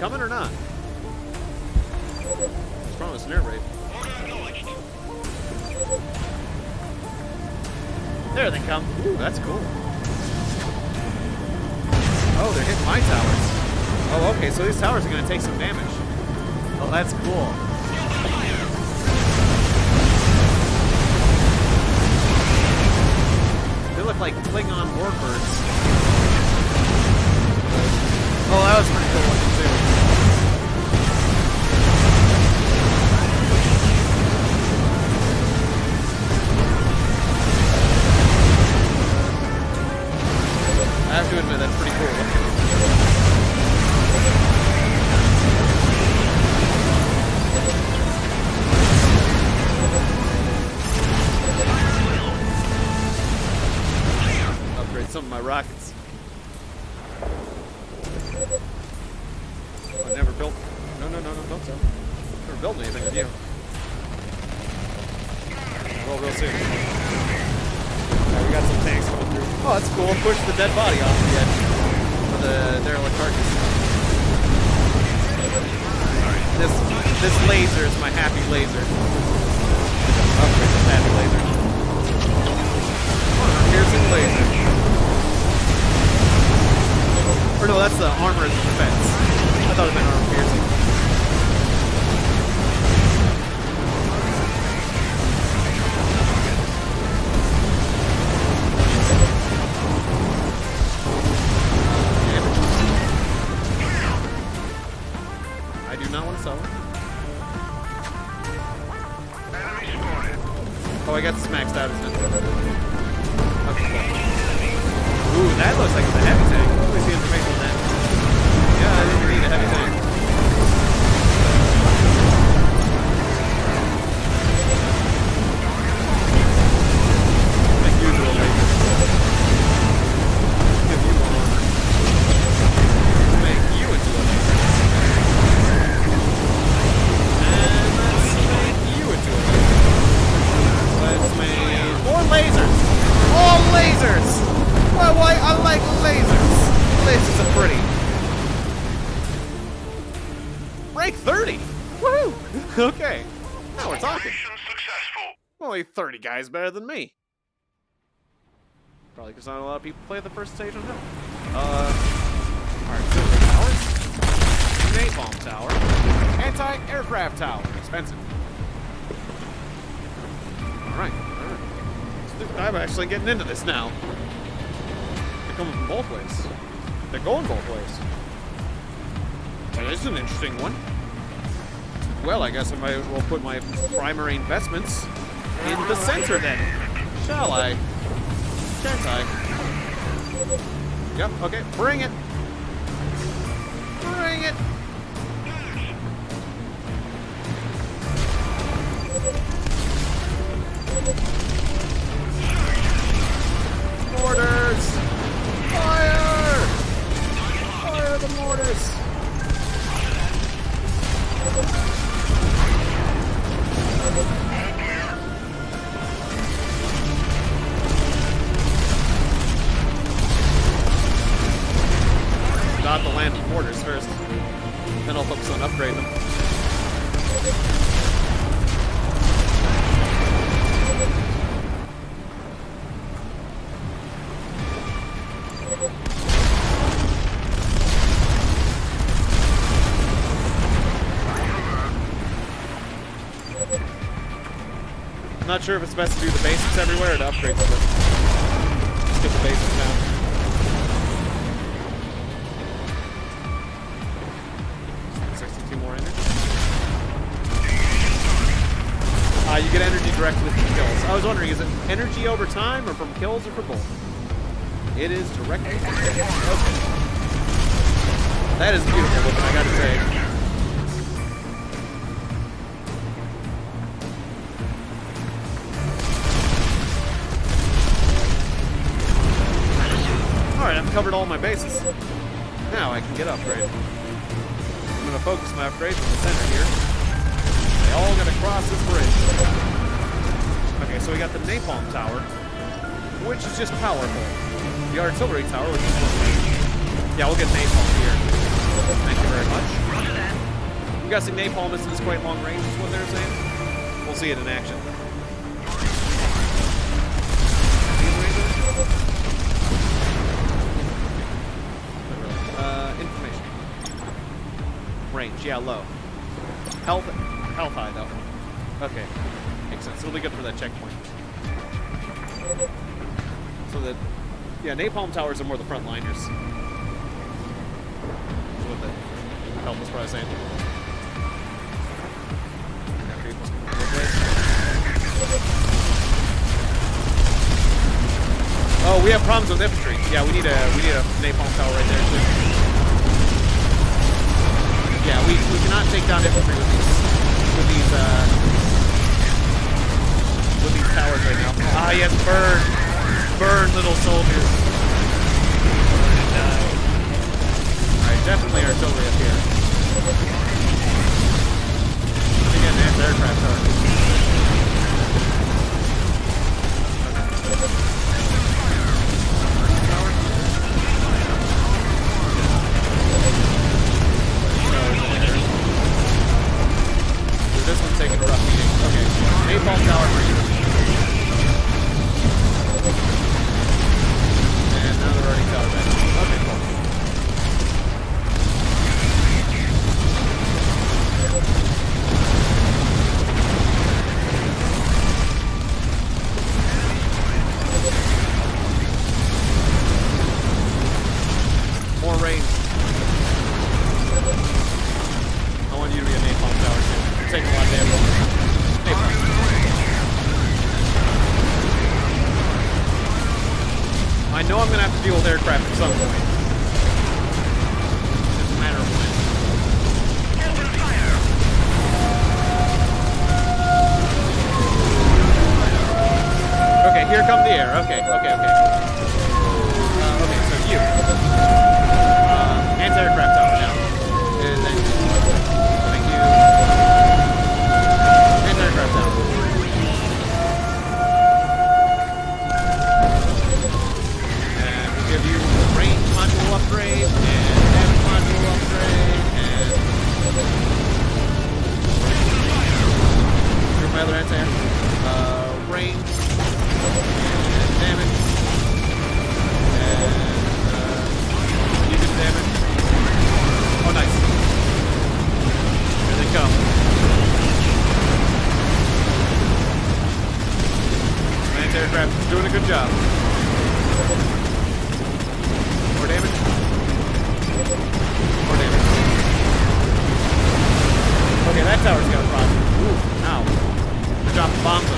Coming or not? What's wrong with snare raid? There they come. Ooh, that's cool. Oh, they're hitting my towers. Oh, okay, so these towers are going to take some damage. Oh, that's cool. They look like Klingon warbirds. Oh, that was pretty cool. ever build anything with you. Well, real soon. Right, we got some tanks coming through. Oh, that's cool. Push the dead body off the edge for the derelict carcass. Alright, this, this laser is my happy laser. Oh, there's a happy laser. Piercing laser. Or no, that's the armor as a defense. I thought it meant armor piercing. Oh, I got smacked out of it. Okay. Ooh, that looks like it's a heavy tank. Let me see information on that. Yeah, I didn't need a heavy tank. Like usual, maybe. Give you more. Make you into a laser. And let's make you into a laser. Let's make more lasers! All lasers! Why, why, I like lasers! Lasers are pretty. Break thirty! Woohoo! Okay. Now we're talking. Only thirty guys better than me. Probably because not a lot of people play the first stage on Hill. Uh, alright, silver towers. Napalm tower. Anti-aircraft tower. Expensive. Alright, alright. I'm actually getting into this now. They're coming from both ways. They're going both ways. That is an interesting one. Well, I guess I might as well put my primary investments in the center then. Shall I? Can't I? Yep, okay, bring it. Bring it. Mortars! Fire! Fire the mortars! Got the land of mortars first. Then I'll focus on upgrading them. Not sure if it's best to do the basics everywhere or to upgrade them. Just get the basics down. sixty-two more energy. Uh, you get energy directly from kills. I was wondering, is it energy over time or from kills or from both? It is directly from kills. Okay. That is beautiful looking, I gotta say. Covered all my bases. Now I can get upgraded. I'm going to focus my upgrades in the center here. They all going to cross this bridge. Okay, so we got the napalm tower, which is just powerful. The artillery tower, which is... Yeah, we'll get napalm here. Thank you very much. I'm guessing napalm is quite long range, is what they're saying. We'll see it in action. Uh, information. Range, yeah, low. Health, health high though. Okay, makes sense. It'll be good for that checkpoint. So that, yeah, napalm towers are more the frontliners. That's what the health was probably saying. Oh, we have problems with infantry. Yeah, we need a we need a napalm tower right there too. Yeah, we, we cannot take down infantry with these with these uh, with these towers right now. Ah yes, burn, burn, little soldiers. And, uh, all right, definitely artillery up here. fueled aircraft at some point. It's just a matter of when. Open fire! Okay, here come the air. Okay, okay, okay. Uh, okay, so you. Uh, anti-aircraft tower now. And then, thank you. Anti-aircraft tower. Give you range module upgrade, and damage module upgrade, and... Here's my other anti-air. Uh, range, and damage, and, uh, you do damage. Oh, nice. Here they come. My anti-aircraft doing a good job. More damage. More damage. Okay, that tower's got a problem. Ooh, ow. They're dropping bombs on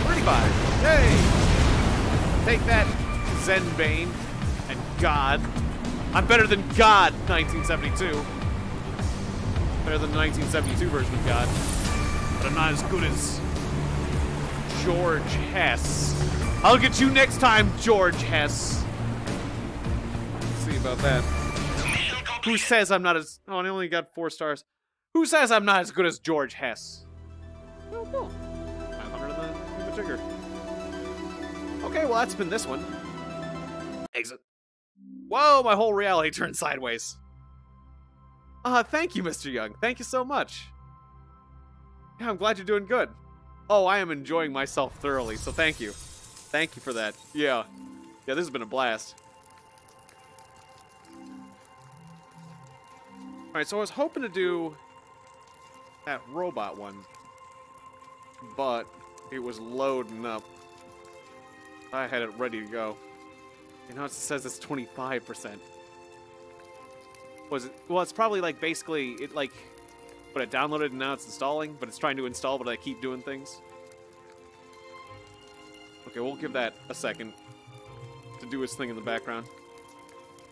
us. thirty-five. Yay! Take that, Zenbane and God. I'm better than God, nineteen seventy-two. Better than the nineteen seventy-two version of God. But I'm not as good as George Hess. I'll get you next time, George Hess. Let's see about that. Who says I'm not as... Oh, I only got four stars. Who says I'm not as good as George Hess? Oh, cool. five hundred of the trigger. Okay, well, that's been this one. Exit. Whoa, my whole reality turned sideways. Ah, uh, thank you, Mister Young. Thank you so much. Yeah, I'm glad you're doing good. Oh, I am enjoying myself thoroughly, so thank you. Thank you for that. Yeah. Yeah, this has been a blast. Alright, so I was hoping to do that robot one, but it was loading up. I had it ready to go. And now it says it's twenty-five percent. Was it? Well, it's probably like basically, it like, but I downloaded and now it's installing, but it's trying to install, but I keep doing things. Okay, we'll give that a second to do its thing in the background.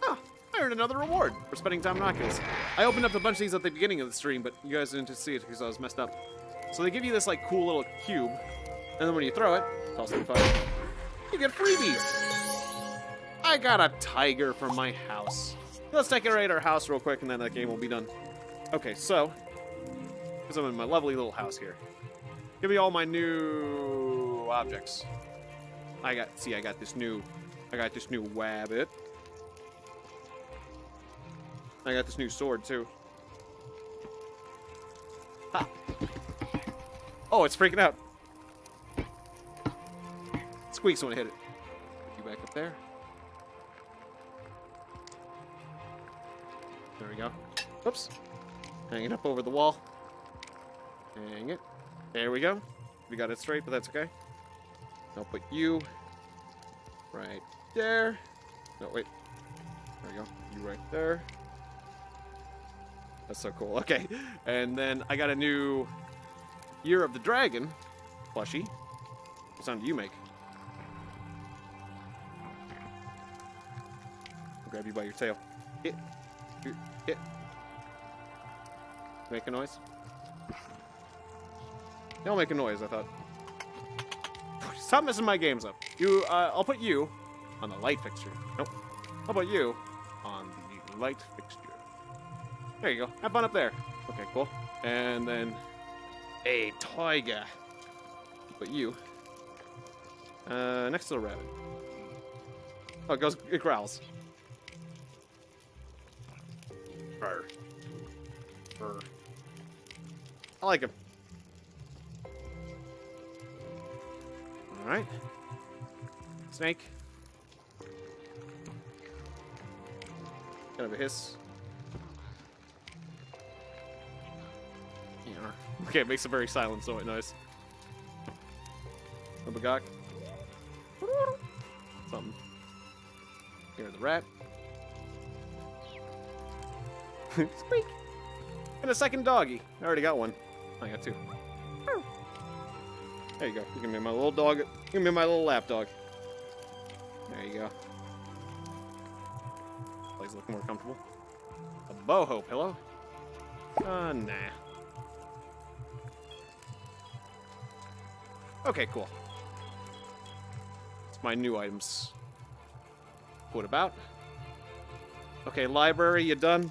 Ah, I earned another reward for spending time in Oculus. I opened up a bunch of these at the beginning of the stream, but you guys didn't see it because I was messed up. So they give you this, like, cool little cube, and then when you throw it, toss it in fire, you get freebies. I got a tiger for my house. Let's decorate our house real quick, and then that game will be done. Okay, so, because I'm in my lovely little house here, give me all my new objects. I got, see, I got this new, I got this new wabbit. I got this new sword, too. Ha! Oh, it's freaking out. Squeaks when I hit it. Put you back up there. There we go. Oops. Hang it up over the wall. Hang it. There we go. We got it straight, but that's okay. I'll put you right there. No, wait. There we go. You right there. That's so cool. Okay. And then I got a new Year of the Dragon plushie. What sound do you make? I'll grab you by your tail. Hit. Hit. Make a noise. Y'all make a noise, I thought. Stop messing my games up. You, uh, I'll put you on the light fixture. Nope. How about you on the light fixture? There you go. Have fun up there. Okay, cool. And then a tiger. But you, uh, next to the rabbit. Oh, it goes. It growls. Brr. Brr. I like him. All right, snake. Kind of a hiss. Yeah. Okay, it makes a very silent so noise. A bagok. Something. Here's the rat. Squeak. And a second doggy. I already got one. I got two. There you go. You're gonna be my little dog. You're gonna be my little lap dog. you go. Legs look more comfortable. A boho pillow? Uh, nah. Okay, cool. That's my new items. What about? Okay, library, you done?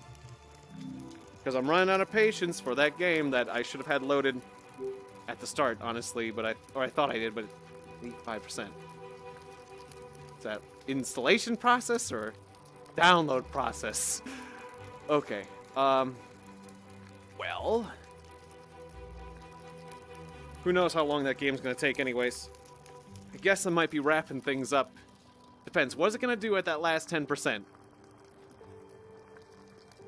Because I'm running out of patience for that game that I should have had loaded at the start, honestly, but I or I thought I did, but eighty-five percent. Is that installation process or download process? Okay. Um. Well, who knows how long that game's gonna take, anyways? I guess I might be wrapping things up. Depends. What is it gonna do at that last ten percent?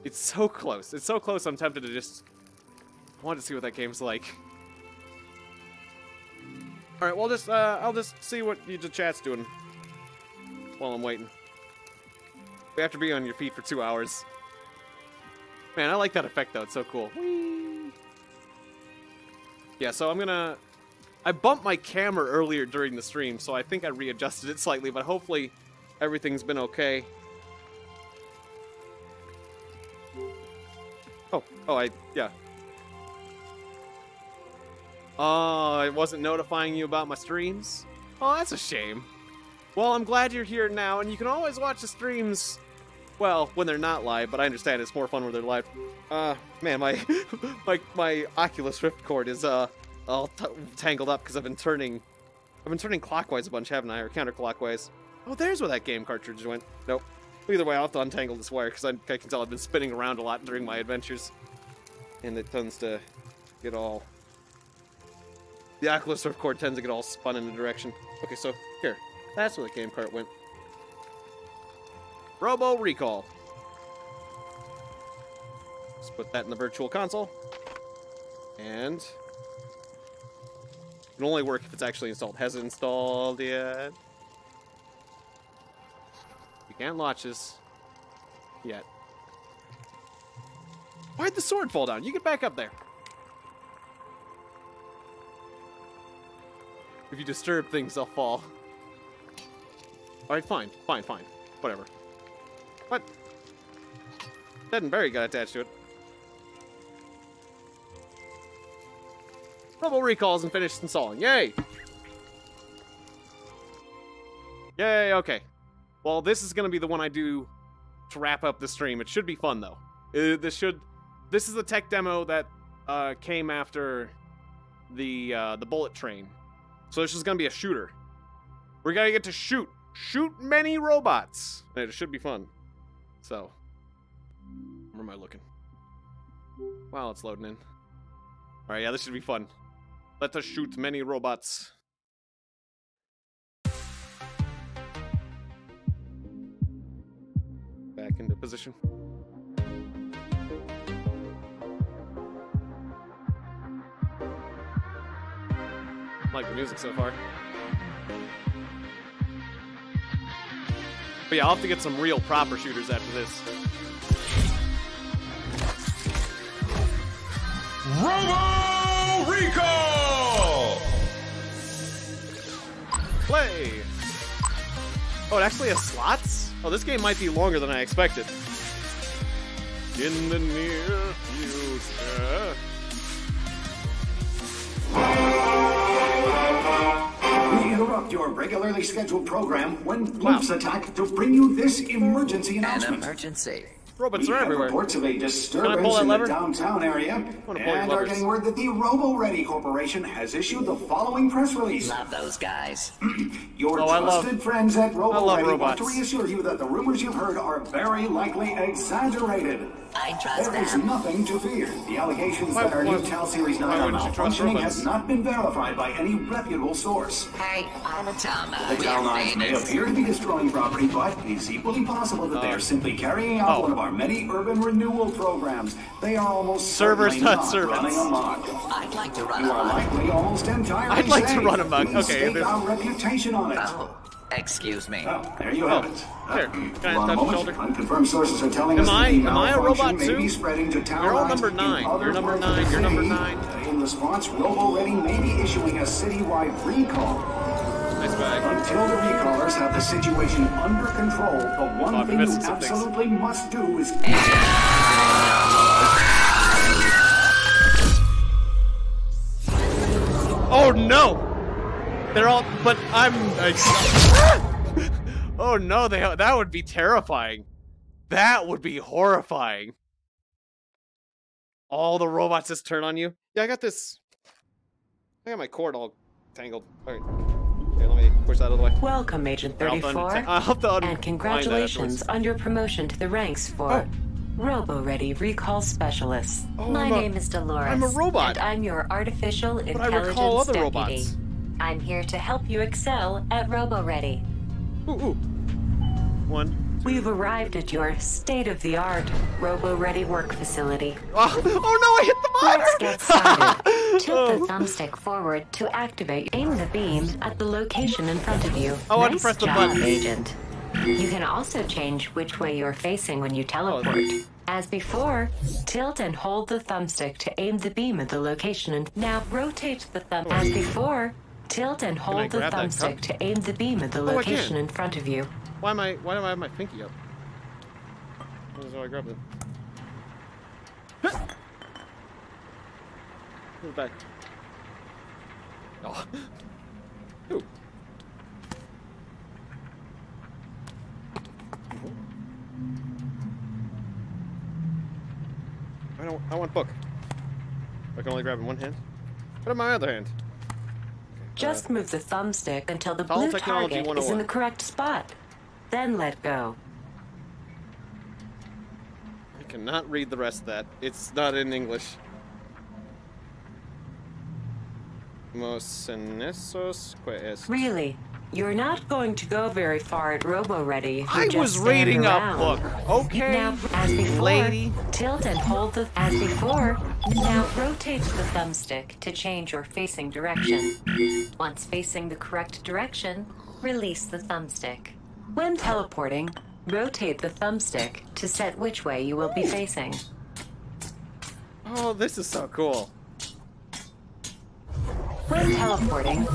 It's so close. It's so close. I'm tempted to just I want to see what that game's like. All right. Well, just uh, I'll just see what you, the chat's doing while I'm waiting. We have to be on your feet for two hours. Man, I like that effect though. It's so cool. Whee! Yeah. So I'm gonna. I bumped my camera earlier during the stream, so I think I readjusted it slightly, but hopefully everything's been okay. Oh, oh, I, yeah. Oh, I wasn't notifying you about my streams? Oh, that's a shame. Well, I'm glad you're here now, and you can always watch the streams, well, when they're not live, but I understand it's more fun when they're live. Uh, man, my, my, my Oculus Rift cord is, uh, all t tangled up because I've been turning, I've been turning clockwise a bunch, haven't I, or counterclockwise. Oh, there's where that game cartridge went. Nope. Either way, I'll have to untangle this wire because I, I can tell I've been spinning around a lot during my adventures, and it tends to get all. The Oculus Rift cord tends to get all spun in a direction. Okay, so here, that's where the game cart went. Robo Recall. Let's put that in the virtual console, and. It can only work if it's actually installed. Has it installed yet? You can't launch this yet. Why'd the sword fall down? You get back up there. If you disturb things, they'll fall. Alright, fine. Fine, fine. Whatever. What? Dead and Buried got attached to it. Robo Recall's and finished installing. Yay! Yay, okay. Well, this is going to be the one I do to wrap up the stream. It should be fun, though. It, this should... This is the tech demo that uh, came after the uh, the Bullet Train. So this is going to be a shooter. We're going to get to shoot. Shoot many robots. And it should be fun. So. Where am I looking? Wow, it's loading in. Alright, yeah, this should be fun. Let us shoot many robots. Back into position. I like the music so far. But yeah, I'll have to get some real proper shooters after this. Robo Recall! Play! Oh, it actually has slots? Oh, this game might be longer than I expected. In the near future. We interrupt your regularly scheduled program when groups wow. attack to bring you this emergency announcement. An emergency. Robots we are everywhere. Reports of a disturbance in the downtown area, and are getting word that the Robo Ready Corporation has issued the following press release. Love those guys. Your oh, trusted love, friends at Robo Ready want to reassure you that the rumors you've heard are very likely exaggerated. I trust There is them. nothing to fear. The allegations why, that our why, new T A L Series nine are malfunctioning has not been verified by any reputable source. Hey, I'm a T A L nine. The T A L nines may appear to be destroying property, but it is equally possible that uh, they are simply carrying out oh. one of our many urban renewal programs. They are almost servers, not servants. Running amok. I'd like to run amok. You are likely almost entirely I'd like safe. to run amok. Please okay, stake our reputation on it. Oh. Excuse me. Oh, there you have oh, it. There. Can I touch your shoulder? Unconfirmed sources are telling am us I, that the am I a robot too? You're all number nine. You're number nine. You're number nine. In response, Robo Ready may be issuing a citywide recall. Nice bag. Until the recallers have the situation under control, the one oh, thing you absolutely things. must do is... Oh no! They're all... But I'm... I, oh no, they, that would be terrifying. That would be horrifying. All the robots just turn on you. Yeah, I got this. I got my cord all tangled. All right. Here, let me push that out of the way. Welcome, Agent thirty-four. I'll have to and congratulations on your promotion to the ranks for oh. Robo Ready Recall Specialist. Oh, my I'm name a, is Dolores. I'm a robot. And I'm your artificial but intelligence I recall other deputy. Robots. I'm here to help you excel at Robo Ready. Ooh, ooh. One. We've arrived at your state-of-the-art robo-ready work facility. Oh, oh no, I hit the monitor! Let's get started. Tilt oh. the thumbstick forward to activate. Aim the beam at the location in front of you. I want nice to press the button. Agent. You can also change which way you're facing when you teleport. As before, tilt and hold the thumbstick to aim the beam at the location. And now rotate the thumb. As before, tilt and hold the thumbstick to aim the beam at the location oh, in front of you. Why am I? Why do I have my pinky up? That's how I grabbed it. Move back. Oh. Ooh. I don't. I want book. I can only grab in one hand. What in my other hand? Just uh, move the thumbstick until the blue target is in the correct spot. Then let go. I cannot read the rest of that. It's not in English. Really? You're not going to go very far at Robo Ready. I was reading around. a book. Okay. Now, as before, lady. tilt and hold the. As before, now rotate the thumbstick to change your facing direction. Once facing the correct direction, release the thumbstick. When teleporting, rotate the thumbstick to set which way you will be facing. Oh, this is so cool. When teleporting,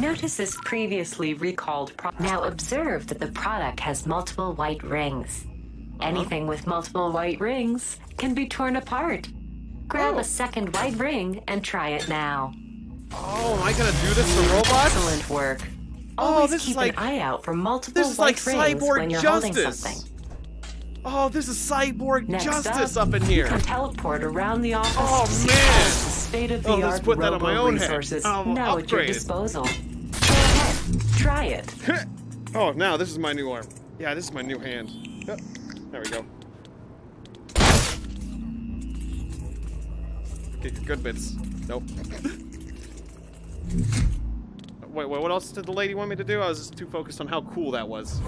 notice this previously recalled product. Now observe that the product has multiple white rings. Anything with multiple white rings can be torn apart. Grab oh. a second white ring and try it now. Oh, am I gonna do this to robots? Excellent work. Oh, this keep is like an eye out for multiple this is like cyborg justice. Oh, this is cyborg Next justice up, up in here. You can teleport around the office. Oh man! State of the oh, art let's put that on my own resources head. Oh, now at your disposal. Go ahead, try it. Oh, now this is my new arm. Yeah, this is my new hand. Oh, there we go. Okay, good bits. Nope. Wait, wait, what else did the lady want me to do? I was just too focused on how cool that was.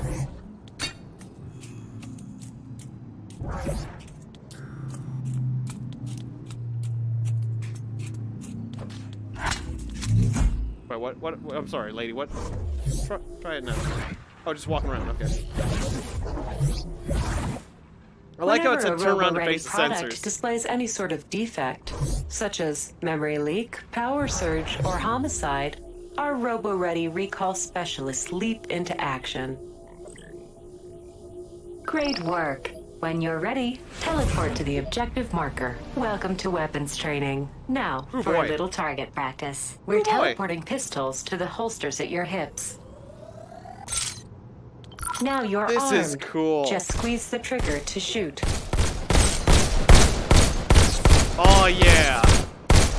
Wait, what, what, what? I'm sorry, lady, what? Try, try it now. Oh, just walking around, okay. I like Whenever how it's a turn around to face sensors. Displays any sort of defect, such as memory leak, power surge, or homicide, our Robo-Ready Recall Specialists leap into action. Great work. When you're ready, teleport to the objective marker. Welcome to weapons training. Now, Ooh, for boy. a little target practice. We're Ooh, teleporting boy. pistols to the holsters at your hips. Now you're this armed. This is cool. Just squeeze the trigger to shoot. Oh, yeah.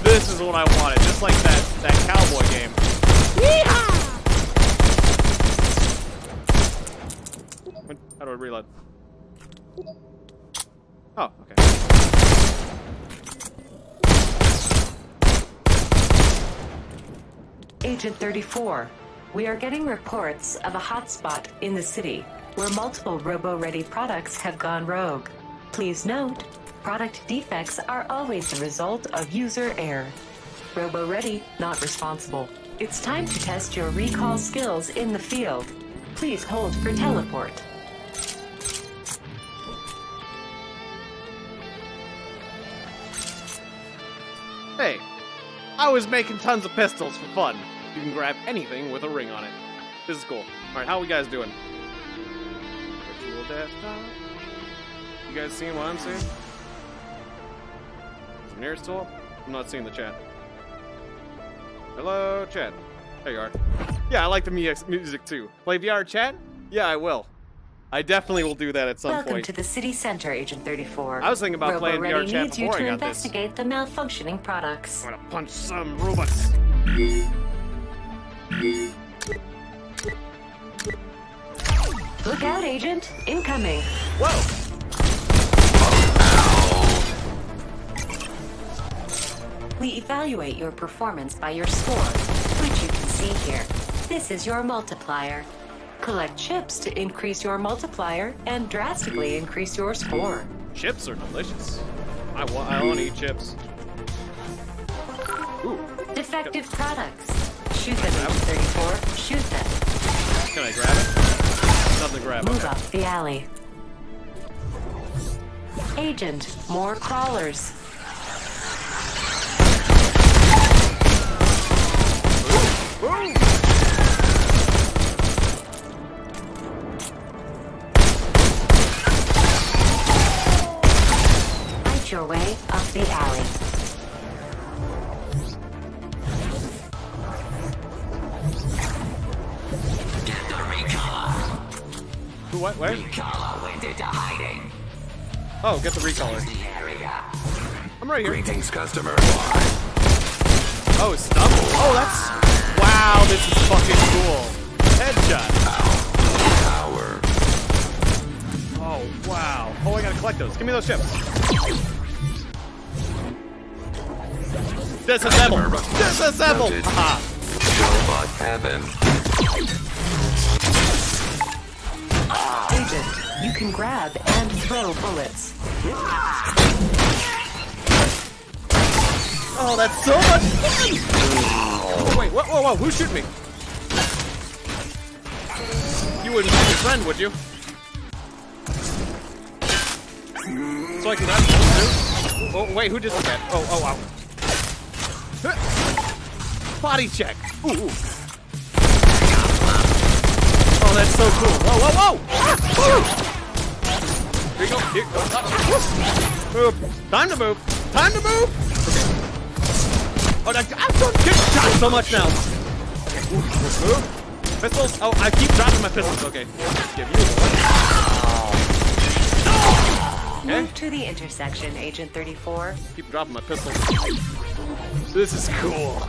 This is what I wanted. Just like that, that cowboy game. Yeehaw! How do I reload? Oh, okay. Agent thirty-four, we are getting reports of a hotspot in the city where multiple Robo-Ready products have gone rogue. Please note, product defects are always the result of user error. Robo-Ready, not responsible. It's time to test your recall skills in the field. Please hold for teleport. Hey, I was making tons of pistols for fun. You can grab anything with a ring on it. This is cool. Alright, how are we guys doing? Virtual desktop. You guys seeing what I'm seeing? Is the mirror still up? I'm not seeing the chat. Hello, chat. There you are. Yeah, I like the music too. Play V R chat? Yeah, I will. I definitely will do that at some Welcome point. Welcome to the City Center, Agent thirty-four. I was thinking about Robo playing V R chat needs before you to I got investigate this. The malfunctioning products. I'm gonna punch some robots. Look out, Agent. Incoming. Whoa! We evaluate your performance by your score, which you can see here. This is your multiplier. Collect chips to increase your multiplier and drastically increase your score. Chips are delicious. I want, I want to eat chips. Ooh. Defective Go. products. Shoot them, thirty-four. Shoot them. Can I grab it? Nothing to grab. Move okay. up the alley. Agent, more crawlers. Ooh. Fight your way up the alley. Who, what, where? Recaller went into hiding. Oh, get the recaller. I'm right here. Greetings, customer. Oh, stop. Oh, that's... Wow, this is fucking cool. Headshot. Power. Oh, wow. Oh, I gotta collect those. Give me those chips. Disassemble. Disassemble. Aha. Robot heaven. Agent, you can grab and throw bullets. Oh, that's so much fun! Oh, wait, whoa, whoa, whoa, who shoot me? You wouldn't shoot your friend, would you? So I can grab you too? Oh, wait, who did that? Oh, oh, wow. Body check. Ooh, ooh. Oh, that's so cool. Whoa, whoa, whoa! Here you go, here you go. Move. Time to move. Time to move! Okay. Oh, I, I don't get shot so much now. Pistols? Oh, I keep dropping my pistols. Okay. Let's give you one. Okay. Move to the intersection, Agent thirty-four. Keep dropping my pistols. This is cool.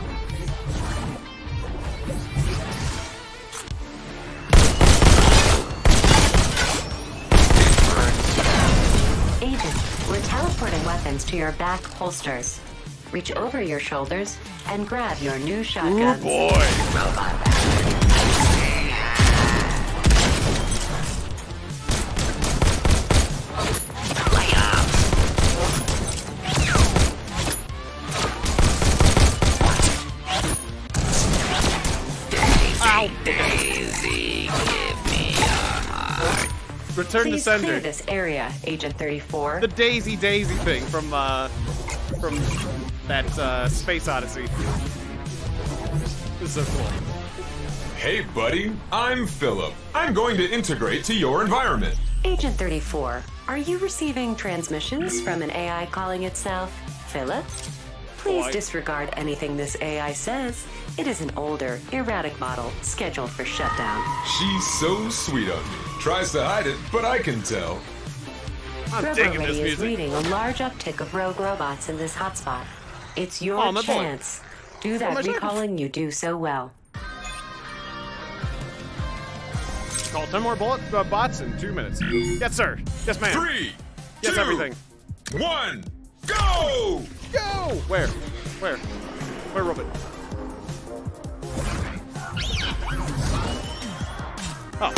Agent, we're teleporting weapons to your back holsters. Reach over your shoulders and grab your new shotguns. Oh boy! Ow. Daisy, give me a heart. Return Please to sender. Clear this area, Agent thirty-four. The Daisy Daisy thing from uh from. That, uh, Space Odyssey. This is so cool. Hey, buddy. I'm Philip. I'm going to integrate to your environment. Agent thirty-four, are you receiving transmissions from an A I calling itself Philip? Please Boy. disregard anything this A I says. It is an older, erratic model scheduled for shutdown. She's so sweet on me. Tries to hide it, but I can tell. I'm digging this music. Robo is leading a large uptick of rogue robots in this hotspot. It's your oh, chance. Point. Do that oh, recalling chance. you do so well. Call ten more bullet, uh, bots in two minutes. Yes, sir. Yes, ma'am. Three. Yes, two, everything. One. Go. Go. Where? Where? Where, Robin? Oh.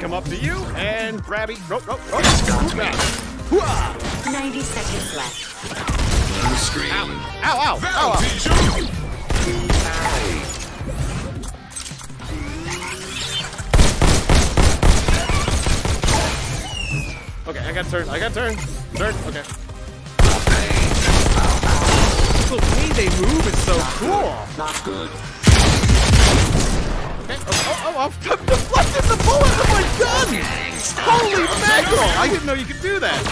Come up to you and grabby. Rope, rope, rope. ninety seconds left. the screen. Ow, ow, ow, ow, ow. Okay, I got turn. I got turn. Turn. Okay. The way they move is so cool. Not good. Okay. Oh, oh, oh, I've deflected the bullet with my gun! Holy mackerel! I didn't know you could do that.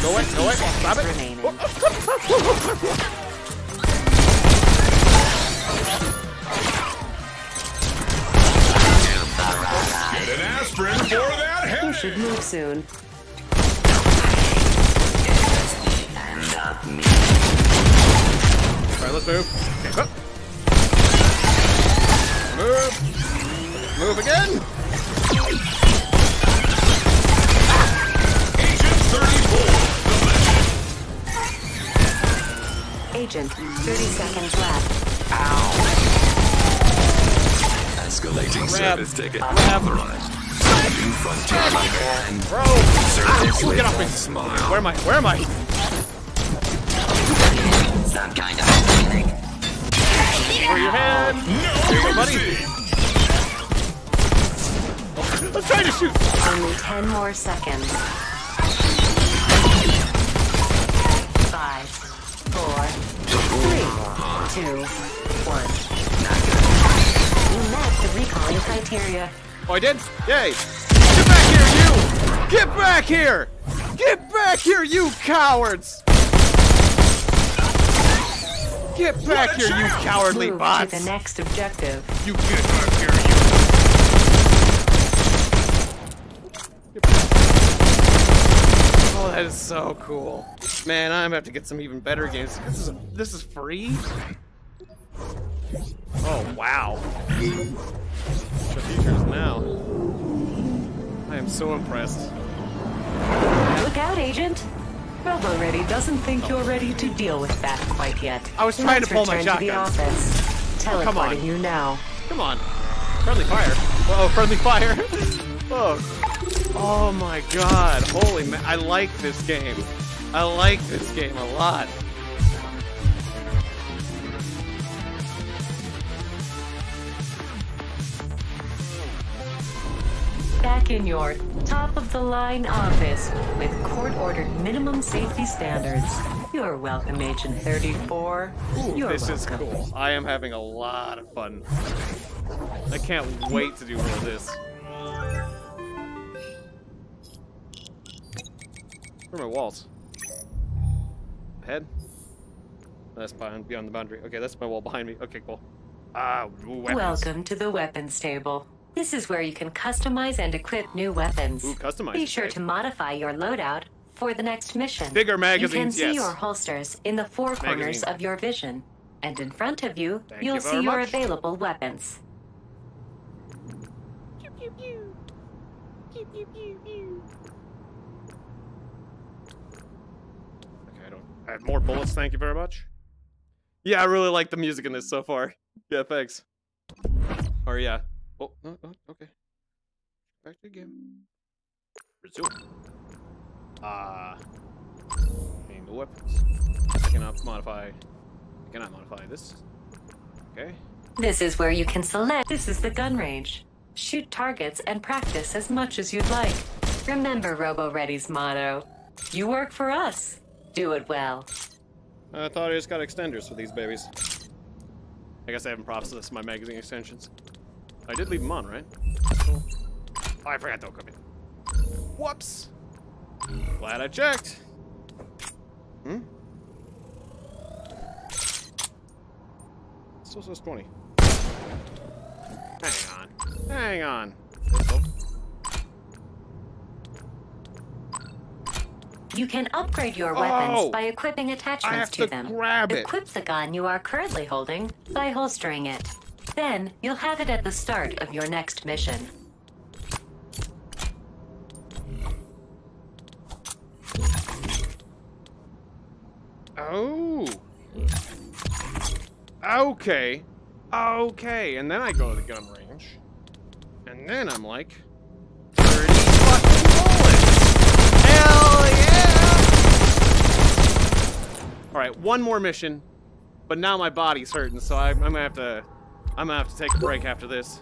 Go away, go away. Stop it. Get an aspirin for that head! You should move soon. Alright, let's move. Okay. Move. Move again. Agent thirty-four. Agent, thirty seconds left. Ow. Escalating service ticket. Authorized. New frontier. Bro. Ah, get off me. Smile. Where am I? Where am I? Some kind of thing. For your head. No, buddy. Oh, I'm trying to shoot. Only ten more seconds. Five, four, three, two, one. You met the recalling criteria. Oh, I did? Yay! Get back here, you! Get back here! Get back here, you cowards! Get back here, you cowardly bots! Move to the next objective. You get back here, you! Oh, that is so cool, man! I'm gonna have to get some even better games. This is a, this is free. Oh wow! The features now. I am so impressed. Look out, Agent! Robo Ready doesn't think you're ready to deal with that quite yet. I was trying Let's to pull my shotgun. To the office. Teleporting Come on. you now. Come on. Friendly fire. Oh, friendly fire. oh. oh my god. Holy man. I like this game. I like this game a lot. Back in your top-of-the-line office with court-ordered minimum safety standards. You're welcome, Agent thirty-four. Ooh, You're this welcome. is cool. I am having a lot of fun. I can't wait to do more of this. Where are my walls? Head? That's behind, beyond the boundary. Okay, that's my wall behind me. Okay, cool. Ah, weapons. Welcome to the weapons table. This is where you can customize and equip new weapons. Ooh, customize. Be sure okay. to modify your loadout for the next mission. Bigger magazines, You can see yes. your holsters in the four Magazine. corners of your vision. And in front of you, Thank you'll you see your much. available weapons. Okay, I don't... I have more bullets, thank you very much. Yeah, I really like the music in this so far. Yeah, thanks. Or yeah. Oh, oh, oh, okay. Back to the game. Resume. Ah. Uh, aim the weapons. I cannot modify. I cannot modify this. Okay. This is where you can select. This is the gun range. Shoot targets and practice as much as you'd like. Remember Robo Ready's motto: "You work for us. Do it well." I thought I just got extenders for these babies. I guess I haven't processed my magazine extensions. I did leave them on, right? Oh, I forgot they'll come in. Whoops! Glad I checked. Hmm? Still says twenty. Hang on. Hang on. You can upgrade your weapons oh, by equipping attachments to, to them. Grab it. Equip the gun you are currently holding by holstering it. Then, you'll have it at the start of your next mission. Oh! Okay. Okay, and then I go to the gun range. And then I'm like... thirty fucking bullets! Alright, one more mission, but now my body's hurting, so I, I'm gonna have to, I'm gonna have to take a break after this.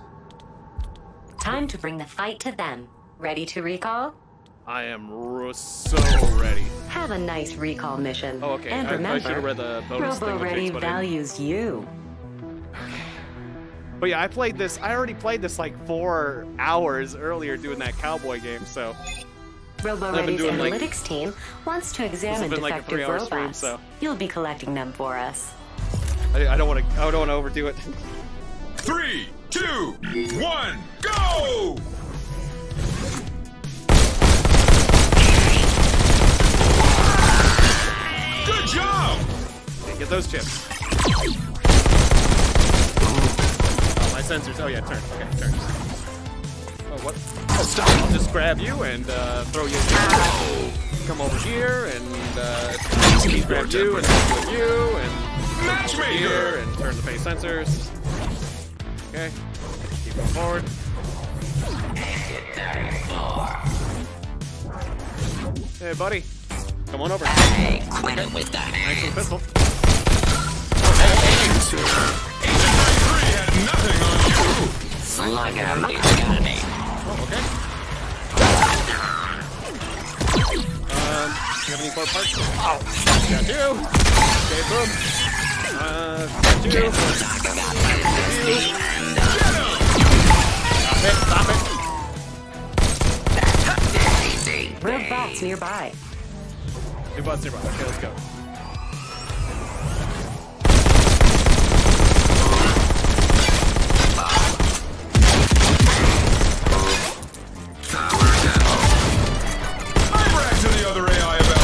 Time to bring the fight to them. Ready to recall? I am so ready. Have a nice recall mission. Oh, okay. And I, remember, I should have read the bonus Robo thing Ready values you. But yeah, I played this. I already played this like four hours earlier doing that cowboy game. So. Robo Ready's analytics like, team wants to examine defective like robots. Stream, so. You'll be collecting them for us. I, I don't want to. I don't want to overdo it. Three, two, one, go! Good job! Okay, get those chips. Oh, my sensors. Oh, yeah, turn. Okay, turn. Oh, what? Oh, stop. I'll just grab you and uh, throw you here. Come over here and uh, grab you and with you and matchmaker and turn the face sensors. Okay. Keep going forward. Hey, buddy. Come on over. Hey, quit it with that. Nice little pistol. Agent ninety-three had nothing on you. Slugger, it's got me. Oh, okay. Um, do you have any more parts? Oh. Got you. Okay, boom. Uh, got you. Got you. Stop it, stop it. That's easy. Red bots nearby. New bots nearby. Okay, let's go. I bragged to the other A I about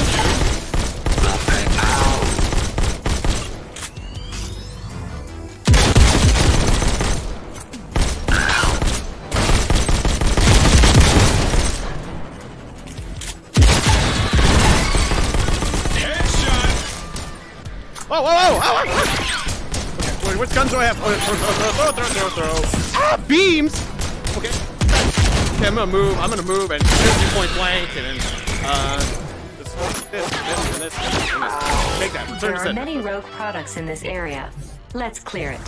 Whoa, whoa, whoa, whoa, whoa! Okay, which guns do I have? Oh, throw, throw, throw, throw, throw, throw. Ah, beams! Okay. Okay, I'm gonna move, I'm gonna move and shoot you point blank, and then, uh, this, this, this, and this, and this. Take that. There are many rogue products in this area. Let's clear it.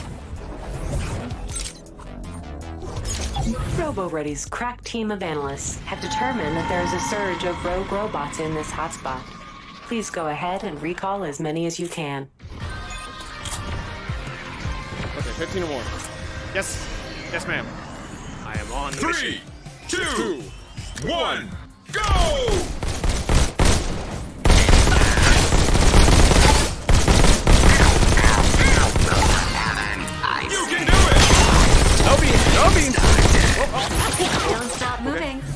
Robo-Ready's crack team of analysts have determined that there is a surge of rogue robots in this hotspot. Please go ahead and recall as many as you can. Okay, fifteen or more. Yes. Yes, ma'am. I am on the Three, two, two, one, go! You can do it! No beans, no beans! Oh, oh. Don't stop moving. Okay.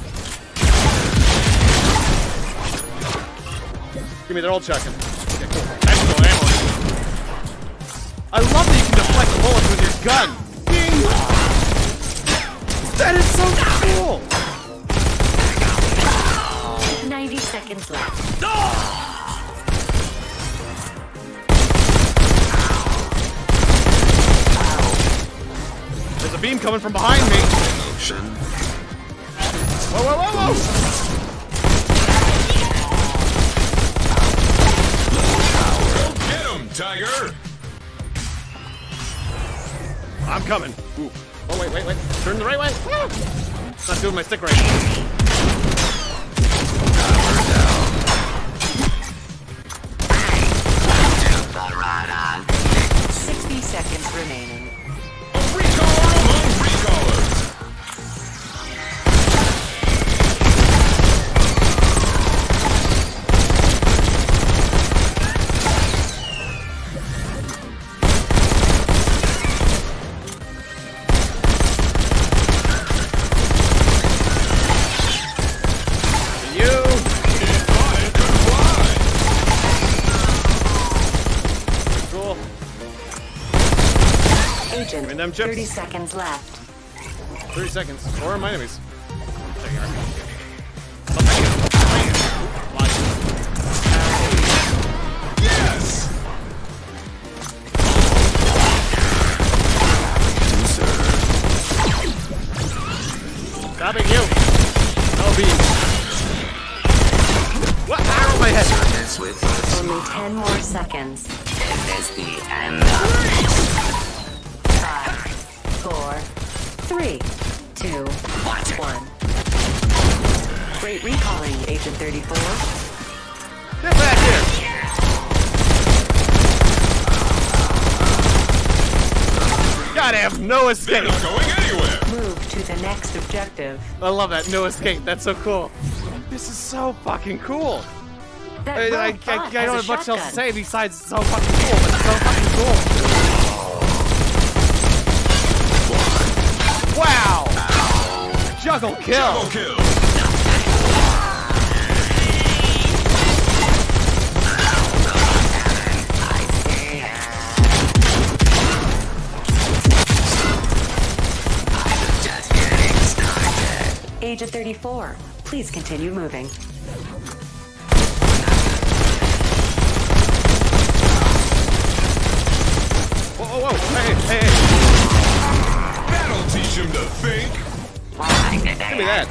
Give me their old shotgun. Okay, cool. Excellent ammo. I love that you can deflect bullets with your gun. Ding! That is so cool! ninety seconds left. Oh! There's a beam coming from behind me. Whoa, whoa, whoa, whoa! Tiger! I'm coming. Ooh. Oh, wait, wait, wait. Turn the right way. Woo! Not doing my stick right. sixty seconds remaining. A recaller among them chips. thirty seconds left. thirty seconds. Where are my enemies? There you are. Yes! Stopping you. No beans. What? Ow, my head. Only ten more seconds. seconds. This is the end. Five, four, three, two, one. Great recalling, Agent thirty-four. Get back here! Gotta have no escape. They're not going anywhere. Move to the next objective. I love that, no escape. That's so cool. This is so fucking cool. I, I, I, I don't have shotgun. much else to say besides it's so fucking cool, but it's so fucking cool. Wow! Ow. Juggle kill! Juggle kill! I'm just getting started. Agent thirty-four, please continue moving. Whoa, hey, hey, hey. That'll teach him to think. Give me that.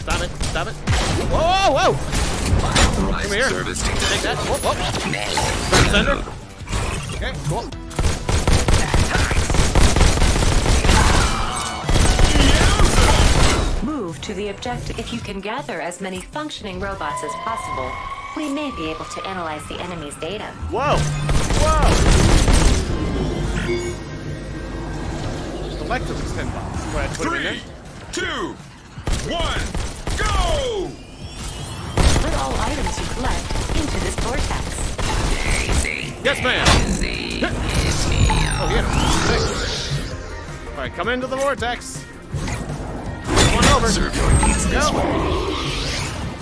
Stop it, stop it. Whoa, whoa. Come here. Take that. Whoop, whoop. Sender. Okay, cool. Move to the objective. If you can gather as many functioning robots as possible, we may be able to analyze the enemy's data. Whoa! Whoa! Selective extend box. Three, two, one, go! Put all items you collect into this vortex. Easy. Yes, ma'am. Easy. Oh, yeah. Alright, come into the vortex. One over. Servo needs this one.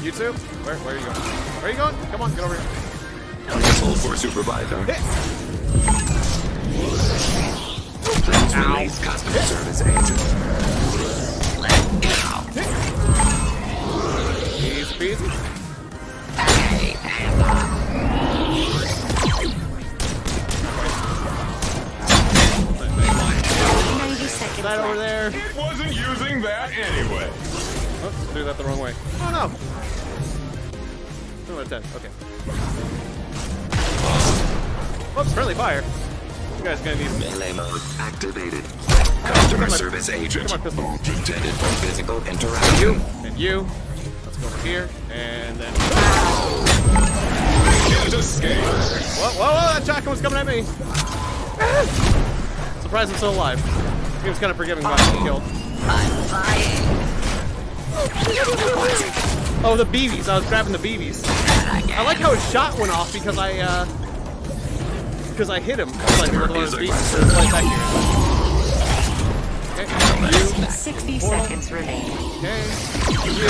You too? Where, where are you going? Where are you going? Come on, get over here. Asshole for supervisor. Hit. Please release customer Hit. service agent. Let go. Hit. Easy peasy. Hey, ninety seconds. That over there. It wasn't using that anyway. Oops, threw that the wrong way. Oh no. Okay. Oops, friendly fire. You guys are gonna need melee mode activated. Customer service agent. Intended for physical interaction. You and you. Let's go over here and then. Just escape. Whoa, whoa, whoa! That shotgun was coming at me. Surprised I'm still alive. This game's kind of forgiving about being killed. I'm flying. Oh, the B Bs. I was grabbing the B Bs. I like how his shot went off because I, uh... because I hit him. Like, one of those B Bs. Okay. sixty seconds remaining. Okay. You.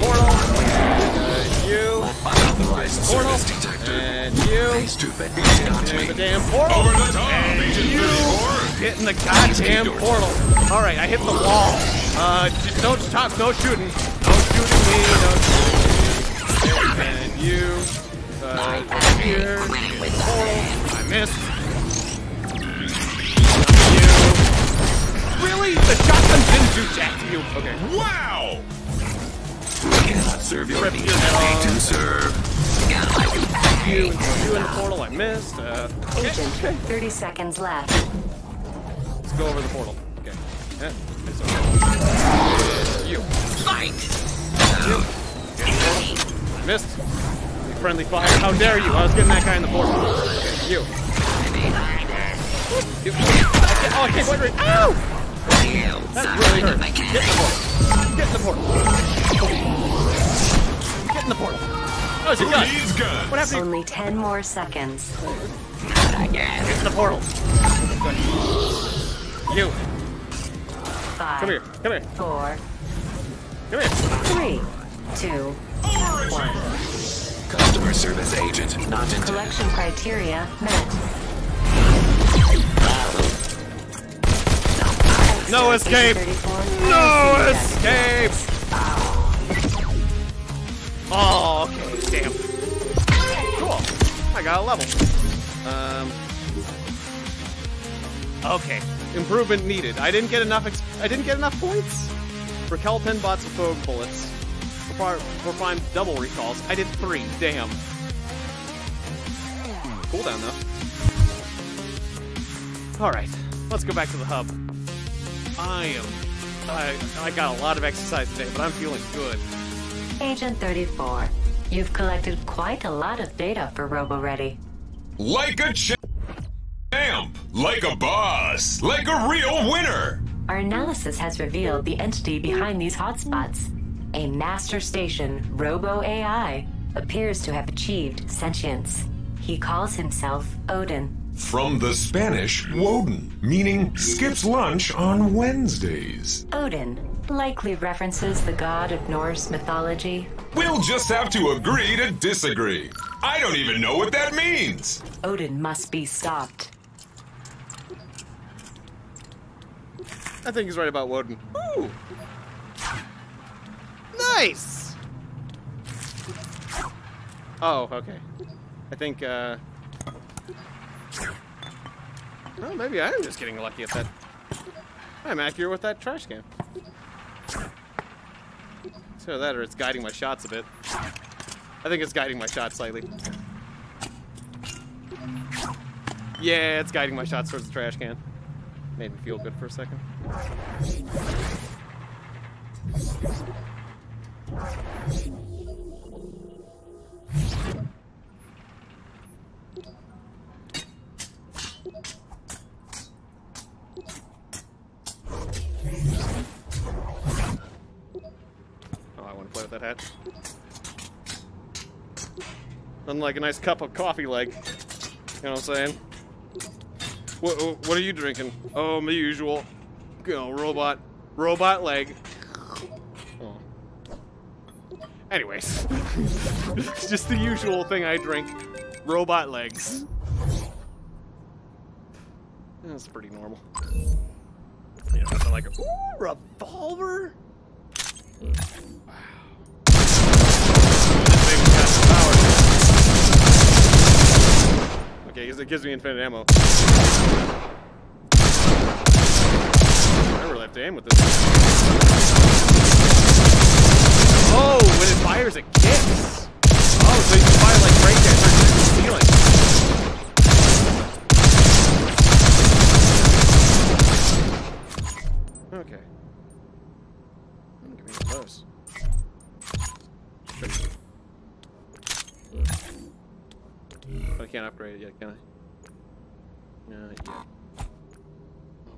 Portal. Uh, you. Portal. And you. Stupid. Into the damn portal. Over the top. And you. Hitting the goddamn portal. Alright, I hit the wall. Uh, just don't stop. No shooting. And you, uh, over here, oh, I missed. You. Really? The shotgun didn't do jack to you. Okay. Wow! We cannot serve your need to serve. You, you in the portal, I missed. Uh, okay. Agent, thirty seconds left. Let's go over the portal. Okay. Yeah, it's okay. You. Fight! Yeah. Missed. Friendly fire. How dare you? I was getting that guy in the portal. Okay, you. you. Oh, I can't wait. Ow! That really hurt. Get in the portal. Get in the portal. Get in the portal. Oh, it's a gun. What happened? Only ten more seconds. Get in the portal. You. Five, come here. Come here. Four. Come here. Three, two, one. Customer service agent not intended. Collection criteria met. No escape. No escape. Oh, okay. Damn. Cool. I got a level. Um. Okay. Improvement needed. I didn't get enough. Ex I didn't get enough points. Recall pin bots with foam bullets. for, for five double recalls. I did three. Damn. Cooldown, though. Alright, let's go back to the hub. I am... I, I got a lot of exercise today, but I'm feeling good. Agent thirty-four, you've collected quite a lot of data for RoboReady. Like a champ! Like a boss! Like a real winner! Our analysis has revealed the entity behind these hotspots. A master station, Robo A I, appears to have achieved sentience. He calls himself Odin. From the Spanish, Woden, meaning skips lunch on Wednesdays. Odin likely references the god of Norse mythology. We'll just have to agree to disagree. I don't even know what that means. Odin must be stopped. I think he's right about Woden. Ooh. Nice! Oh, okay. I think, uh... well, maybe I am just getting lucky at that. I'm accurate with that trash can. It's either that or it's guiding my shots a bit. I think it's guiding my shots slightly. Yeah, it's guiding my shots towards the trash can. Made me feel good for a second. Oh, I want to play with that hat. Nothing like a nice cup of coffee, like, you know what I'm saying? What, what are you drinking? Oh, the usual, you know, robot, robot leg. Oh. Anyways, it's just the usual thing I drink, robot legs. That's pretty normal. You know, nothing like a ooh, revolver. Wow. Okay, it gives me infinite ammo. I really have to aim with this. Oh, when it fires, it kicks! Oh, so you can fire like right there, start to the ceiling. Okay. I'm gonna get close. But I can't upgrade it yet, can I? Not yet.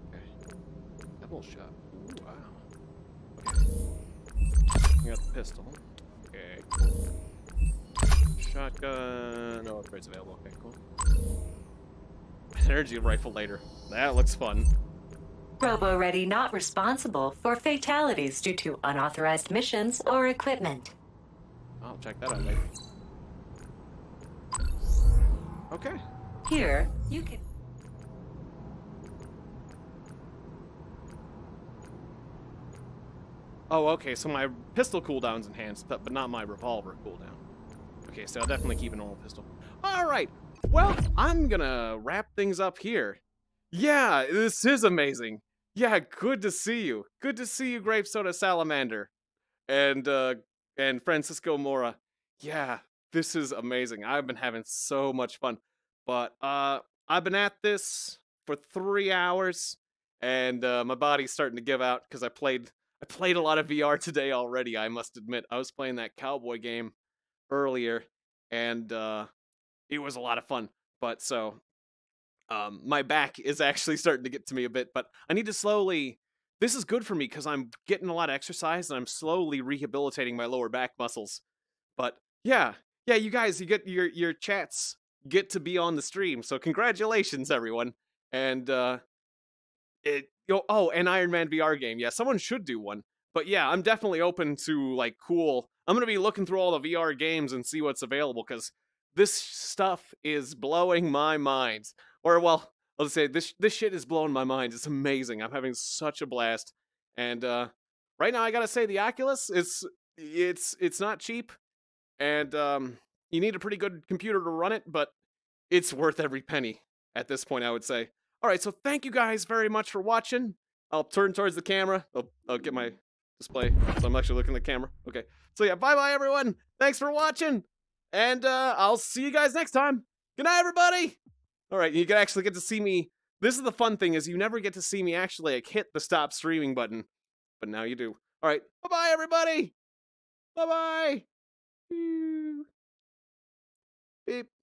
Okay. Double shot. Ooh, wow. Okay. I got the pistol. Okay, cool. Shotgun. No upgrades available. Okay, cool. Energy rifle later. That looks fun. RoboReady not responsible for fatalities due to unauthorized missions or equipment. I'll check that out later. Okay. Here, you can... Oh, okay, so my pistol cooldown's enhanced, but not my revolver cooldown. Okay, so I'll definitely keep a normal pistol. Alright, well, I'm gonna wrap things up here. Yeah, this is amazing. Yeah, good to see you. Good to see you, Grape Soda Salamander. And, uh, and Francisco Mora. Yeah. This is amazing. I've been having so much fun. But uh, I've been at this for three hours, and uh, my body's starting to give out because I played I played a lot of V R today already, I must admit. I was playing that cowboy game earlier, and uh, it was a lot of fun. But so um, my back is actually starting to get to me a bit, but I need to slowly... This is good for me because I'm getting a lot of exercise, and I'm slowly rehabilitating my lower back muscles. But yeah. Yeah, you guys, you get your your chats get to be on the stream, so congratulations, everyone. And uh, it oh, oh, an Iron Man V R game. Yeah, someone should do one. But yeah, I'm definitely open to like cool. I'm gonna be looking through all the V R games and see what's available because this stuff is blowing my mind. Or well, I'll just say this this shit is blowing my mind. It's amazing. I'm having such a blast. And uh, right now, I gotta say the Oculus is it's it's not cheap. And um, you need a pretty good computer to run it, but it's worth every penny at this point, I would say. All right, so thank you guys very much for watching. I'll turn towards the camera. I'll, I'll get my display, so I'm actually looking at the camera. Okay, so yeah, bye-bye, everyone. Thanks for watching, and uh, I'll see you guys next time. Good night, everybody. All right, you can actually get to see me. This is the fun thing, is you never get to see me actually like, hit the stop streaming button, but now you do. All right, bye-bye, everybody. Bye-bye. Beep.